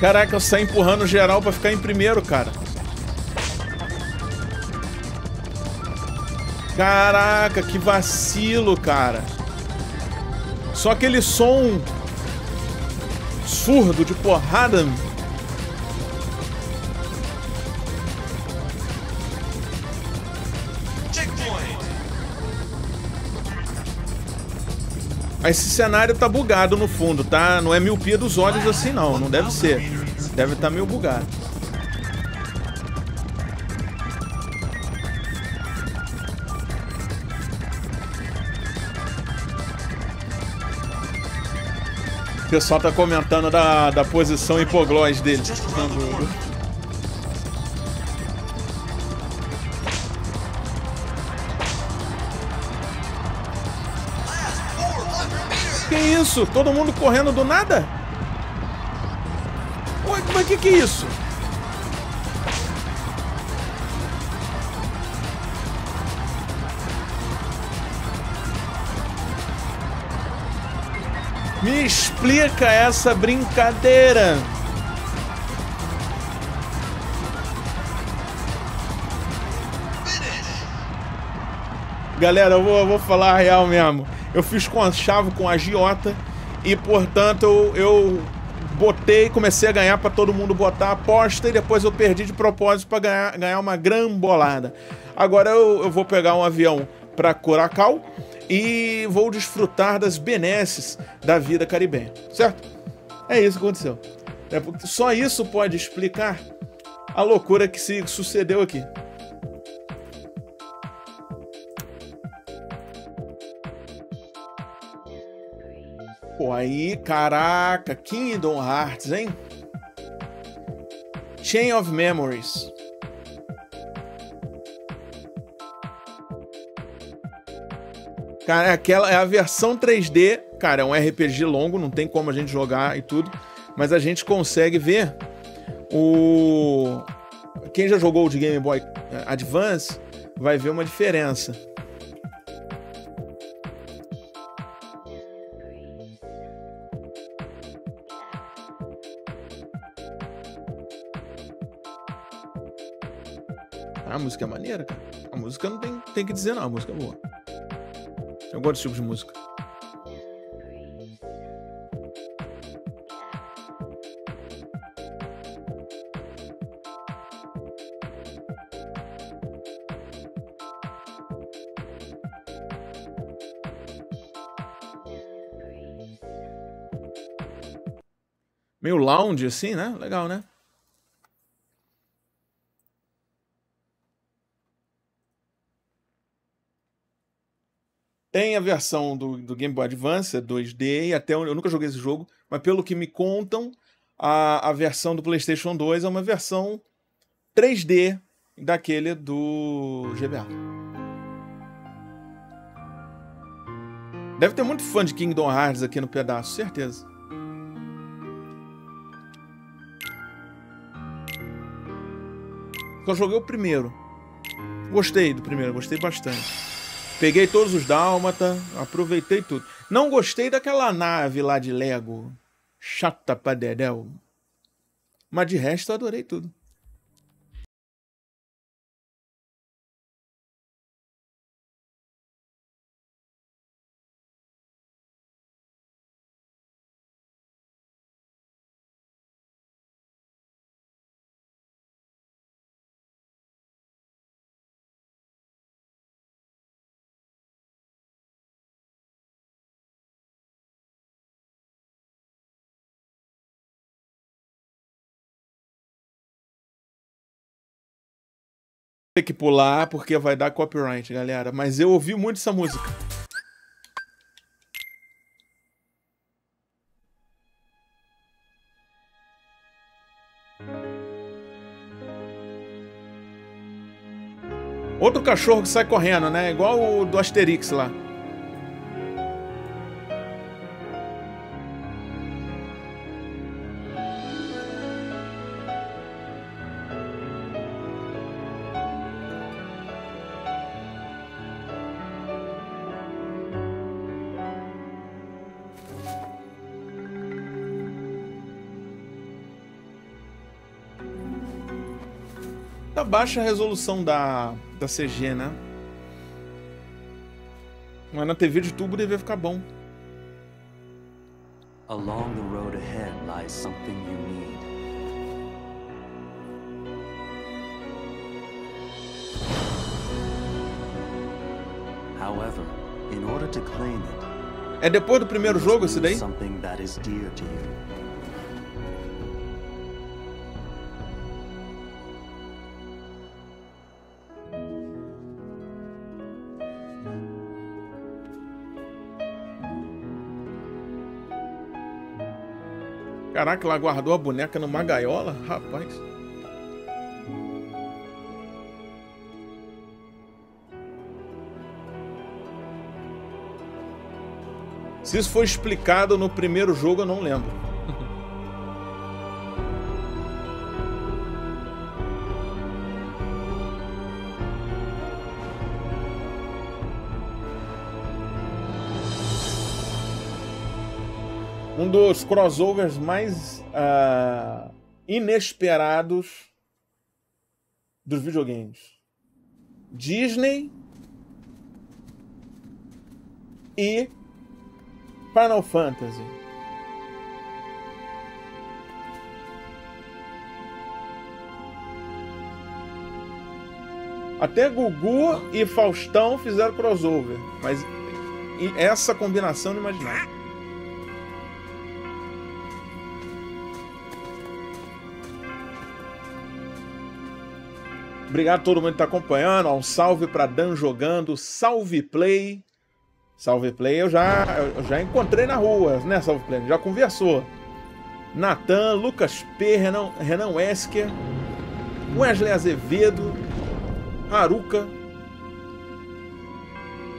Caraca, eu saí empurrando geral pra ficar em primeiro, cara. Caraca, que vacilo, cara. Só aquele som surdo de porrada. Esse cenário tá bugado no fundo, tá? Não é miopia dos olhos assim, não. Não deve ser. Deve estar meio bugado. O pessoal tá comentando da, da posição hipoglós dele. Que isso? Todo mundo correndo do nada? Mas que que é isso? Me explica essa brincadeira. Galera, eu vou, eu vou falar a real mesmo. Eu fiz com a chave, com a agiota, e portanto eu, eu botei, comecei a ganhar pra todo mundo botar a aposta, e depois eu perdi de propósito pra ganhar, ganhar uma grambolada. Agora eu, eu vou pegar um avião pra Curacao e vou desfrutar das benesses da vida caribenha, certo? É isso que aconteceu. Só isso pode explicar a loucura que se sucedeu aqui. Pô, aí, caraca, Kingdom Hearts, hein? Chain of Memories. Cara, aquela é a versão três D. Cara, é um R P G longo, não tem como a gente jogar e tudo, mas a gente consegue ver o... Quem já jogou o de Game Boy Advance vai ver uma diferença. A música é maneira, cara. A música não tem, tem que dizer não, a música é boa. Eu gosto desse tipo de música. Meio lounge assim, né? Legal, né? Tem a versão do, do Game Boy Advance, dois D, e até eu nunca joguei esse jogo, mas pelo que me contam, a, a versão do PlayStation dois é uma versão três D daquele do G B A. Deve ter muito fã de Kingdom Hearts aqui no pedaço, certeza. Só joguei o primeiro. Gostei do primeiro, gostei bastante. Peguei todos os dálmata, aproveitei tudo. Não gostei daquela nave lá de Lego. Chata pra dedéu. Mas de resto eu adorei tudo. Tem que pular porque vai dar copyright, galera. Mas eu ouvi muito essa música. Outro cachorro que sai correndo, né? Igual o do Asterix lá. Baixa a resolução da, da C G, né? Mas na T V de tubo deve ficar bom. Along the road ahead lies something you need. However, in order to claim it. É depois do primeiro jogo esse daí? Something that is dear to you. Caraca, ela guardou a boneca numa gaiola? Rapaz. Se isso foi explicado no primeiro jogo, eu não lembro. Um dos crossovers mais uh, inesperados dos videogames. Disney e Final Fantasy. Até Gugu e Faustão fizeram crossover, mas essa combinação não imaginava. Obrigado a todo mundo que está acompanhando. Um salve para Dan Jogando. Salve Play. Salve Play eu já, eu já encontrei na rua, né, Salve Play? Já conversou. Natan, Lucas P, Renan, Renan Wesker, Wesley Azevedo, Haruka,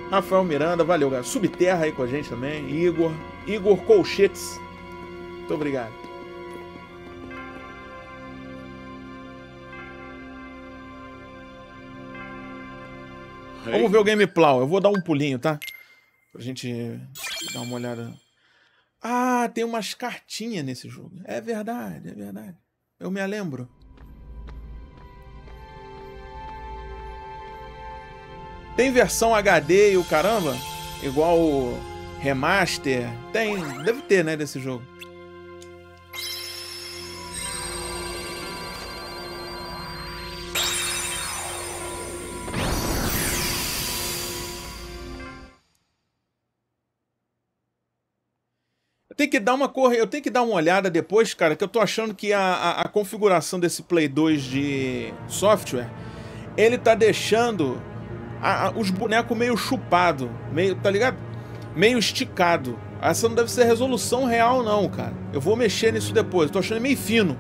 Rafael Miranda, valeu, galera. Subterra aí com a gente também. Igor, Igor Colchetes. Muito obrigado. Vamos ver o gameplay. Eu vou dar um pulinho, tá? Pra gente dar uma olhada. Ah, tem umas cartinhas nesse jogo. É verdade, é verdade. Eu me lembro. Tem versão H D e o caramba? Igual o remaster? Tem, deve ter, né, desse jogo. Tem que dar uma corre... Eu tenho que dar uma olhada depois, cara, que eu tô achando que a, a, a configuração desse Play dois de software, ele tá deixando a, a, os bonecos meio chupado, meio, tá ligado? Meio esticado. Essa não deve ser resolução real não, cara. Eu vou mexer nisso depois, eu tô achando meio fino.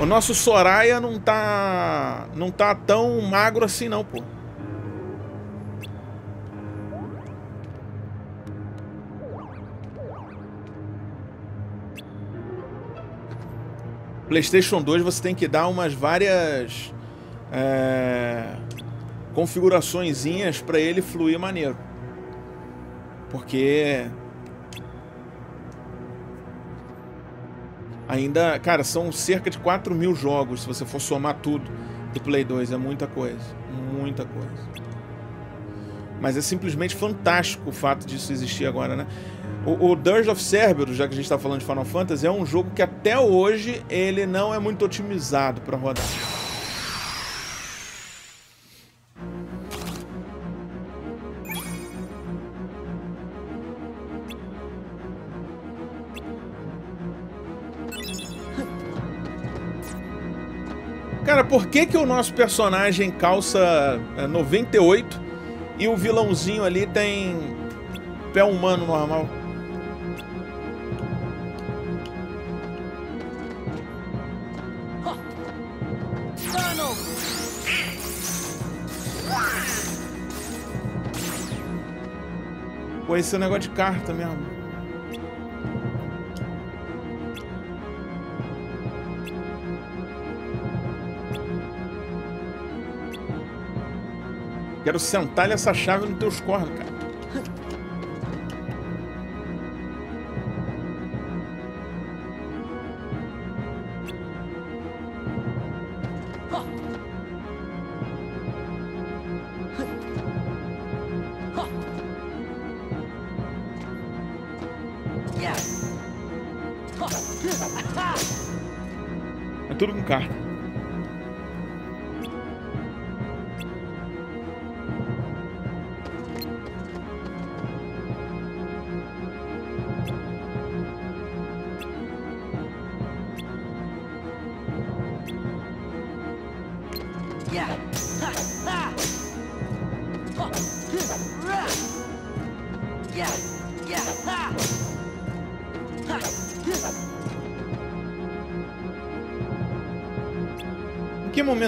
O nosso Soraya não tá... não tá tão magro assim não, pô. PlayStation dois você tem que dar umas várias é, configuraçõezinhas para ele fluir maneiro. Porque ainda, cara, são cerca de quatro mil jogos se você for somar tudo do Play dois. É muita coisa, muita coisa. Mas é simplesmente fantástico o fato disso existir agora, né? O Dirge of Cerberus, já que a gente está falando de Final Fantasy, é um jogo que até hoje ele não é muito otimizado para rodar. Cara, por que que o nosso personagem calça noventa e oito e o vilãozinho ali tem pé humano normal? Pô, esse é um negócio de carta mesmo. Quero sentar essa chave nos teus cornos, cara.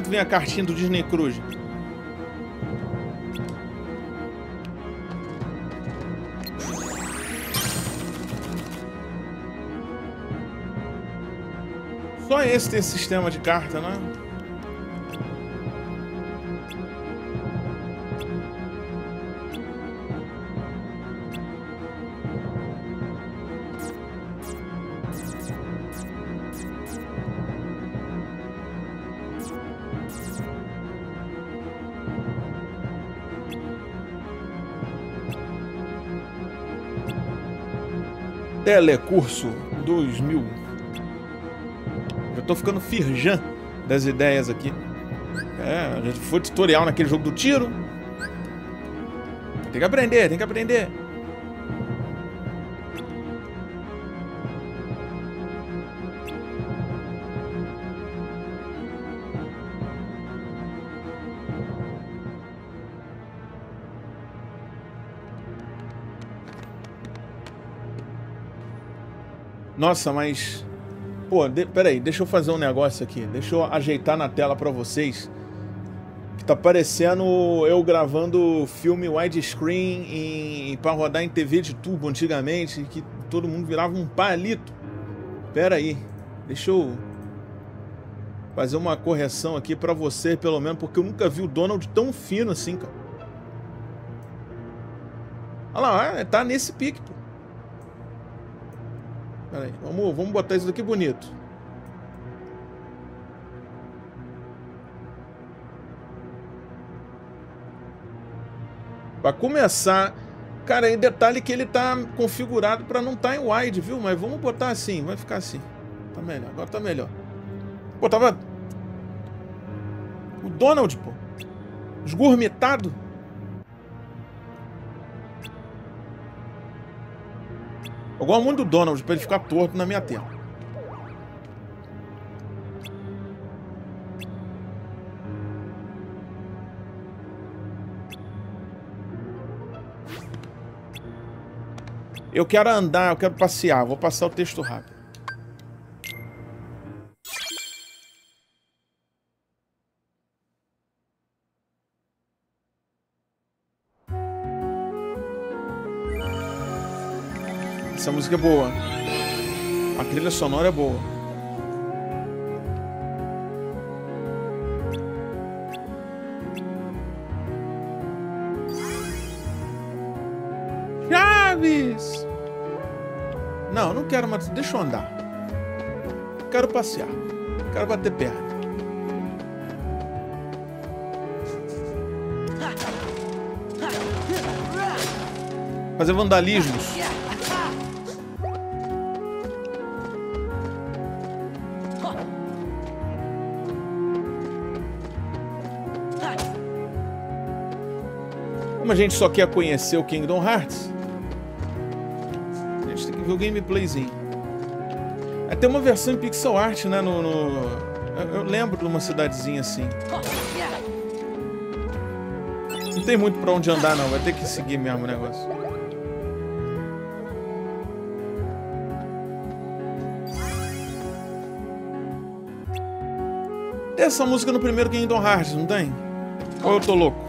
Vem a cartinha do Disney Cruise. Só esse tem sistema de carta, né? Telecurso dois mil. Já tô ficando firjan das ideias aqui. É, já foi tutorial naquele jogo do tiro. Tem que aprender, tem que aprender. Nossa, mas... Pô, de... peraí, deixa eu fazer um negócio aqui. Deixa eu ajeitar na tela pra vocês. Que tá parecendo eu gravando filme widescreen em... pra rodar em T V de tubo antigamente, que todo mundo virava um palito. Peraí, deixa eu fazer uma correção aqui pra você, pelo menos, porque eu nunca vi o Donald tão fino assim, cara. Olha lá, tá nesse pique, pô. Pera aí, vamos, vamos botar isso daqui bonito. Pra começar... Cara, e detalhe que ele tá configurado pra não tá em wide, viu? Mas vamos botar assim, vai ficar assim. Tá melhor, agora tá melhor. Pô, tava... O Donald, pô. Esgurmitado. Eu gosto muito do Donald, pra ele ficar torto na minha tela. Eu quero andar, eu quero passear. Vou passar o texto rápido. Essa música é boa. A trilha sonora é boa. Chaves! Não, não quero mais. Deixa eu andar. Quero passear. Quero bater perna. Fazer vandalismos. Como a gente só quer conhecer o Kingdom Hearts, a gente tem que ver o gameplayzinho. É, tem uma versão em pixel art, né? No, no... Eu, eu lembro de uma cidadezinha assim. Não tem muito pra onde andar, não. Vai ter que seguir mesmo o negócio. Tem essa música no primeiro Kingdom Hearts, não tem? Ou eu tô louco?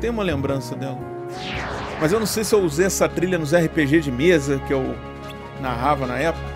Tem uma lembrança dela. Mas eu não sei se eu usei essa trilha nos R P G de mesa que eu narrava na época.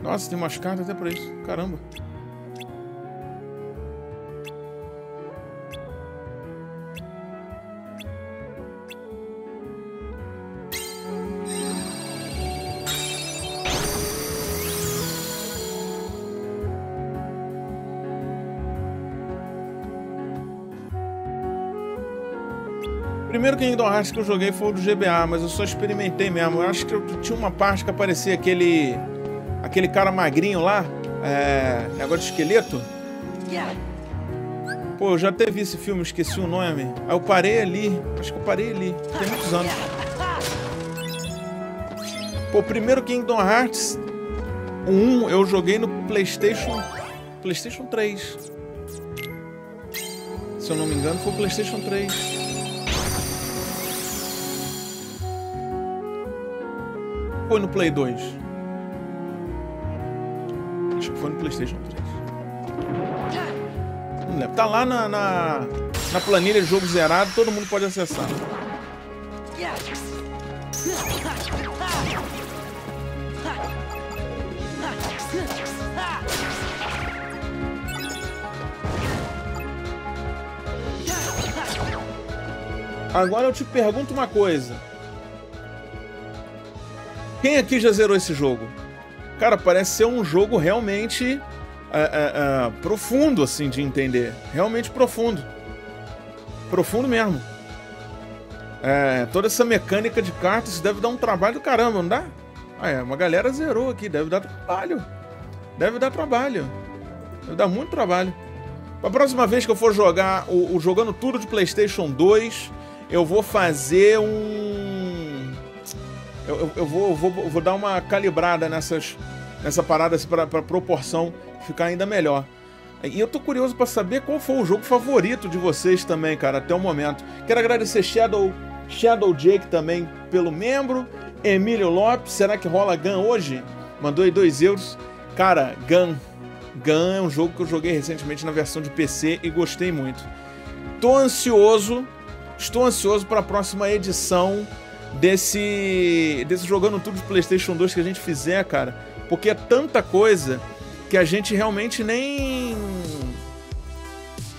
Nossa, tem umas cartas até pra isso. Caramba. O primeiro Kingdom Hearts que eu joguei foi o do G B A, mas eu só experimentei mesmo. Eu acho que eu tinha uma parte que aparecia aquele... Aquele cara magrinho lá, é... negócio de esqueleto. Pô, eu já até vi esse filme, esqueci o nome. Aí eu parei ali, acho que eu parei ali, tem muitos anos. Pô, primeiro Kingdom Hearts um eu joguei no PlayStation, PlayStation três. Se eu não me engano, foi o PlayStation três. Foi no Play dois. foi no PlayStation três. Não lembro. Tá lá na, na, na planilha de jogo zerado, todo mundo pode acessar. Agora eu te pergunto uma coisa. Quem aqui já zerou esse jogo? Cara, parece ser um jogo realmente uh, uh, uh, profundo, assim, de entender. Realmente profundo. Profundo mesmo. É, toda essa mecânica de cartas deve dar um trabalho do caramba, não dá? Ah, é, uma galera zerou aqui, deve dar trabalho. Deve dar trabalho. Deve dar muito trabalho. Pra próxima vez que eu for jogar o, o jogando tudo de PlayStation dois, eu vou fazer um... Eu, eu, eu, vou, eu, vou, eu vou dar uma calibrada nessas, nessa parada pra, pra proporção ficar ainda melhor. E eu tô curioso pra saber qual foi o jogo favorito de vocês também, cara, até o momento. Quero agradecer Shadow, Shadow Jake também pelo membro. Emílio Lopes, será que rola Gun hoje? Mandou aí dois euros. Cara, Gun... Gun é um jogo que eu joguei recentemente na versão de P C e gostei muito. Tô ansioso, estou ansioso para a próxima edição desse, desse jogando tudo de PlayStation dois que a gente fizer, cara. Porque é tanta coisa que a gente realmente nem,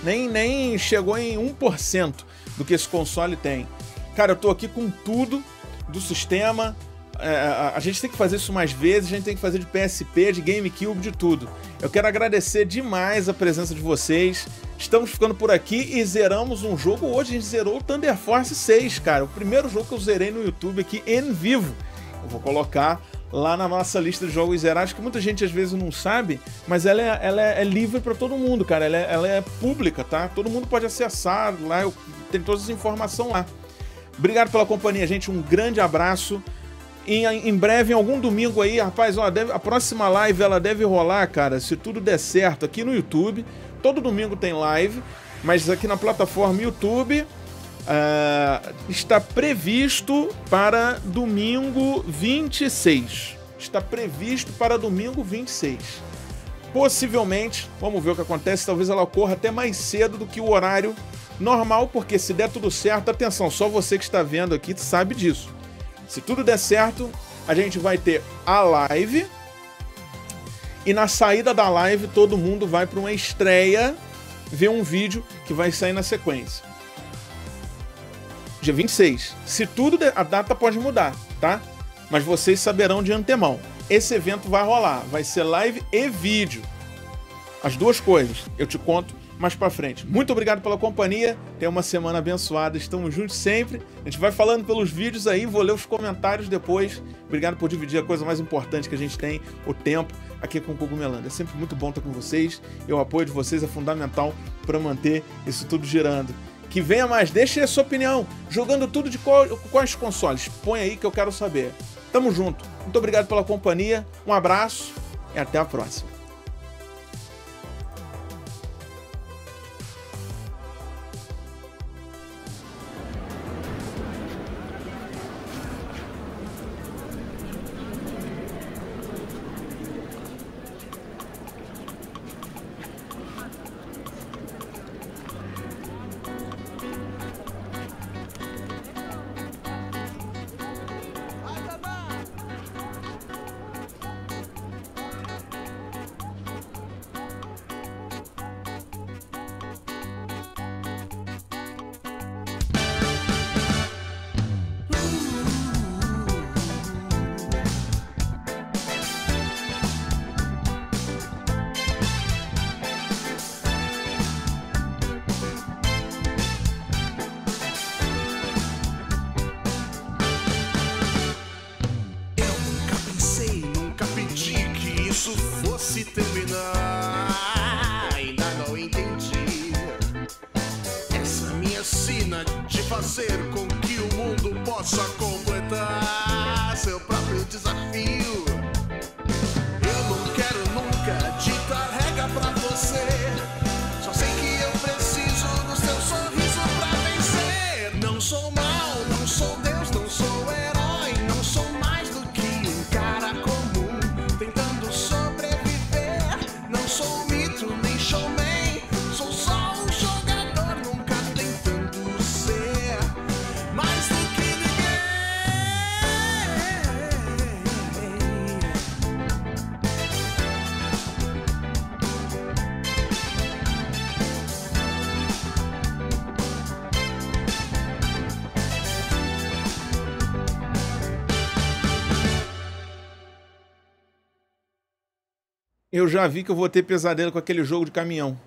nem, nem chegou em um por cento do que esse console tem. Cara, eu tô aqui com tudo do sistema. É, a gente tem que fazer isso mais vezes, a gente tem que fazer de P S P, de GameCube, de tudo. Eu quero agradecer demais a presença de vocês. Estamos ficando por aqui e zeramos um jogo hoje. A gente zerou o Thunder Force seis, cara. O primeiro jogo que eu zerei no YouTube aqui em vivo. Eu vou colocar lá na nossa lista de jogos zerados, que muita gente às vezes não sabe, mas ela é, ela é, é livre para todo mundo, cara. Ela é, ela é pública, tá? Todo mundo pode acessar lá, eu, tem todas as informações lá. Obrigado pela companhia, gente. Um grande abraço. E em breve, em algum domingo aí, rapaz, ó, deve, a próxima live ela deve rolar, cara, se tudo der certo, aqui no YouTube. Todo domingo tem live, mas aqui na plataforma YouTube uh, está previsto para domingo vinte e seis. Está previsto para domingo vinte e seis. Possivelmente, vamos ver o que acontece, talvez ela ocorra até mais cedo do que o horário normal, porque se der tudo certo, atenção, só você que está vendo aqui sabe disso. Se tudo der certo, a gente vai ter a live e na saída da live todo mundo vai para uma estreia ver um vídeo que vai sair na sequência. Dia vinte e seis. Se tudo der, a data pode mudar, tá? Mas vocês saberão de antemão. Esse evento vai rolar, vai ser live e vídeo. As duas coisas, eu te conto mais pra frente. Muito obrigado pela companhia, tenha uma semana abençoada, estamos juntos sempre, a gente vai falando pelos vídeos aí, vou ler os comentários depois, obrigado por dividir a coisa mais importante que a gente tem, o tempo, aqui com o Cogumelando. É sempre muito bom estar com vocês, e o apoio de vocês é fundamental para manter isso tudo girando. Que venha mais, deixe a sua opinião, jogando tudo de qual, quais consoles, põe aí que eu quero saber. Tamo junto, muito obrigado pela companhia, um abraço e até a próxima. Eu já vi que eu vou ter pesadelo com aquele jogo de caminhão.